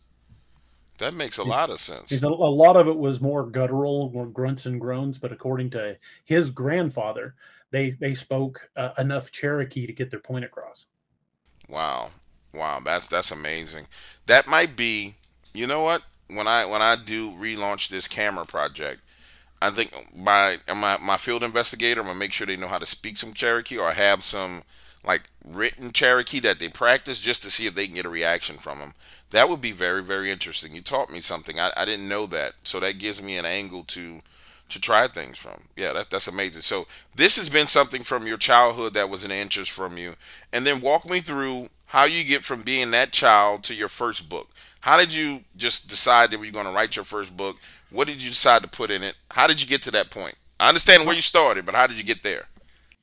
That makes a lot of sense. A lot of it was more guttural, more grunts and groans. But according to his grandfather, they spoke enough Cherokee to get their point across. Wow, wow, that's amazing. That might be, you know what? When I do relaunch this camera project, I think my field investigator, I'm gonna make sure they know how to speak some Cherokee, or have some, like, written Cherokee that they practice, just to see if they can get a reaction from them. That would be very, very interesting. You taught me something. I didn't know that. So that gives me an angle to try things from. Yeah, that's amazing. So this has been something from your childhood that was an interest from you. And then walk me through how you get from being that child to your first book. How did you just decide that you were going to write your first book? What did you decide to put in it? How did you get to that point? I understand where you started, but how did you get there?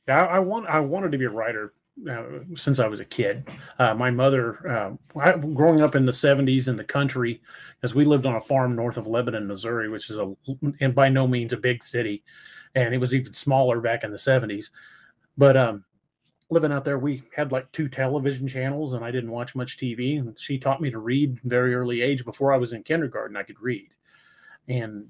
I wanted to be a writer since I was a kid. My mother, growing up in the 70s in the country, because we lived on a farm north of Lebanon, Missouri, which is and by no means a big city, and it was even smaller back in the 70s. But living out there, we had like 2 television channels, and I didn't watch much TV. And she taught me to read very early age. Before I was in kindergarten, I could read, and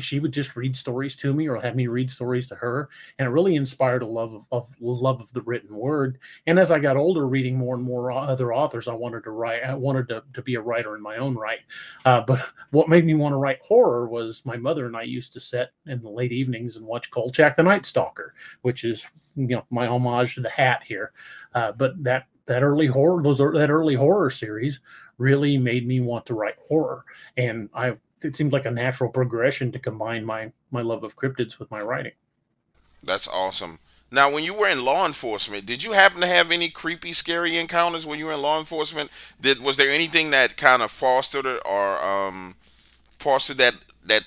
she would just read stories to me or have me read stories to her. And it really inspired a love of the written word. And as I got older, reading more and more other authors, I wanted to write. I wanted to be a writer in my own right. But what made me want to write horror was my mother and I used to sit in the late evenings and watch Kolchak the Night Stalker, which is, you know, my homage to The Hat here. But that early horror series really made me want to write horror. And it seemed like a natural progression to combine my love of cryptids with my writing. That's awesome. Now, when you were in law enforcement, did you happen to have any creepy, scary encounters when you were in law enforcement? Was there anything that kind of fostered or fostered that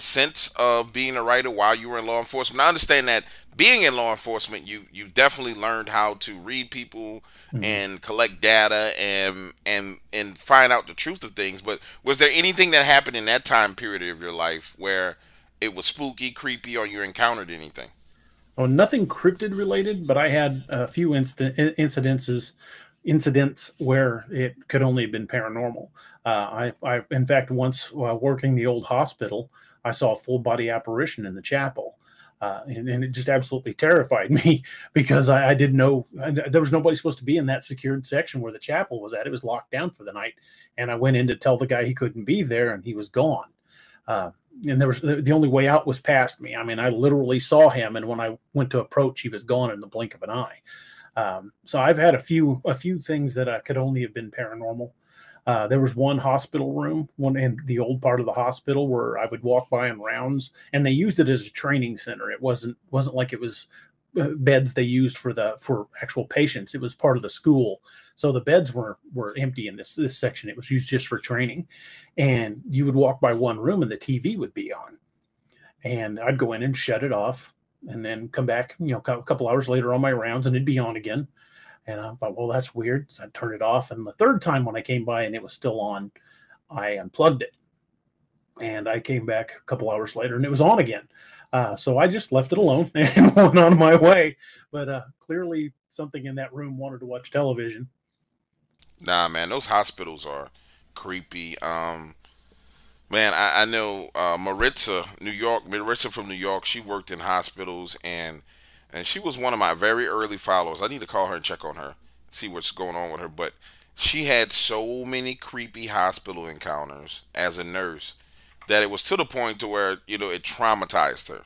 sense of being a writer while you were in law enforcement? I understand that being in law enforcement, you definitely learned how to read people and collect data and find out the truth of things. But was there anything that happened in that time period of your life where it was spooky, creepy, or you encountered anything? Oh, nothing cryptid related, but I had a few incidents where it could only have been paranormal. I in fact, once working the old hospital, I saw a full body apparition in the chapel, and it just absolutely terrified me because I didn't know, there was nobody supposed to be in that secured section where the chapel was at. It was locked down for the night, and I went in to tell the guy he couldn't be there, and he was gone. And the only way out was past me. I mean, I literally saw him, and when I went to approach, he was gone in the blink of an eye. So I've had a few things that could only have been paranormal. There was one hospital room, one in the old part of the hospital, where I would walk by on rounds, and they used it as a training center. It wasn't like it was beds they used for actual patients. It was part of the school, so the beds were empty in this section. It was used just for training, and you would walk by one room, and the TV would be on, and I'd go in and shut it off. And then come back, you know, a couple hours later on my rounds, and it'd be on again. And I thought, well, that's weird. So I turned it off. And the third time when I came by and it was still on, I unplugged it. And I came back a couple hours later and it was on again. So I just left it alone and went on my way. But clearly something in that room wanted to watch television. Nah, man, those hospitals are creepy. Man, I know Maritza from New York, she worked in hospitals, and she was one of my very early followers. I need to call her and check on her, see what's going on with her. But she had so many creepy hospital encounters as a nurse that it was to the point to where, you know, it traumatized her.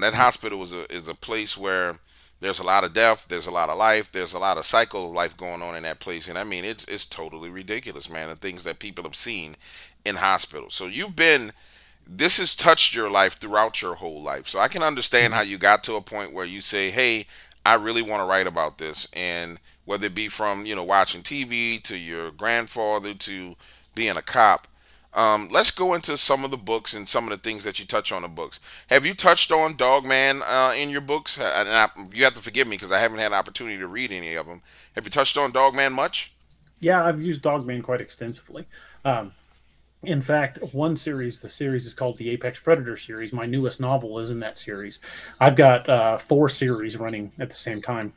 That hospital is a place where there's a lot of death, there's a lot of life, there's a lot of cycle of life going on in that place. And I mean, it's totally ridiculous, man, the things that people have seen in hospitals. So this has touched your life throughout your whole life. So I can understand how you got to a point where you say, hey, I really want to write about this. And whether it be from, you know, watching TV to your grandfather to being a cop, let's go into some of the books and some of the things that you touch on the books. Have you touched on Dogman in your books? And you have to forgive me because I haven't had an opportunity to read any of them. Have you touched on Dogman much? Yeah, I've used Dogman quite extensively. In fact, one series, the series is called the Apex Predator series. My newest novel is in that series. I've got 4 series running at the same time.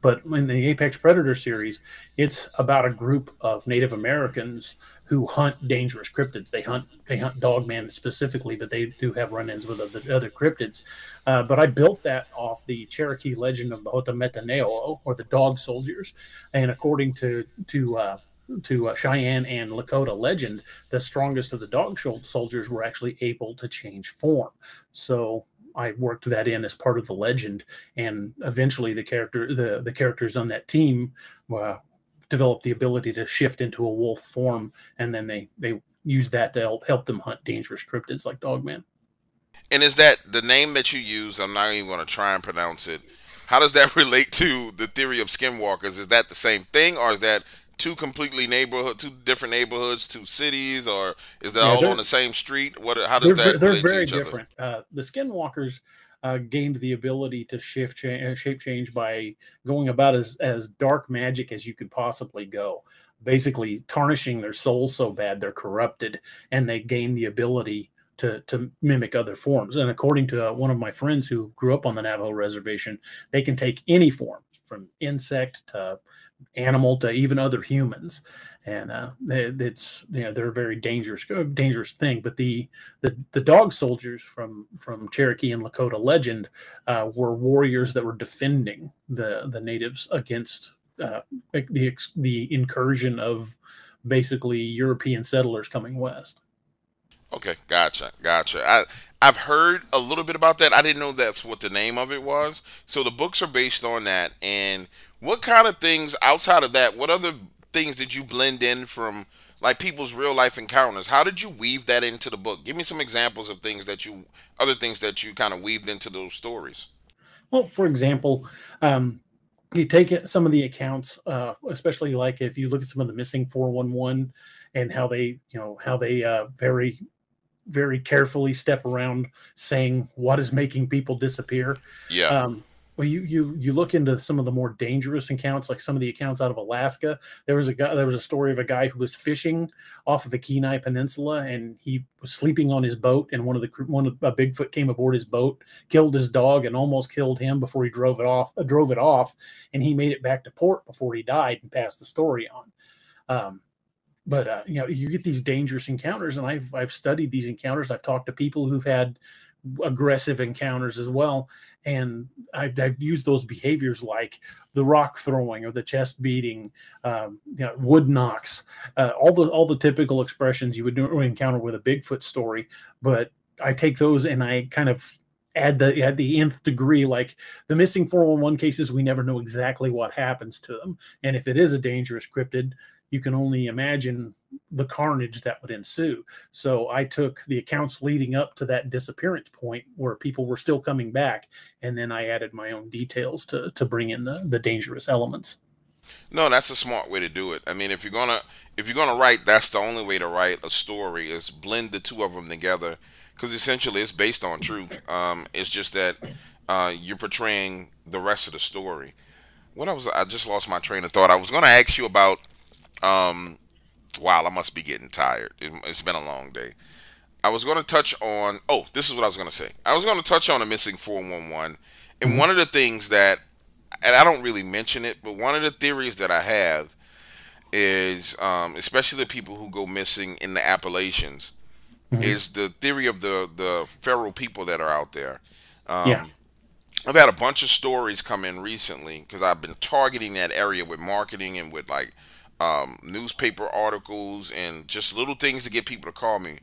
But in the Apex Predator series, it's about a group of Native Americans who hunt dangerous cryptids. They hunt Dogman specifically, but they do have run-ins with other cryptids. But I built that off the Cherokee legend of the Hotametaneo, or the Dog Soldiers. And according to Cheyenne and Lakota legend, the strongest of the Dog Soldiers were actually able to change form. So I worked that in as part of the legend, and eventually the characters on that team developed the ability to shift into a wolf form, and then they used that to help them hunt dangerous cryptids like Dogman. And is that the name that you use? I'm not even going to try and pronounce it. How does that relate to the theory of skinwalkers? Is that the same thing, or is that two different neighborhoods, two cities, or is that all on the same street? What? How does that relate to each other? They're very different. The skinwalkers gained the ability to shape change by going about as dark magic as you could possibly go, basically tarnishing their soul so bad they're corrupted, and they gain the ability to mimic other forms. And according to one of my friends who grew up on the Navajo reservation, they can take any form, from insect to animal to even other humans. And it's, you know, they're a very dangerous thing. But the dog soldiers from Cherokee and Lakota legend were warriors that were defending the natives against the incursion of basically European settlers coming west. Okay, gotcha. I've heard a little bit about that. I didn't know that's what the name of it was. So the books are based on that. And what kind of things outside of that, what other things did you blend in from, like, people's real life encounters? How did you weave that into the book? Give me some examples of things that you, other things that you kind of weaved into those stories. Well, for example, you take some of the accounts, especially like if you look at some of the missing 411 and how they, you know, how they very carefully step around saying what is making people disappear. Yeah. Well, you look into some of the more dangerous accounts, like some of the accounts out of Alaska. There was a story of a guy who was fishing off of the Kenai Peninsula, and he was sleeping on his boat, and a Bigfoot came aboard his boat, killed his dog, and almost killed him before he drove it off, and he made it back to port before he died and passed the story on. But you know, you get these dangerous encounters, and I've studied these encounters. I've talked to people who've had aggressive encounters as well, and I've used those behaviors, like the rock throwing or the chest beating, you know, wood knocks, all the typical expressions you would encounter with a Bigfoot story. But I take those and I kind of add the nth degree, like the missing 411 cases. We never know exactly what happens to them, and if it is a dangerous cryptid, you can only imagine the carnage that would ensue. So I took the accounts leading up to that disappearance point where people were still coming back, and then I added my own details to bring in the dangerous elements. No, that's a smart way to do it. I mean, if you're gonna write, that's the only way to write a story, is blend the two of them together, because essentially it's based on truth. It's just that you're portraying the rest of the story. I just lost my train of thought. I was going to ask you about. Wow, I must be getting tired. It's been a long day. I was going to touch on, oh, this is what I was going to say. I was going to touch on a missing 411. And one of the things that, and I don't really mention it, but one of the theories that I have is, especially the people who go missing in the Appalachians, is the theory of the feral people that are out there. Yeah. I've had a bunch of stories come in recently because I've been targeting that area with marketing and with, like, newspaper articles and just little things to get people to call me.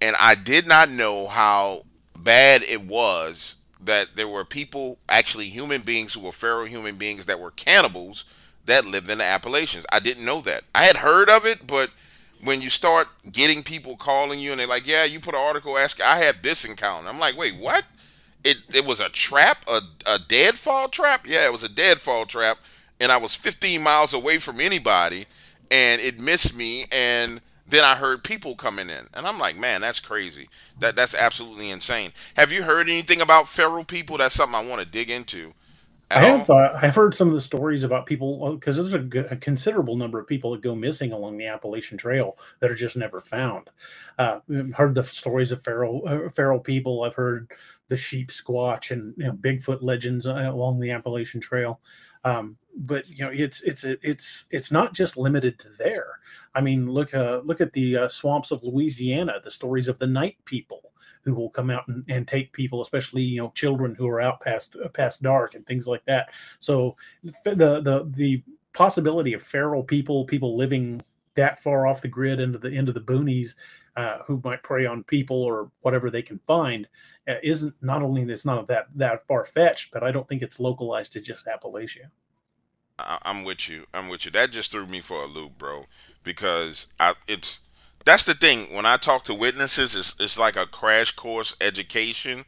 And I did not know how bad it was that there were people, actually human beings who were feral human beings that were cannibals that lived in the Appalachians. I didn't know that. I had heard of it, but when you start getting people calling you and they're like, yeah, you put an article asking, I had this encounter. I'm like, wait, what? It was a trap, a deadfall trap? Yeah, it was a deadfall trap. And I was 15 miles away from anybody, and it missed me. And then I heard people coming in, and I'm like, man, that's crazy. That's absolutely insane. Have you heard anything about feral people? That's something I want to dig into. I've heard some of the stories about people, because there's a considerable number of people that go missing along the Appalachian Trail that are just never found. I've heard the stories of feral people. I've heard the sheep squatch and, you know, Bigfoot legends along the Appalachian Trail. But, you know, it's not just limited to there. I mean, look at the swamps of Louisiana, the stories of the night people who will come out and take people, especially, you know, children who are out past dark and things like that. So the possibility of feral people living that far off the grid into the boonies, who might prey on people or whatever they can find, isn't, not only it's not that far fetched, but I don't think it's localized to just Appalachia. I'm with you. That just threw me for a loop, bro, because that's the thing. When I talk to witnesses, it's like a crash course education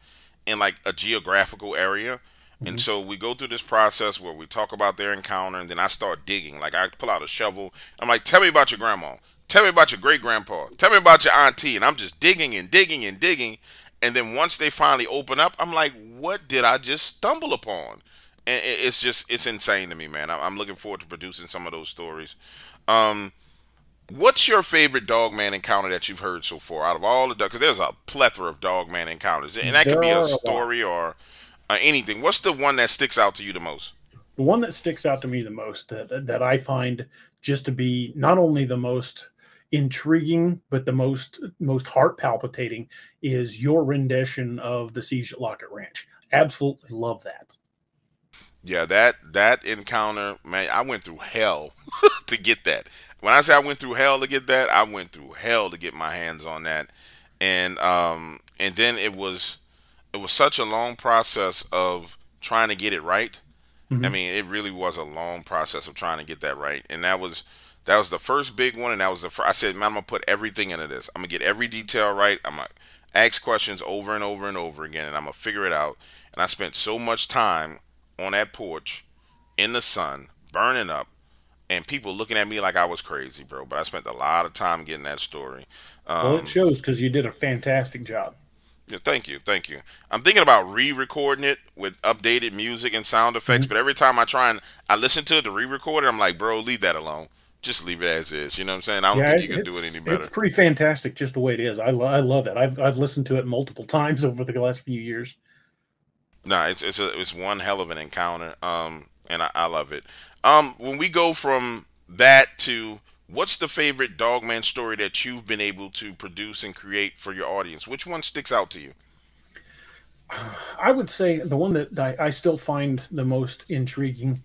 in, like, a geographical area. And so we go through this process where we talk about their encounter, and then I start digging. Like, I pull out a shovel. I'm like, tell me about your grandma. Tell me about your great-grandpa. Tell me about your auntie. And I'm just digging and digging and digging. And then once they finally open up, I'm like, what did I just stumble upon? And it's just, it's insane to me, man. I'm looking forward to producing some of those stories. What's your favorite Dogman encounter that you've heard so far out of all the, because there's a plethora of Dogman encounters, and that could be a story or anything. What's the one that sticks out to you the most? The one that sticks out to me the most, that I find just to be not only the most intriguing but the most heart palpitating, is your rendition of the siege at Lockett Ranch. Absolutely love that. Yeah, that encounter, man, I went through hell to get that. When I say I went through hell to get that, I went through hell to get my hands on that. And then it was such a long process of trying to get it right. I mean, it really was a long process of trying to get that right. And that was the first big one, and that was the first, I said, man, I'm gonna put everything into this. I'm gonna get every detail right. I'm gonna ask questions over and over and over again, and I'm gonna figure it out. And I spent so much time on that porch in the sun burning up, and people looking at me like I was crazy, bro, but I spent a lot of time getting that story. Well, it shows, because you did a fantastic job. Yeah, thank you, thank you. I'm thinking about re-recording it with updated music and sound effects, but every time I try and I listen to it to re-record it, I'm like, bro, leave that alone, just leave it as is, you know what I'm saying? I don't think you can do it any better. It's pretty fantastic just the way it is. I love it. I've listened to it multiple times over the last few years. Nah, it's one hell of an encounter, and I love it. When we go from that to what's the favorite Dogman story that you've been able to produce and create for your audience, which one sticks out to you? I would say the one that I still find the most intriguing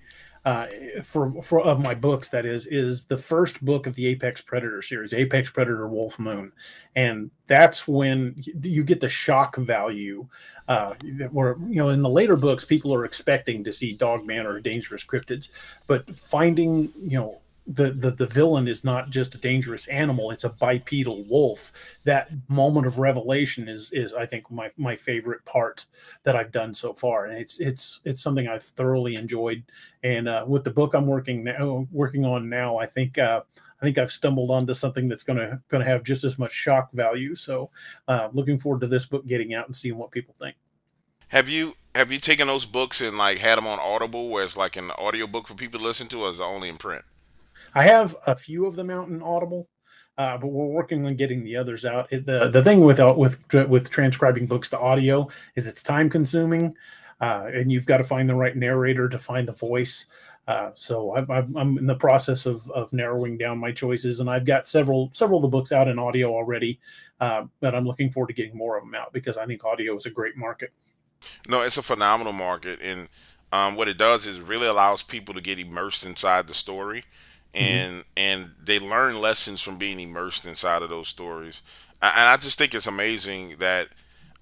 for of my books, that is the first book of the Apex Predator series, Apex Predator Wolf Moon. And that's when you get the shock value where, you know, in the later books, people are expecting to see Dogman or dangerous cryptids, but finding, you know, the villain is not just a dangerous animal, it's a bipedal wolf. That moment of revelation is I think my favorite part that I've done so far, and it's something I've thoroughly enjoyed. And with the book I'm working on now, I think I've stumbled onto something that's gonna have just as much shock value. So looking forward to this book getting out and seeing what people think. Have you taken those books and like had them on Audible, where it's like an audiobook for people to listen to, or is it only in print? I have a few of them out in Audible, but we're working on getting the others out. The thing with transcribing books to audio is it's time consuming, and you've got to find the right narrator to find the voice. So I'm in the process of narrowing down my choices, and I've got several of the books out in audio already, but I'm looking forward to getting more of them out, because I think audio is a great market. No, it's a phenomenal market, and what it does is it really allows people to get immersed inside the story. And they learn lessons from being immersed inside of those stories. And I just think it's amazing that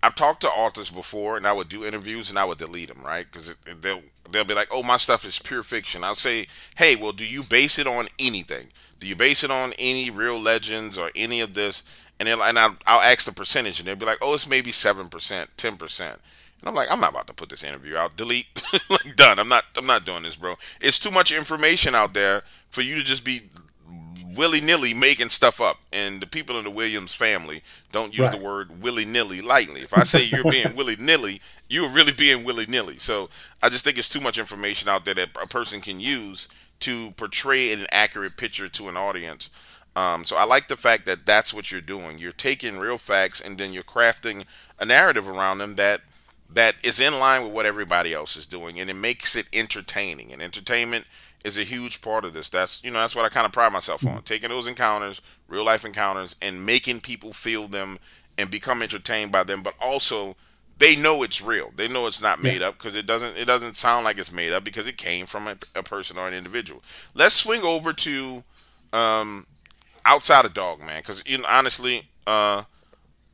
I've talked to authors before, and I would do interviews and I would delete them, right? Because they'll be like, oh, my stuff is pure fiction. I'll say, hey, well, do you base it on anything? Do you base it on any real legends or any of this? And I'll ask the percentage, and they'll be like, oh, it's maybe 7%, 10%. And I'm like, I'm not about to put this interview out. Delete. Like, done. I'm not doing this, bro. It's too much information out there for you to just be willy-nilly making stuff up. And the people in the Williams family don't use the word willy-nilly lightly. If I say you're being willy-nilly, you're really being willy-nilly. So I just think it's too much information out there that a person can use to portray an accurate picture to an audience. So I like the fact that that's what you're doing. You're taking real facts, and then you're crafting a narrative around them that is in line with what everybody else is doing, and it makes it entertaining. And entertainment is a huge part of this. That's, you know, that's what I kind of pride myself on, taking those encounters, real life encounters, and making people feel them and become entertained by them. But also, they know it's real. They know it's not made up, because it doesn't sound like it's made up, because it came from a person or an individual. Let's swing over to outside of Dogman, because, you know, honestly,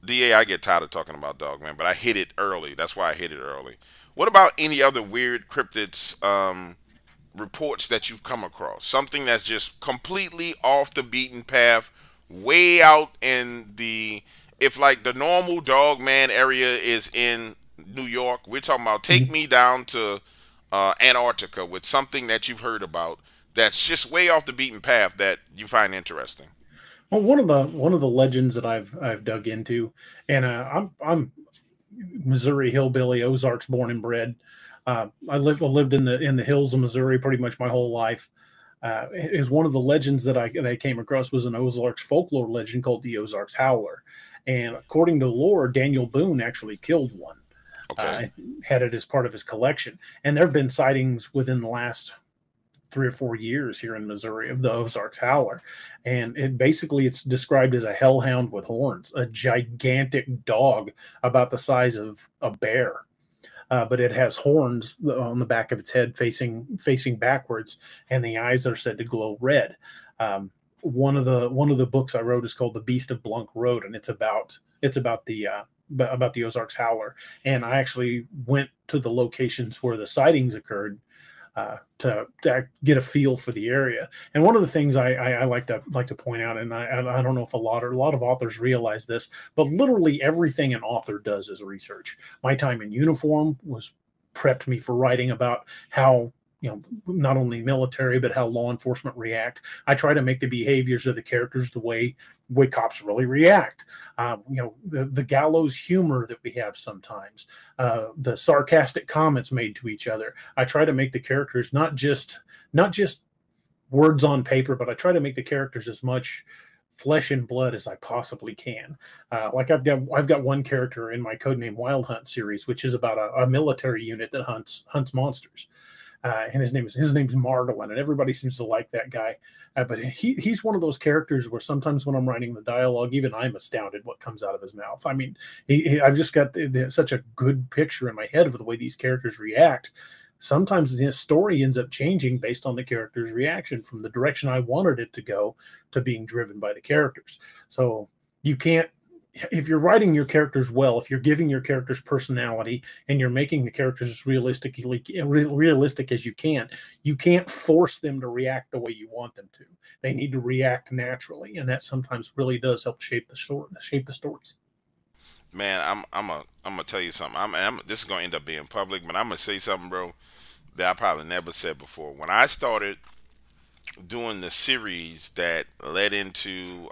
DA, I get tired of talking about Dogman, but I hit it early. That's why I hit it early. What about any other weird cryptids reports that you've come across? Something that's just completely off the beaten path, way out in the... If, like, the normal Dogman area is in New York, we're talking about take me down to Antarctica with something that you've heard about that's just way off the beaten path that you find interesting? Well, one of the legends that I've dug into, and I'm Missouri hillbilly, Ozarks born and bred. I lived in the hills of Missouri pretty much my whole life. Is one of the legends that I came across was an Ozarks folklore legend called the Ozarks Howler, and according to lore, Daniel Boone actually killed one. Okay. Had it as part of his collection, and there have been sightings within the last 3 or 4 years here in Missouri of the Ozarks Howler, and it's described as a hellhound with horns, a gigantic dog about the size of a bear, but it has horns on the back of its head facing backwards, and the eyes are said to glow red. One of the books I wrote is called The Beast of Blanc Road, and it's about the Ozarks Howler, and I actually went to the locations where the sightings occurred to get a feel for the area. And one of the things I like to point out, and I don't know if a lot of authors realize this, but literally everything an author does is research. My time in uniform prepped me for writing about how, you know, not only military, but how law enforcement react. I try to make the behaviors of the characters the way cops really react. The gallows humor that we have sometimes, the sarcastic comments made to each other. I try to make the characters not just words on paper, but I try to make the characters as much flesh and blood as I possibly can. Like I've got one character in my Codename Wild Hunt series, which is about a military unit that hunts monsters. And his name's Margolin, and everybody seems to like that guy. But he's one of those characters where sometimes when I'm writing the dialogue, even I'm astounded what comes out of his mouth. I mean, I've just got such a good picture in my head of the way these characters react. Sometimes the story ends up changing based on the character's reaction from the direction I wanted it to go to being driven by the characters. So you can't, if you're writing your characters well, if you're giving your characters personality and you're making the characters as realistic as you can't force them to react the way you want them to. They need to react naturally, and that sometimes really does help shape the stories. Man, I'm gonna tell you something. This is gonna end up being public, but I'm gonna say something, bro, that I probably never said before. When I started doing the series that led into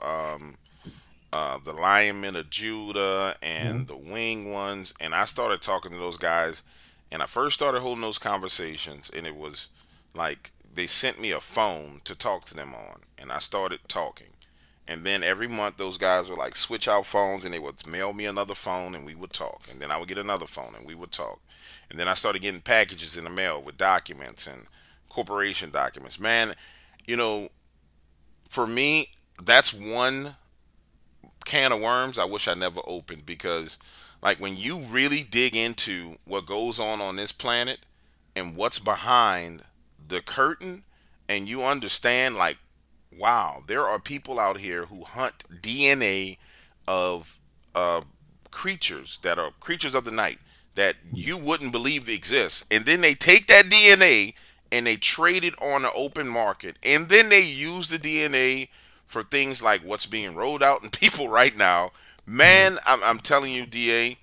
the Lion Men of Judah and the Wing ones, and I started talking to those guys, and I first started holding those conversations, and it was like they sent me a phone to talk to them on, and I started talking, and then every month those guys would like switch out phones, and they would mail me another phone, and we would talk, and then I would get another phone, and we would talk, and then I started getting packages in the mail with documents and corporation documents. Man, you know, for me, that's one can of worms I wish I never opened, because like when you really dig into what goes on this planet and what's behind the curtain, and you understand like, wow, there are people out here who hunt DNA of creatures that are creatures of the night that you wouldn't believe exist, and then they take that DNA and they trade it on the open market, and then they use the DNA for things like what's being rolled out in people right now. Man, I'm telling you, DA,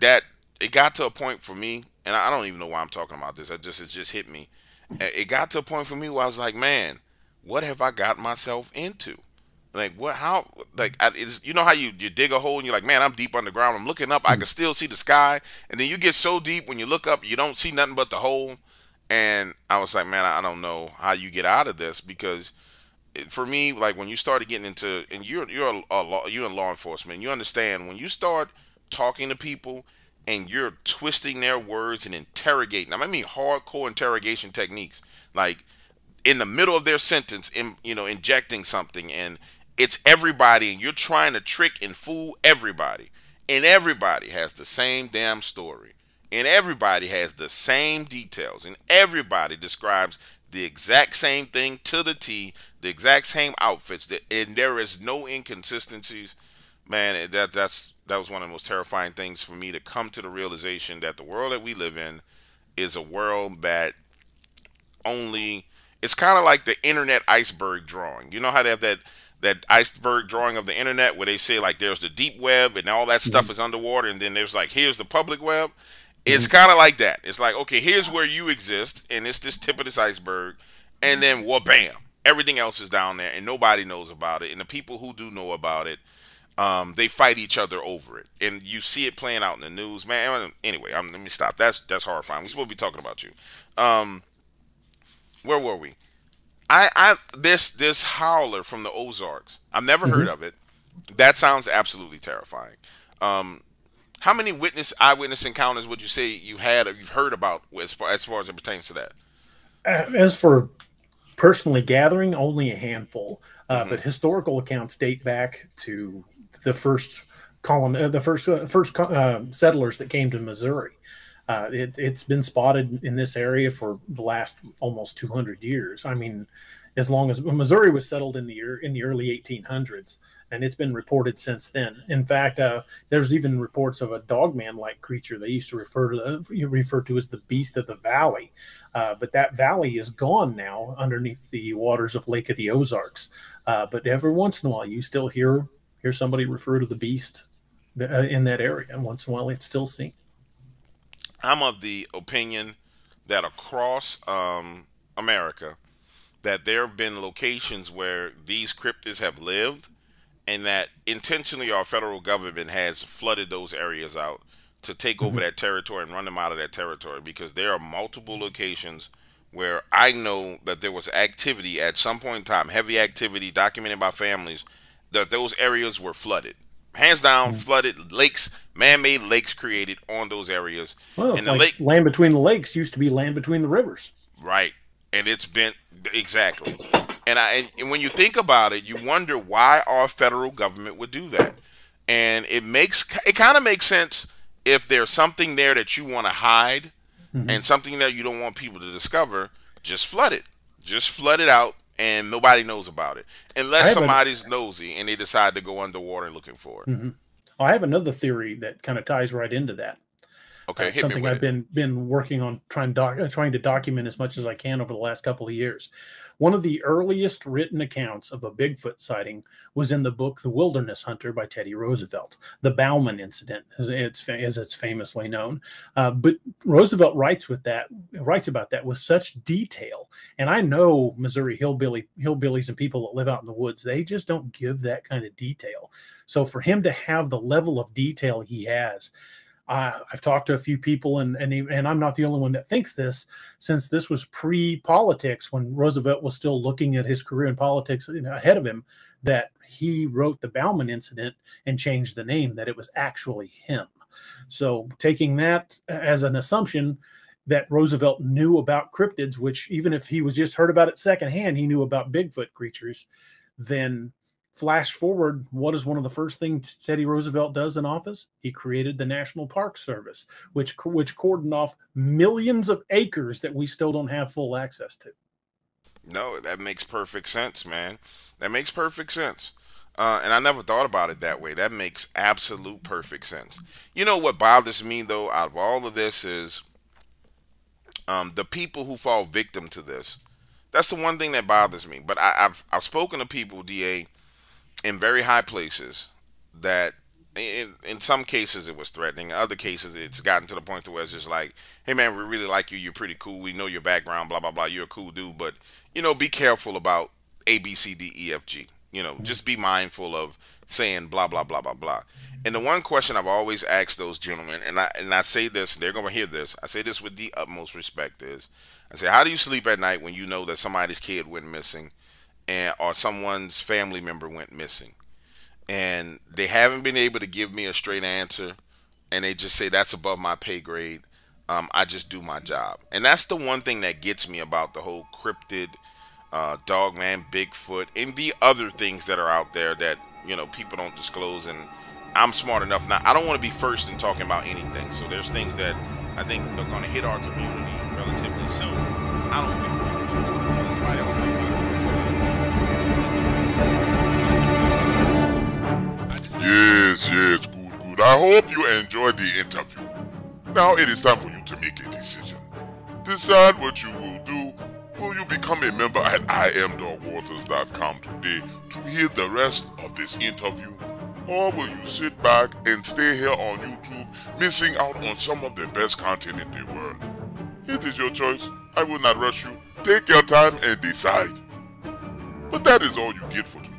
that it got to a point for me, and I don't even know why I'm talking about this. It just hit me. It got to a point for me where I was like, man, what have I got myself into? Like, what? How? Like, you know how you dig a hole and you're like, man, I'm deep underground. I'm looking up. I can still see the sky. And then you get so deep when you look up, you don't see nothing but the hole. And I was like, man, I don't know how you get out of this, because for me, like when you started getting into, and you're in law enforcement, you understand when you start talking to people and you're twisting their words and interrogating them. I mean, hardcore interrogation techniques, like in the middle of their sentence, injecting something, and it's everybody, and you're trying to trick and fool everybody, and everybody has the same damn story, and everybody has the same details, and everybody describes the exact same thing to the T, the exact same outfits, and there is no inconsistencies. Man, that was one of the most terrifying things for me, to come to the realization that the world that we live in is a world that only, it's kind of like the internet iceberg drawing. You know how they have that iceberg drawing of the internet where they say like there's the deep web and all that stuff is underwater, and then there's like here's the public web. It's kind of like that. It's like, okay, here's where you exist, and it's this tip of this iceberg, and then, well, bam, everything else is down there, and nobody knows about it. And the people who do know about it, they fight each other over it, and you see it playing out in the news, man. Anyway, let me stop. That's horrifying. We're supposed to be talking about you. Where were we? This howler from the Ozarks. I've never heard of it. That sounds absolutely terrifying. How many eyewitness encounters would you say you had or you've heard about as far as it pertains to that? As for personally gathering, only a handful. But historical accounts date back to the first settlers that came to Missouri. It's been spotted in this area for the last almost 200 years. I mean, as long as Missouri was settled in the early 1800s, and it's been reported since then. In fact, there's even reports of a dogman-like creature they used to refer to as the beast of the valley. But that valley is gone now underneath the waters of Lake of the Ozarks. But every once in a while, you still hear somebody refer to the beast in that area, and once in a while, it's still seen. I'm of the opinion that across America, that there have been locations where these cryptids have lived, and that intentionally our federal government has flooded those areas out to take over that territory and run them out of that territory, because there are multiple locations where I know that there was activity at some point in time, heavy activity documented by families, that those areas were flooded. Hands down, flooded lakes, man-made lakes created on those areas. Well, and land between the lakes used to be land between the rivers. Right. And it's been exactly, and when you think about it, you wonder why our federal government would do that, and it kind of makes sense if there's something there that you want to hide, and something that you don't want people to discover. Just flood it out, and nobody knows about it unless somebody's nosy and they decide to go underwater looking for it. I have another theory that kind of ties right into that. Okay, something I've been working on, trying to document as much as I can over the last couple of years. One of the earliest written accounts of a Bigfoot sighting was in the book The Wilderness Hunter by Teddy Roosevelt. The Bauman incident, as it's famously known. But Roosevelt writes about that with such detail. And I know Missouri hillbillies and people that live out in the woods, they just don't give that kind of detail. So for him to have the level of detail he has, I've talked to a few people, and I'm not the only one that thinks this, since this was pre-politics, when Roosevelt was still looking at his career in politics ahead of him, that he wrote the Bauman incident and changed the name, that it was actually him. So taking that as an assumption that Roosevelt knew about cryptids, which even if he was just heard about it secondhand, he knew about Bigfoot creatures, then flash forward, what is one of the first things Teddy Roosevelt does in office? He created the National Park Service, which cordoned off millions of acres that we still don't have full access to. No, that makes perfect sense, man. That makes perfect sense. And I never thought about it that way. That makes absolute perfect sense. You know what bothers me, though, out of all of this is the people who fall victim to this. That's the one thing that bothers me. But I've spoken to people, DA, in very high places that in some cases it was threatening. In other cases, it's gotten to the point to where it's just like, hey, man, we really like you. You're pretty cool. We know your background, blah, blah, blah. You're a cool dude. But, you know, be careful about A, B, C, D, E, F, G. You know, just be mindful of saying blah, blah, blah, blah, blah. And the one question I've always asked those gentlemen, and I say this, they're going to hear this. I say this with the utmost respect is, I say, how do you sleep at night when you know that somebody's kid went missing? Or someone's family member went missing, and they haven't been able to give me a straight answer, and they just say that's above my pay grade. I just do my job, and that's the one thing that gets me about the whole cryptid, Dogman, Bigfoot, and the other things that are out there that people don't disclose. And I'm smart enough now. I don't want to be first in talking about anything, so there's things that I think are going to hit our community relatively soon. I don't want to be first. Somebody else. Yes, good. I hope you enjoyed the interview. Now it is time for you to make a decision. Decide what you will do. Will you become a member at IamDogWaters.com today to hear the rest of this interview? or will you sit back and stay here on YouTube, missing out on some of the best content in the world? It is your choice. I will not rush you. Take your time and decide. But that is all you get for today.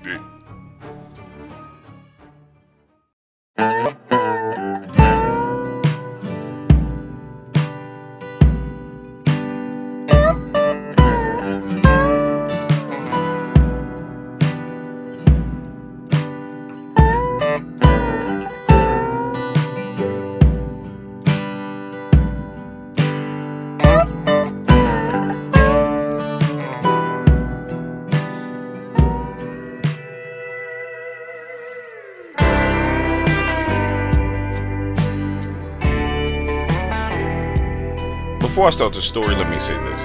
Before I start the story, let me say this.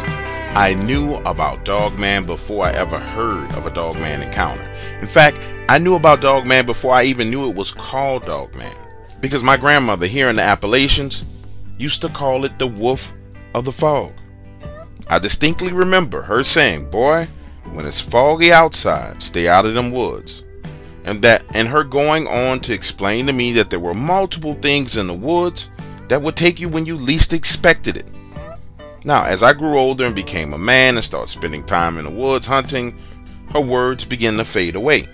I knew about Dogman before I ever heard of a Dogman encounter. In fact, I knew about Dogman before I even knew it was called Dogman, because my grandmother here in the Appalachians used to call it the wolf of the fog. I distinctly remember her saying, "Boy, when it's foggy outside, stay out of them woods." And her going on to explain to me that there were multiple things in the woods that would take you when you least expected it. Now, as I grew older and became a man and started spending time in the woods hunting, her words began to fade away.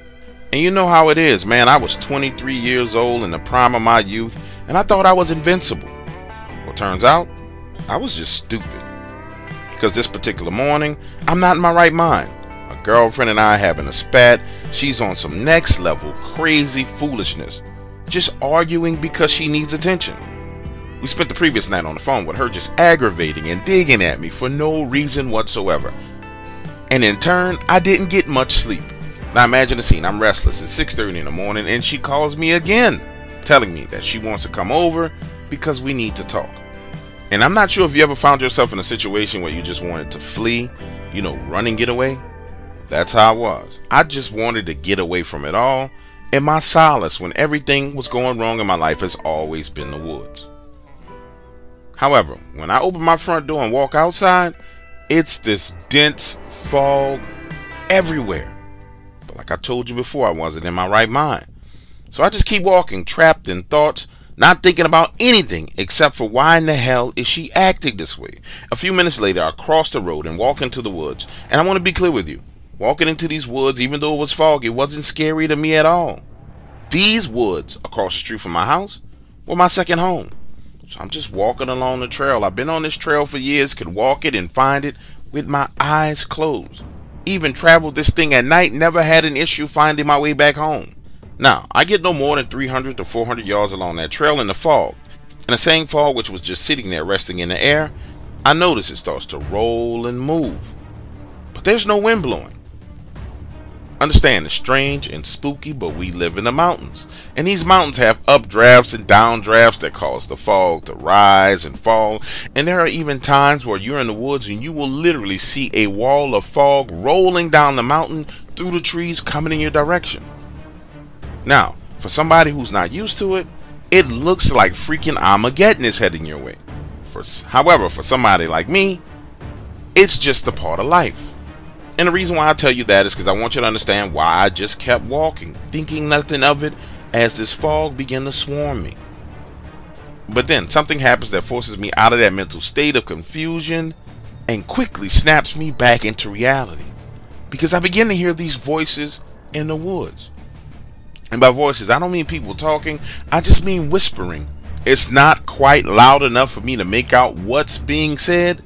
And you know how it is, man. I was 23 years old in the prime of my youth, and I thought I was invincible. Well, turns out, I was just stupid. Because this particular morning, I'm not in my right mind. My girlfriend and I having a spat. She's on some next level crazy foolishness. Just arguing because she needs attention. We spent the previous night on the phone with her just aggravating and digging at me for no reason whatsoever. And in turn, I didn't get much sleep. Now imagine the scene. I'm restless. It's 6:30 in the morning and she calls me again, telling me that she wants to come over because we need to talk. And I'm not sure if you ever found yourself in a situation where you just wanted to flee, you know, run and get away. That's how I was. I just wanted to get away from it all. And my solace when everything was going wrong in my life has always been the woods. However, when I open my front door and walk outside, it's this dense fog everywhere. But like I told you before, I wasn't in my right mind. So I just keep walking, trapped in thoughts, not thinking about anything except for why in the hell is she acting this way? A few minutes later, I cross the road and walk into the woods. And I want to be clear with you. Walking into these woods, even though it was foggy, it wasn't scary to me at all. These woods across the street from my house were my second home. So I'm just walking along the trail. I've been on this trail for years, could walk it and find it with my eyes closed. Even traveled this thing at night, never had an issue finding my way back home. Now, I get no more than 300 to 400 yards along that trail in the fog. And the same fog which was just sitting there resting in the air, I notice it starts to roll and move. But there's no wind blowing. Understand, it's strange and spooky, but we live in the mountains. And these mountains have updrafts and downdrafts that cause the fog to rise and fall. And there are even times where you're in the woods and you will literally see a wall of fog rolling down the mountain through the trees coming in your direction. Now, for somebody who's not used to it, it looks like freaking Armageddon is heading your way. However, for somebody like me, it's just a part of life. And the reason why I tell you that is because I want you to understand why I just kept walking, thinking nothing of it as this fog began to swarm me. But then something happens that forces me out of that mental state of confusion and quickly snaps me back into reality, because I begin to hear these voices in the woods. And by voices, I don't mean people talking. I just mean whispering. It's not quite loud enough for me to make out what's being said,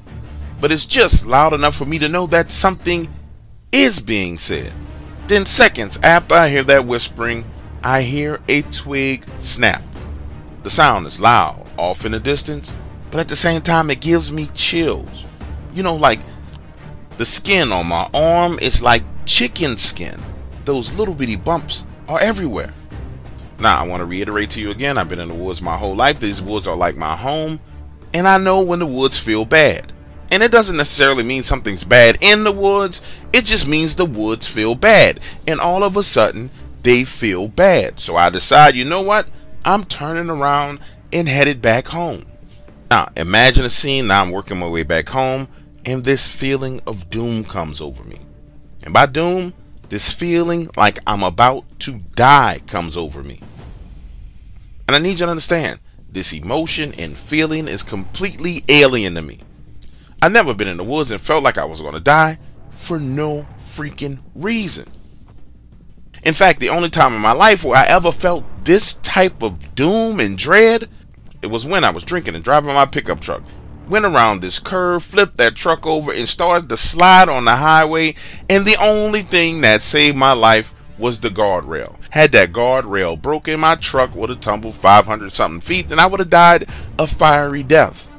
but it's just loud enough for me to know that something is being said. Then seconds after I hear that whispering, I hear a twig snap. The sound is loud, off in the distance, but at the same time it gives me chills. You know, like the skin on my arm is like chicken skin. Those little bitty bumps are everywhere. Now, I want to reiterate to you again, I've been in the woods my whole life. These woods are like my home, and I know when the woods feel bad. And it doesn't necessarily mean something's bad in the woods. It just means the woods feel bad. And all of a sudden, they feel bad. So I decide, you know what? I'm turning around and headed back home. Now, imagine a scene. Now I'm working my way back home, and this feeling of doom comes over me. And by doom, this feeling like I'm about to die comes over me. And I need you to understand, this emotion and feeling is completely alien to me. I've never been in the woods and felt like I was going to die for no freaking reason. In fact, the only time in my life where I ever felt this type of doom and dread, it was when I was drinking and driving my pickup truck. Went around this curve, flipped that truck over, and started to slide on the highway, and the only thing that saved my life was the guardrail. Had that guardrail broken, my truck would have tumbled 500 something feet and I would have died a fiery death.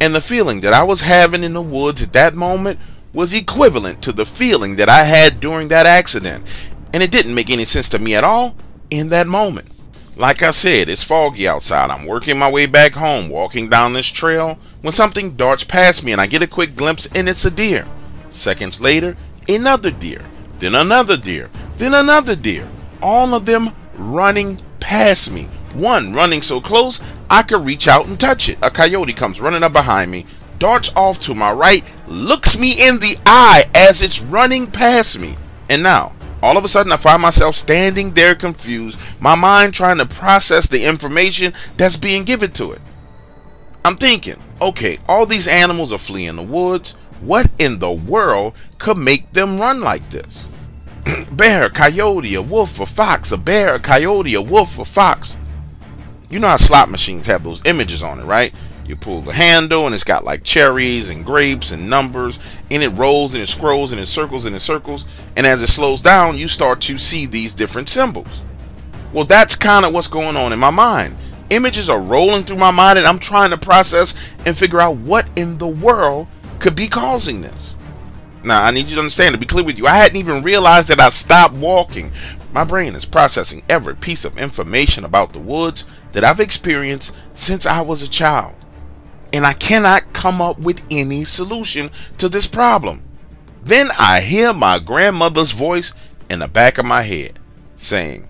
And the feeling that I was having in the woods at that moment was equivalent to the feeling that I had during that accident, and it didn't make any sense to me at all in that moment. Like I said, it's foggy outside. I'm working my way back home, walking down this trail, when something darts past me and I get a quick glimpse, and it's a deer. Seconds later, another deer, then another deer, then another deer. All of them running past me. One running so close, I could reach out and touch it. A coyote comes running up behind me, darts off to my right, looks me in the eye as it's running past me. And now, all of a sudden, I find myself standing there confused, my mind trying to process the information that's being given to it. I'm thinking, okay, all these animals are fleeing the woods. What in the world could make them run like this? Bear, coyote, a wolf, a fox, a bear, a coyote, a wolf, a fox. You know how slot machines have those images on it, right? You pull the handle and it's got like cherries and grapes and numbers, and it rolls and it scrolls and it circles and it circles, and as it slows down you start to see these different symbols. Well, that's kind of what's going on in my mind. Images are rolling through my mind and I'm trying to process and figure out what in the world could be causing this. Now, I need you to understand, to be clear with you, I hadn't even realized that I stopped walking. My brain is processing every piece of information about the woods that I've experienced since I was a child, and I cannot come up with any solution to this problem. Then I hear my grandmother's voice in the back of my head saying,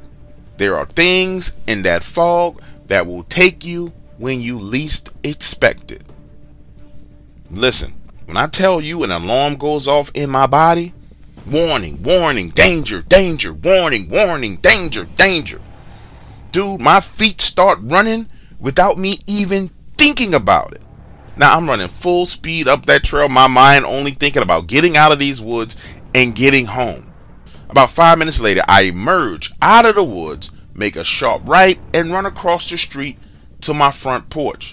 "There are things in that fog that will take you when you least expect it." Listen, when I tell you an alarm goes off in my body, warning, warning, danger, danger, warning, warning, danger, danger. Dude, my feet start running without me even thinking about it. Now I'm running full speed up that trail, my mind only thinking about getting out of these woods and getting home. About 5 minutes later, I emerge out of the woods, make a sharp right, and run across the street to my front porch.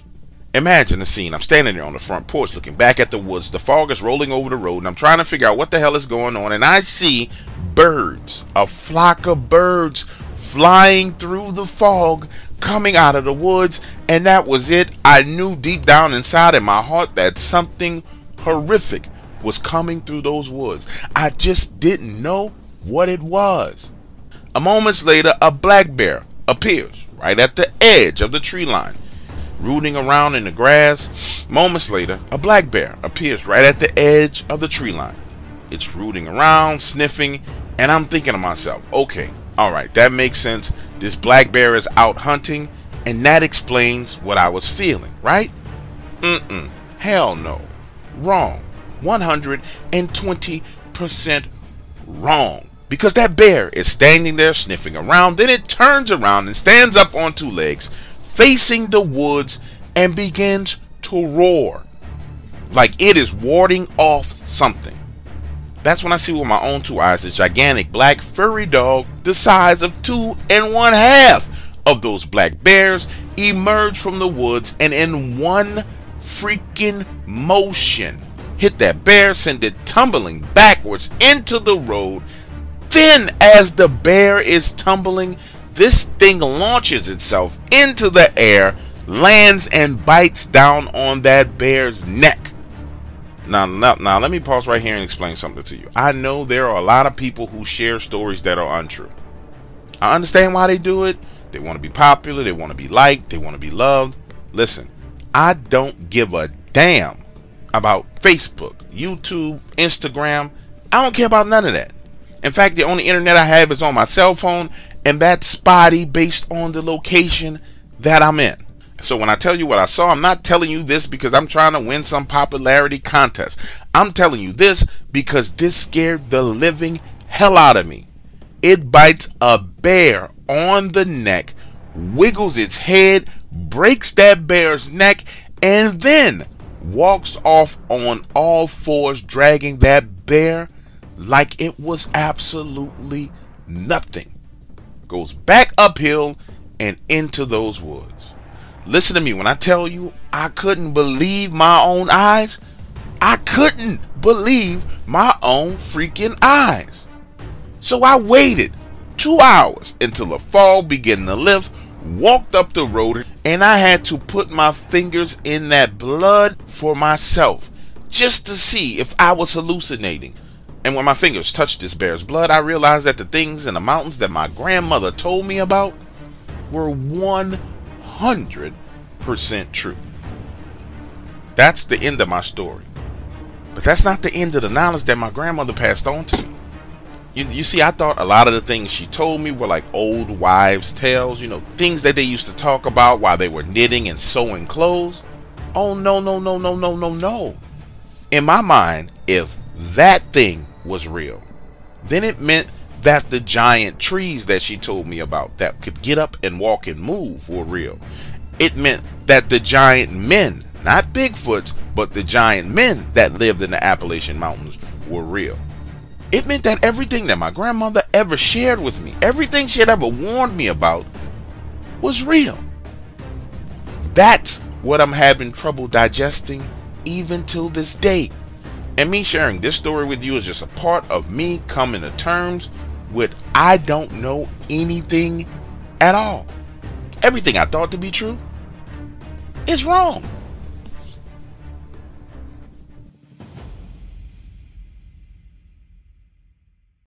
Imagine the scene. I'm standing there on the front porch looking back at the woods. The fog is rolling over the road and I'm trying to figure out what the hell is going on, and I see birds, a flock of birds flying through the fog, coming out of the woods, and that was it. I knew deep down inside in my heart that something horrific was coming through those woods. I just didn't know what it was. A moment later, a black bear appears right at the edge of the tree line, rooting around in the grass. Moments later, a black bear appears right at the edge of the tree line. It's rooting around, sniffing, and I'm thinking to myself, okay, all right, that makes sense. This black bear is out hunting, and that explains what I was feeling, right? Mm-mm. Hell no. Wrong. 120% wrong. Because that bear is standing there sniffing around, then it turns around and stands up on two legs, facing the woods, and begins to roar like it is warding off something. That's when I see with my own two eyes this gigantic black furry dog the size of 2 1/2 of those black bears emerge from the woods, and in one freaking motion hit that bear, send it tumbling backwards into the road. Then as the bear is tumbling, this thing launches itself into the air, lands, and bites down on that bear's neck. Now, let me pause right here and explain something to you. I know there are a lot of people who share stories that are untrue. I understand why they do it. They want to be popular. They want to be liked. They want to be loved. Listen, I don't give a damn about Facebook, YouTube, Instagram. I don't care about none of that. In fact, the only internet I have is on my cell phone, and that's spotty based on the location that I'm in. So when I tell you what I saw, I'm not telling you this because I'm trying to win some popularity contest. I'm telling you this because this scared the living hell out of me. It bites a bear on the neck, wiggles its head, breaks that bear's neck, and then walks off on all fours, dragging that bear like it was absolutely nothing. Goes back uphill and into those woods. Listen to me when I tell you, I couldn't believe my own eyes. I couldn't believe my own freaking eyes. So I waited 2 hours until the fall began to lift, walked up the road, and I had to put my fingers in that blood for myself just to see if I was hallucinating. And when my fingers touched this bear's blood, I realized that the things in the mountains that my grandmother told me about were 100% true. That's the end of my story. But that's not the end of the knowledge that my grandmother passed on to me. You see, I thought a lot of the things she told me were like old wives' tales, you know, things that they used to talk about while they were knitting and sewing clothes. Oh, no, no, no, no, no, no, no. In my mind, if that thing was real, then it meant that the giant trees that she told me about that could get up and walk and move were real. It meant that the giant men, not Bigfoots, but the giant men that lived in the Appalachian Mountains were real. It meant that everything that my grandmother ever shared with me, everything she had ever warned me about, was real. That's what I'm having trouble digesting even till this day. And me sharing this story with you is just a part of me coming to terms with I don't know anything at all. Everything I thought to be true is wrong.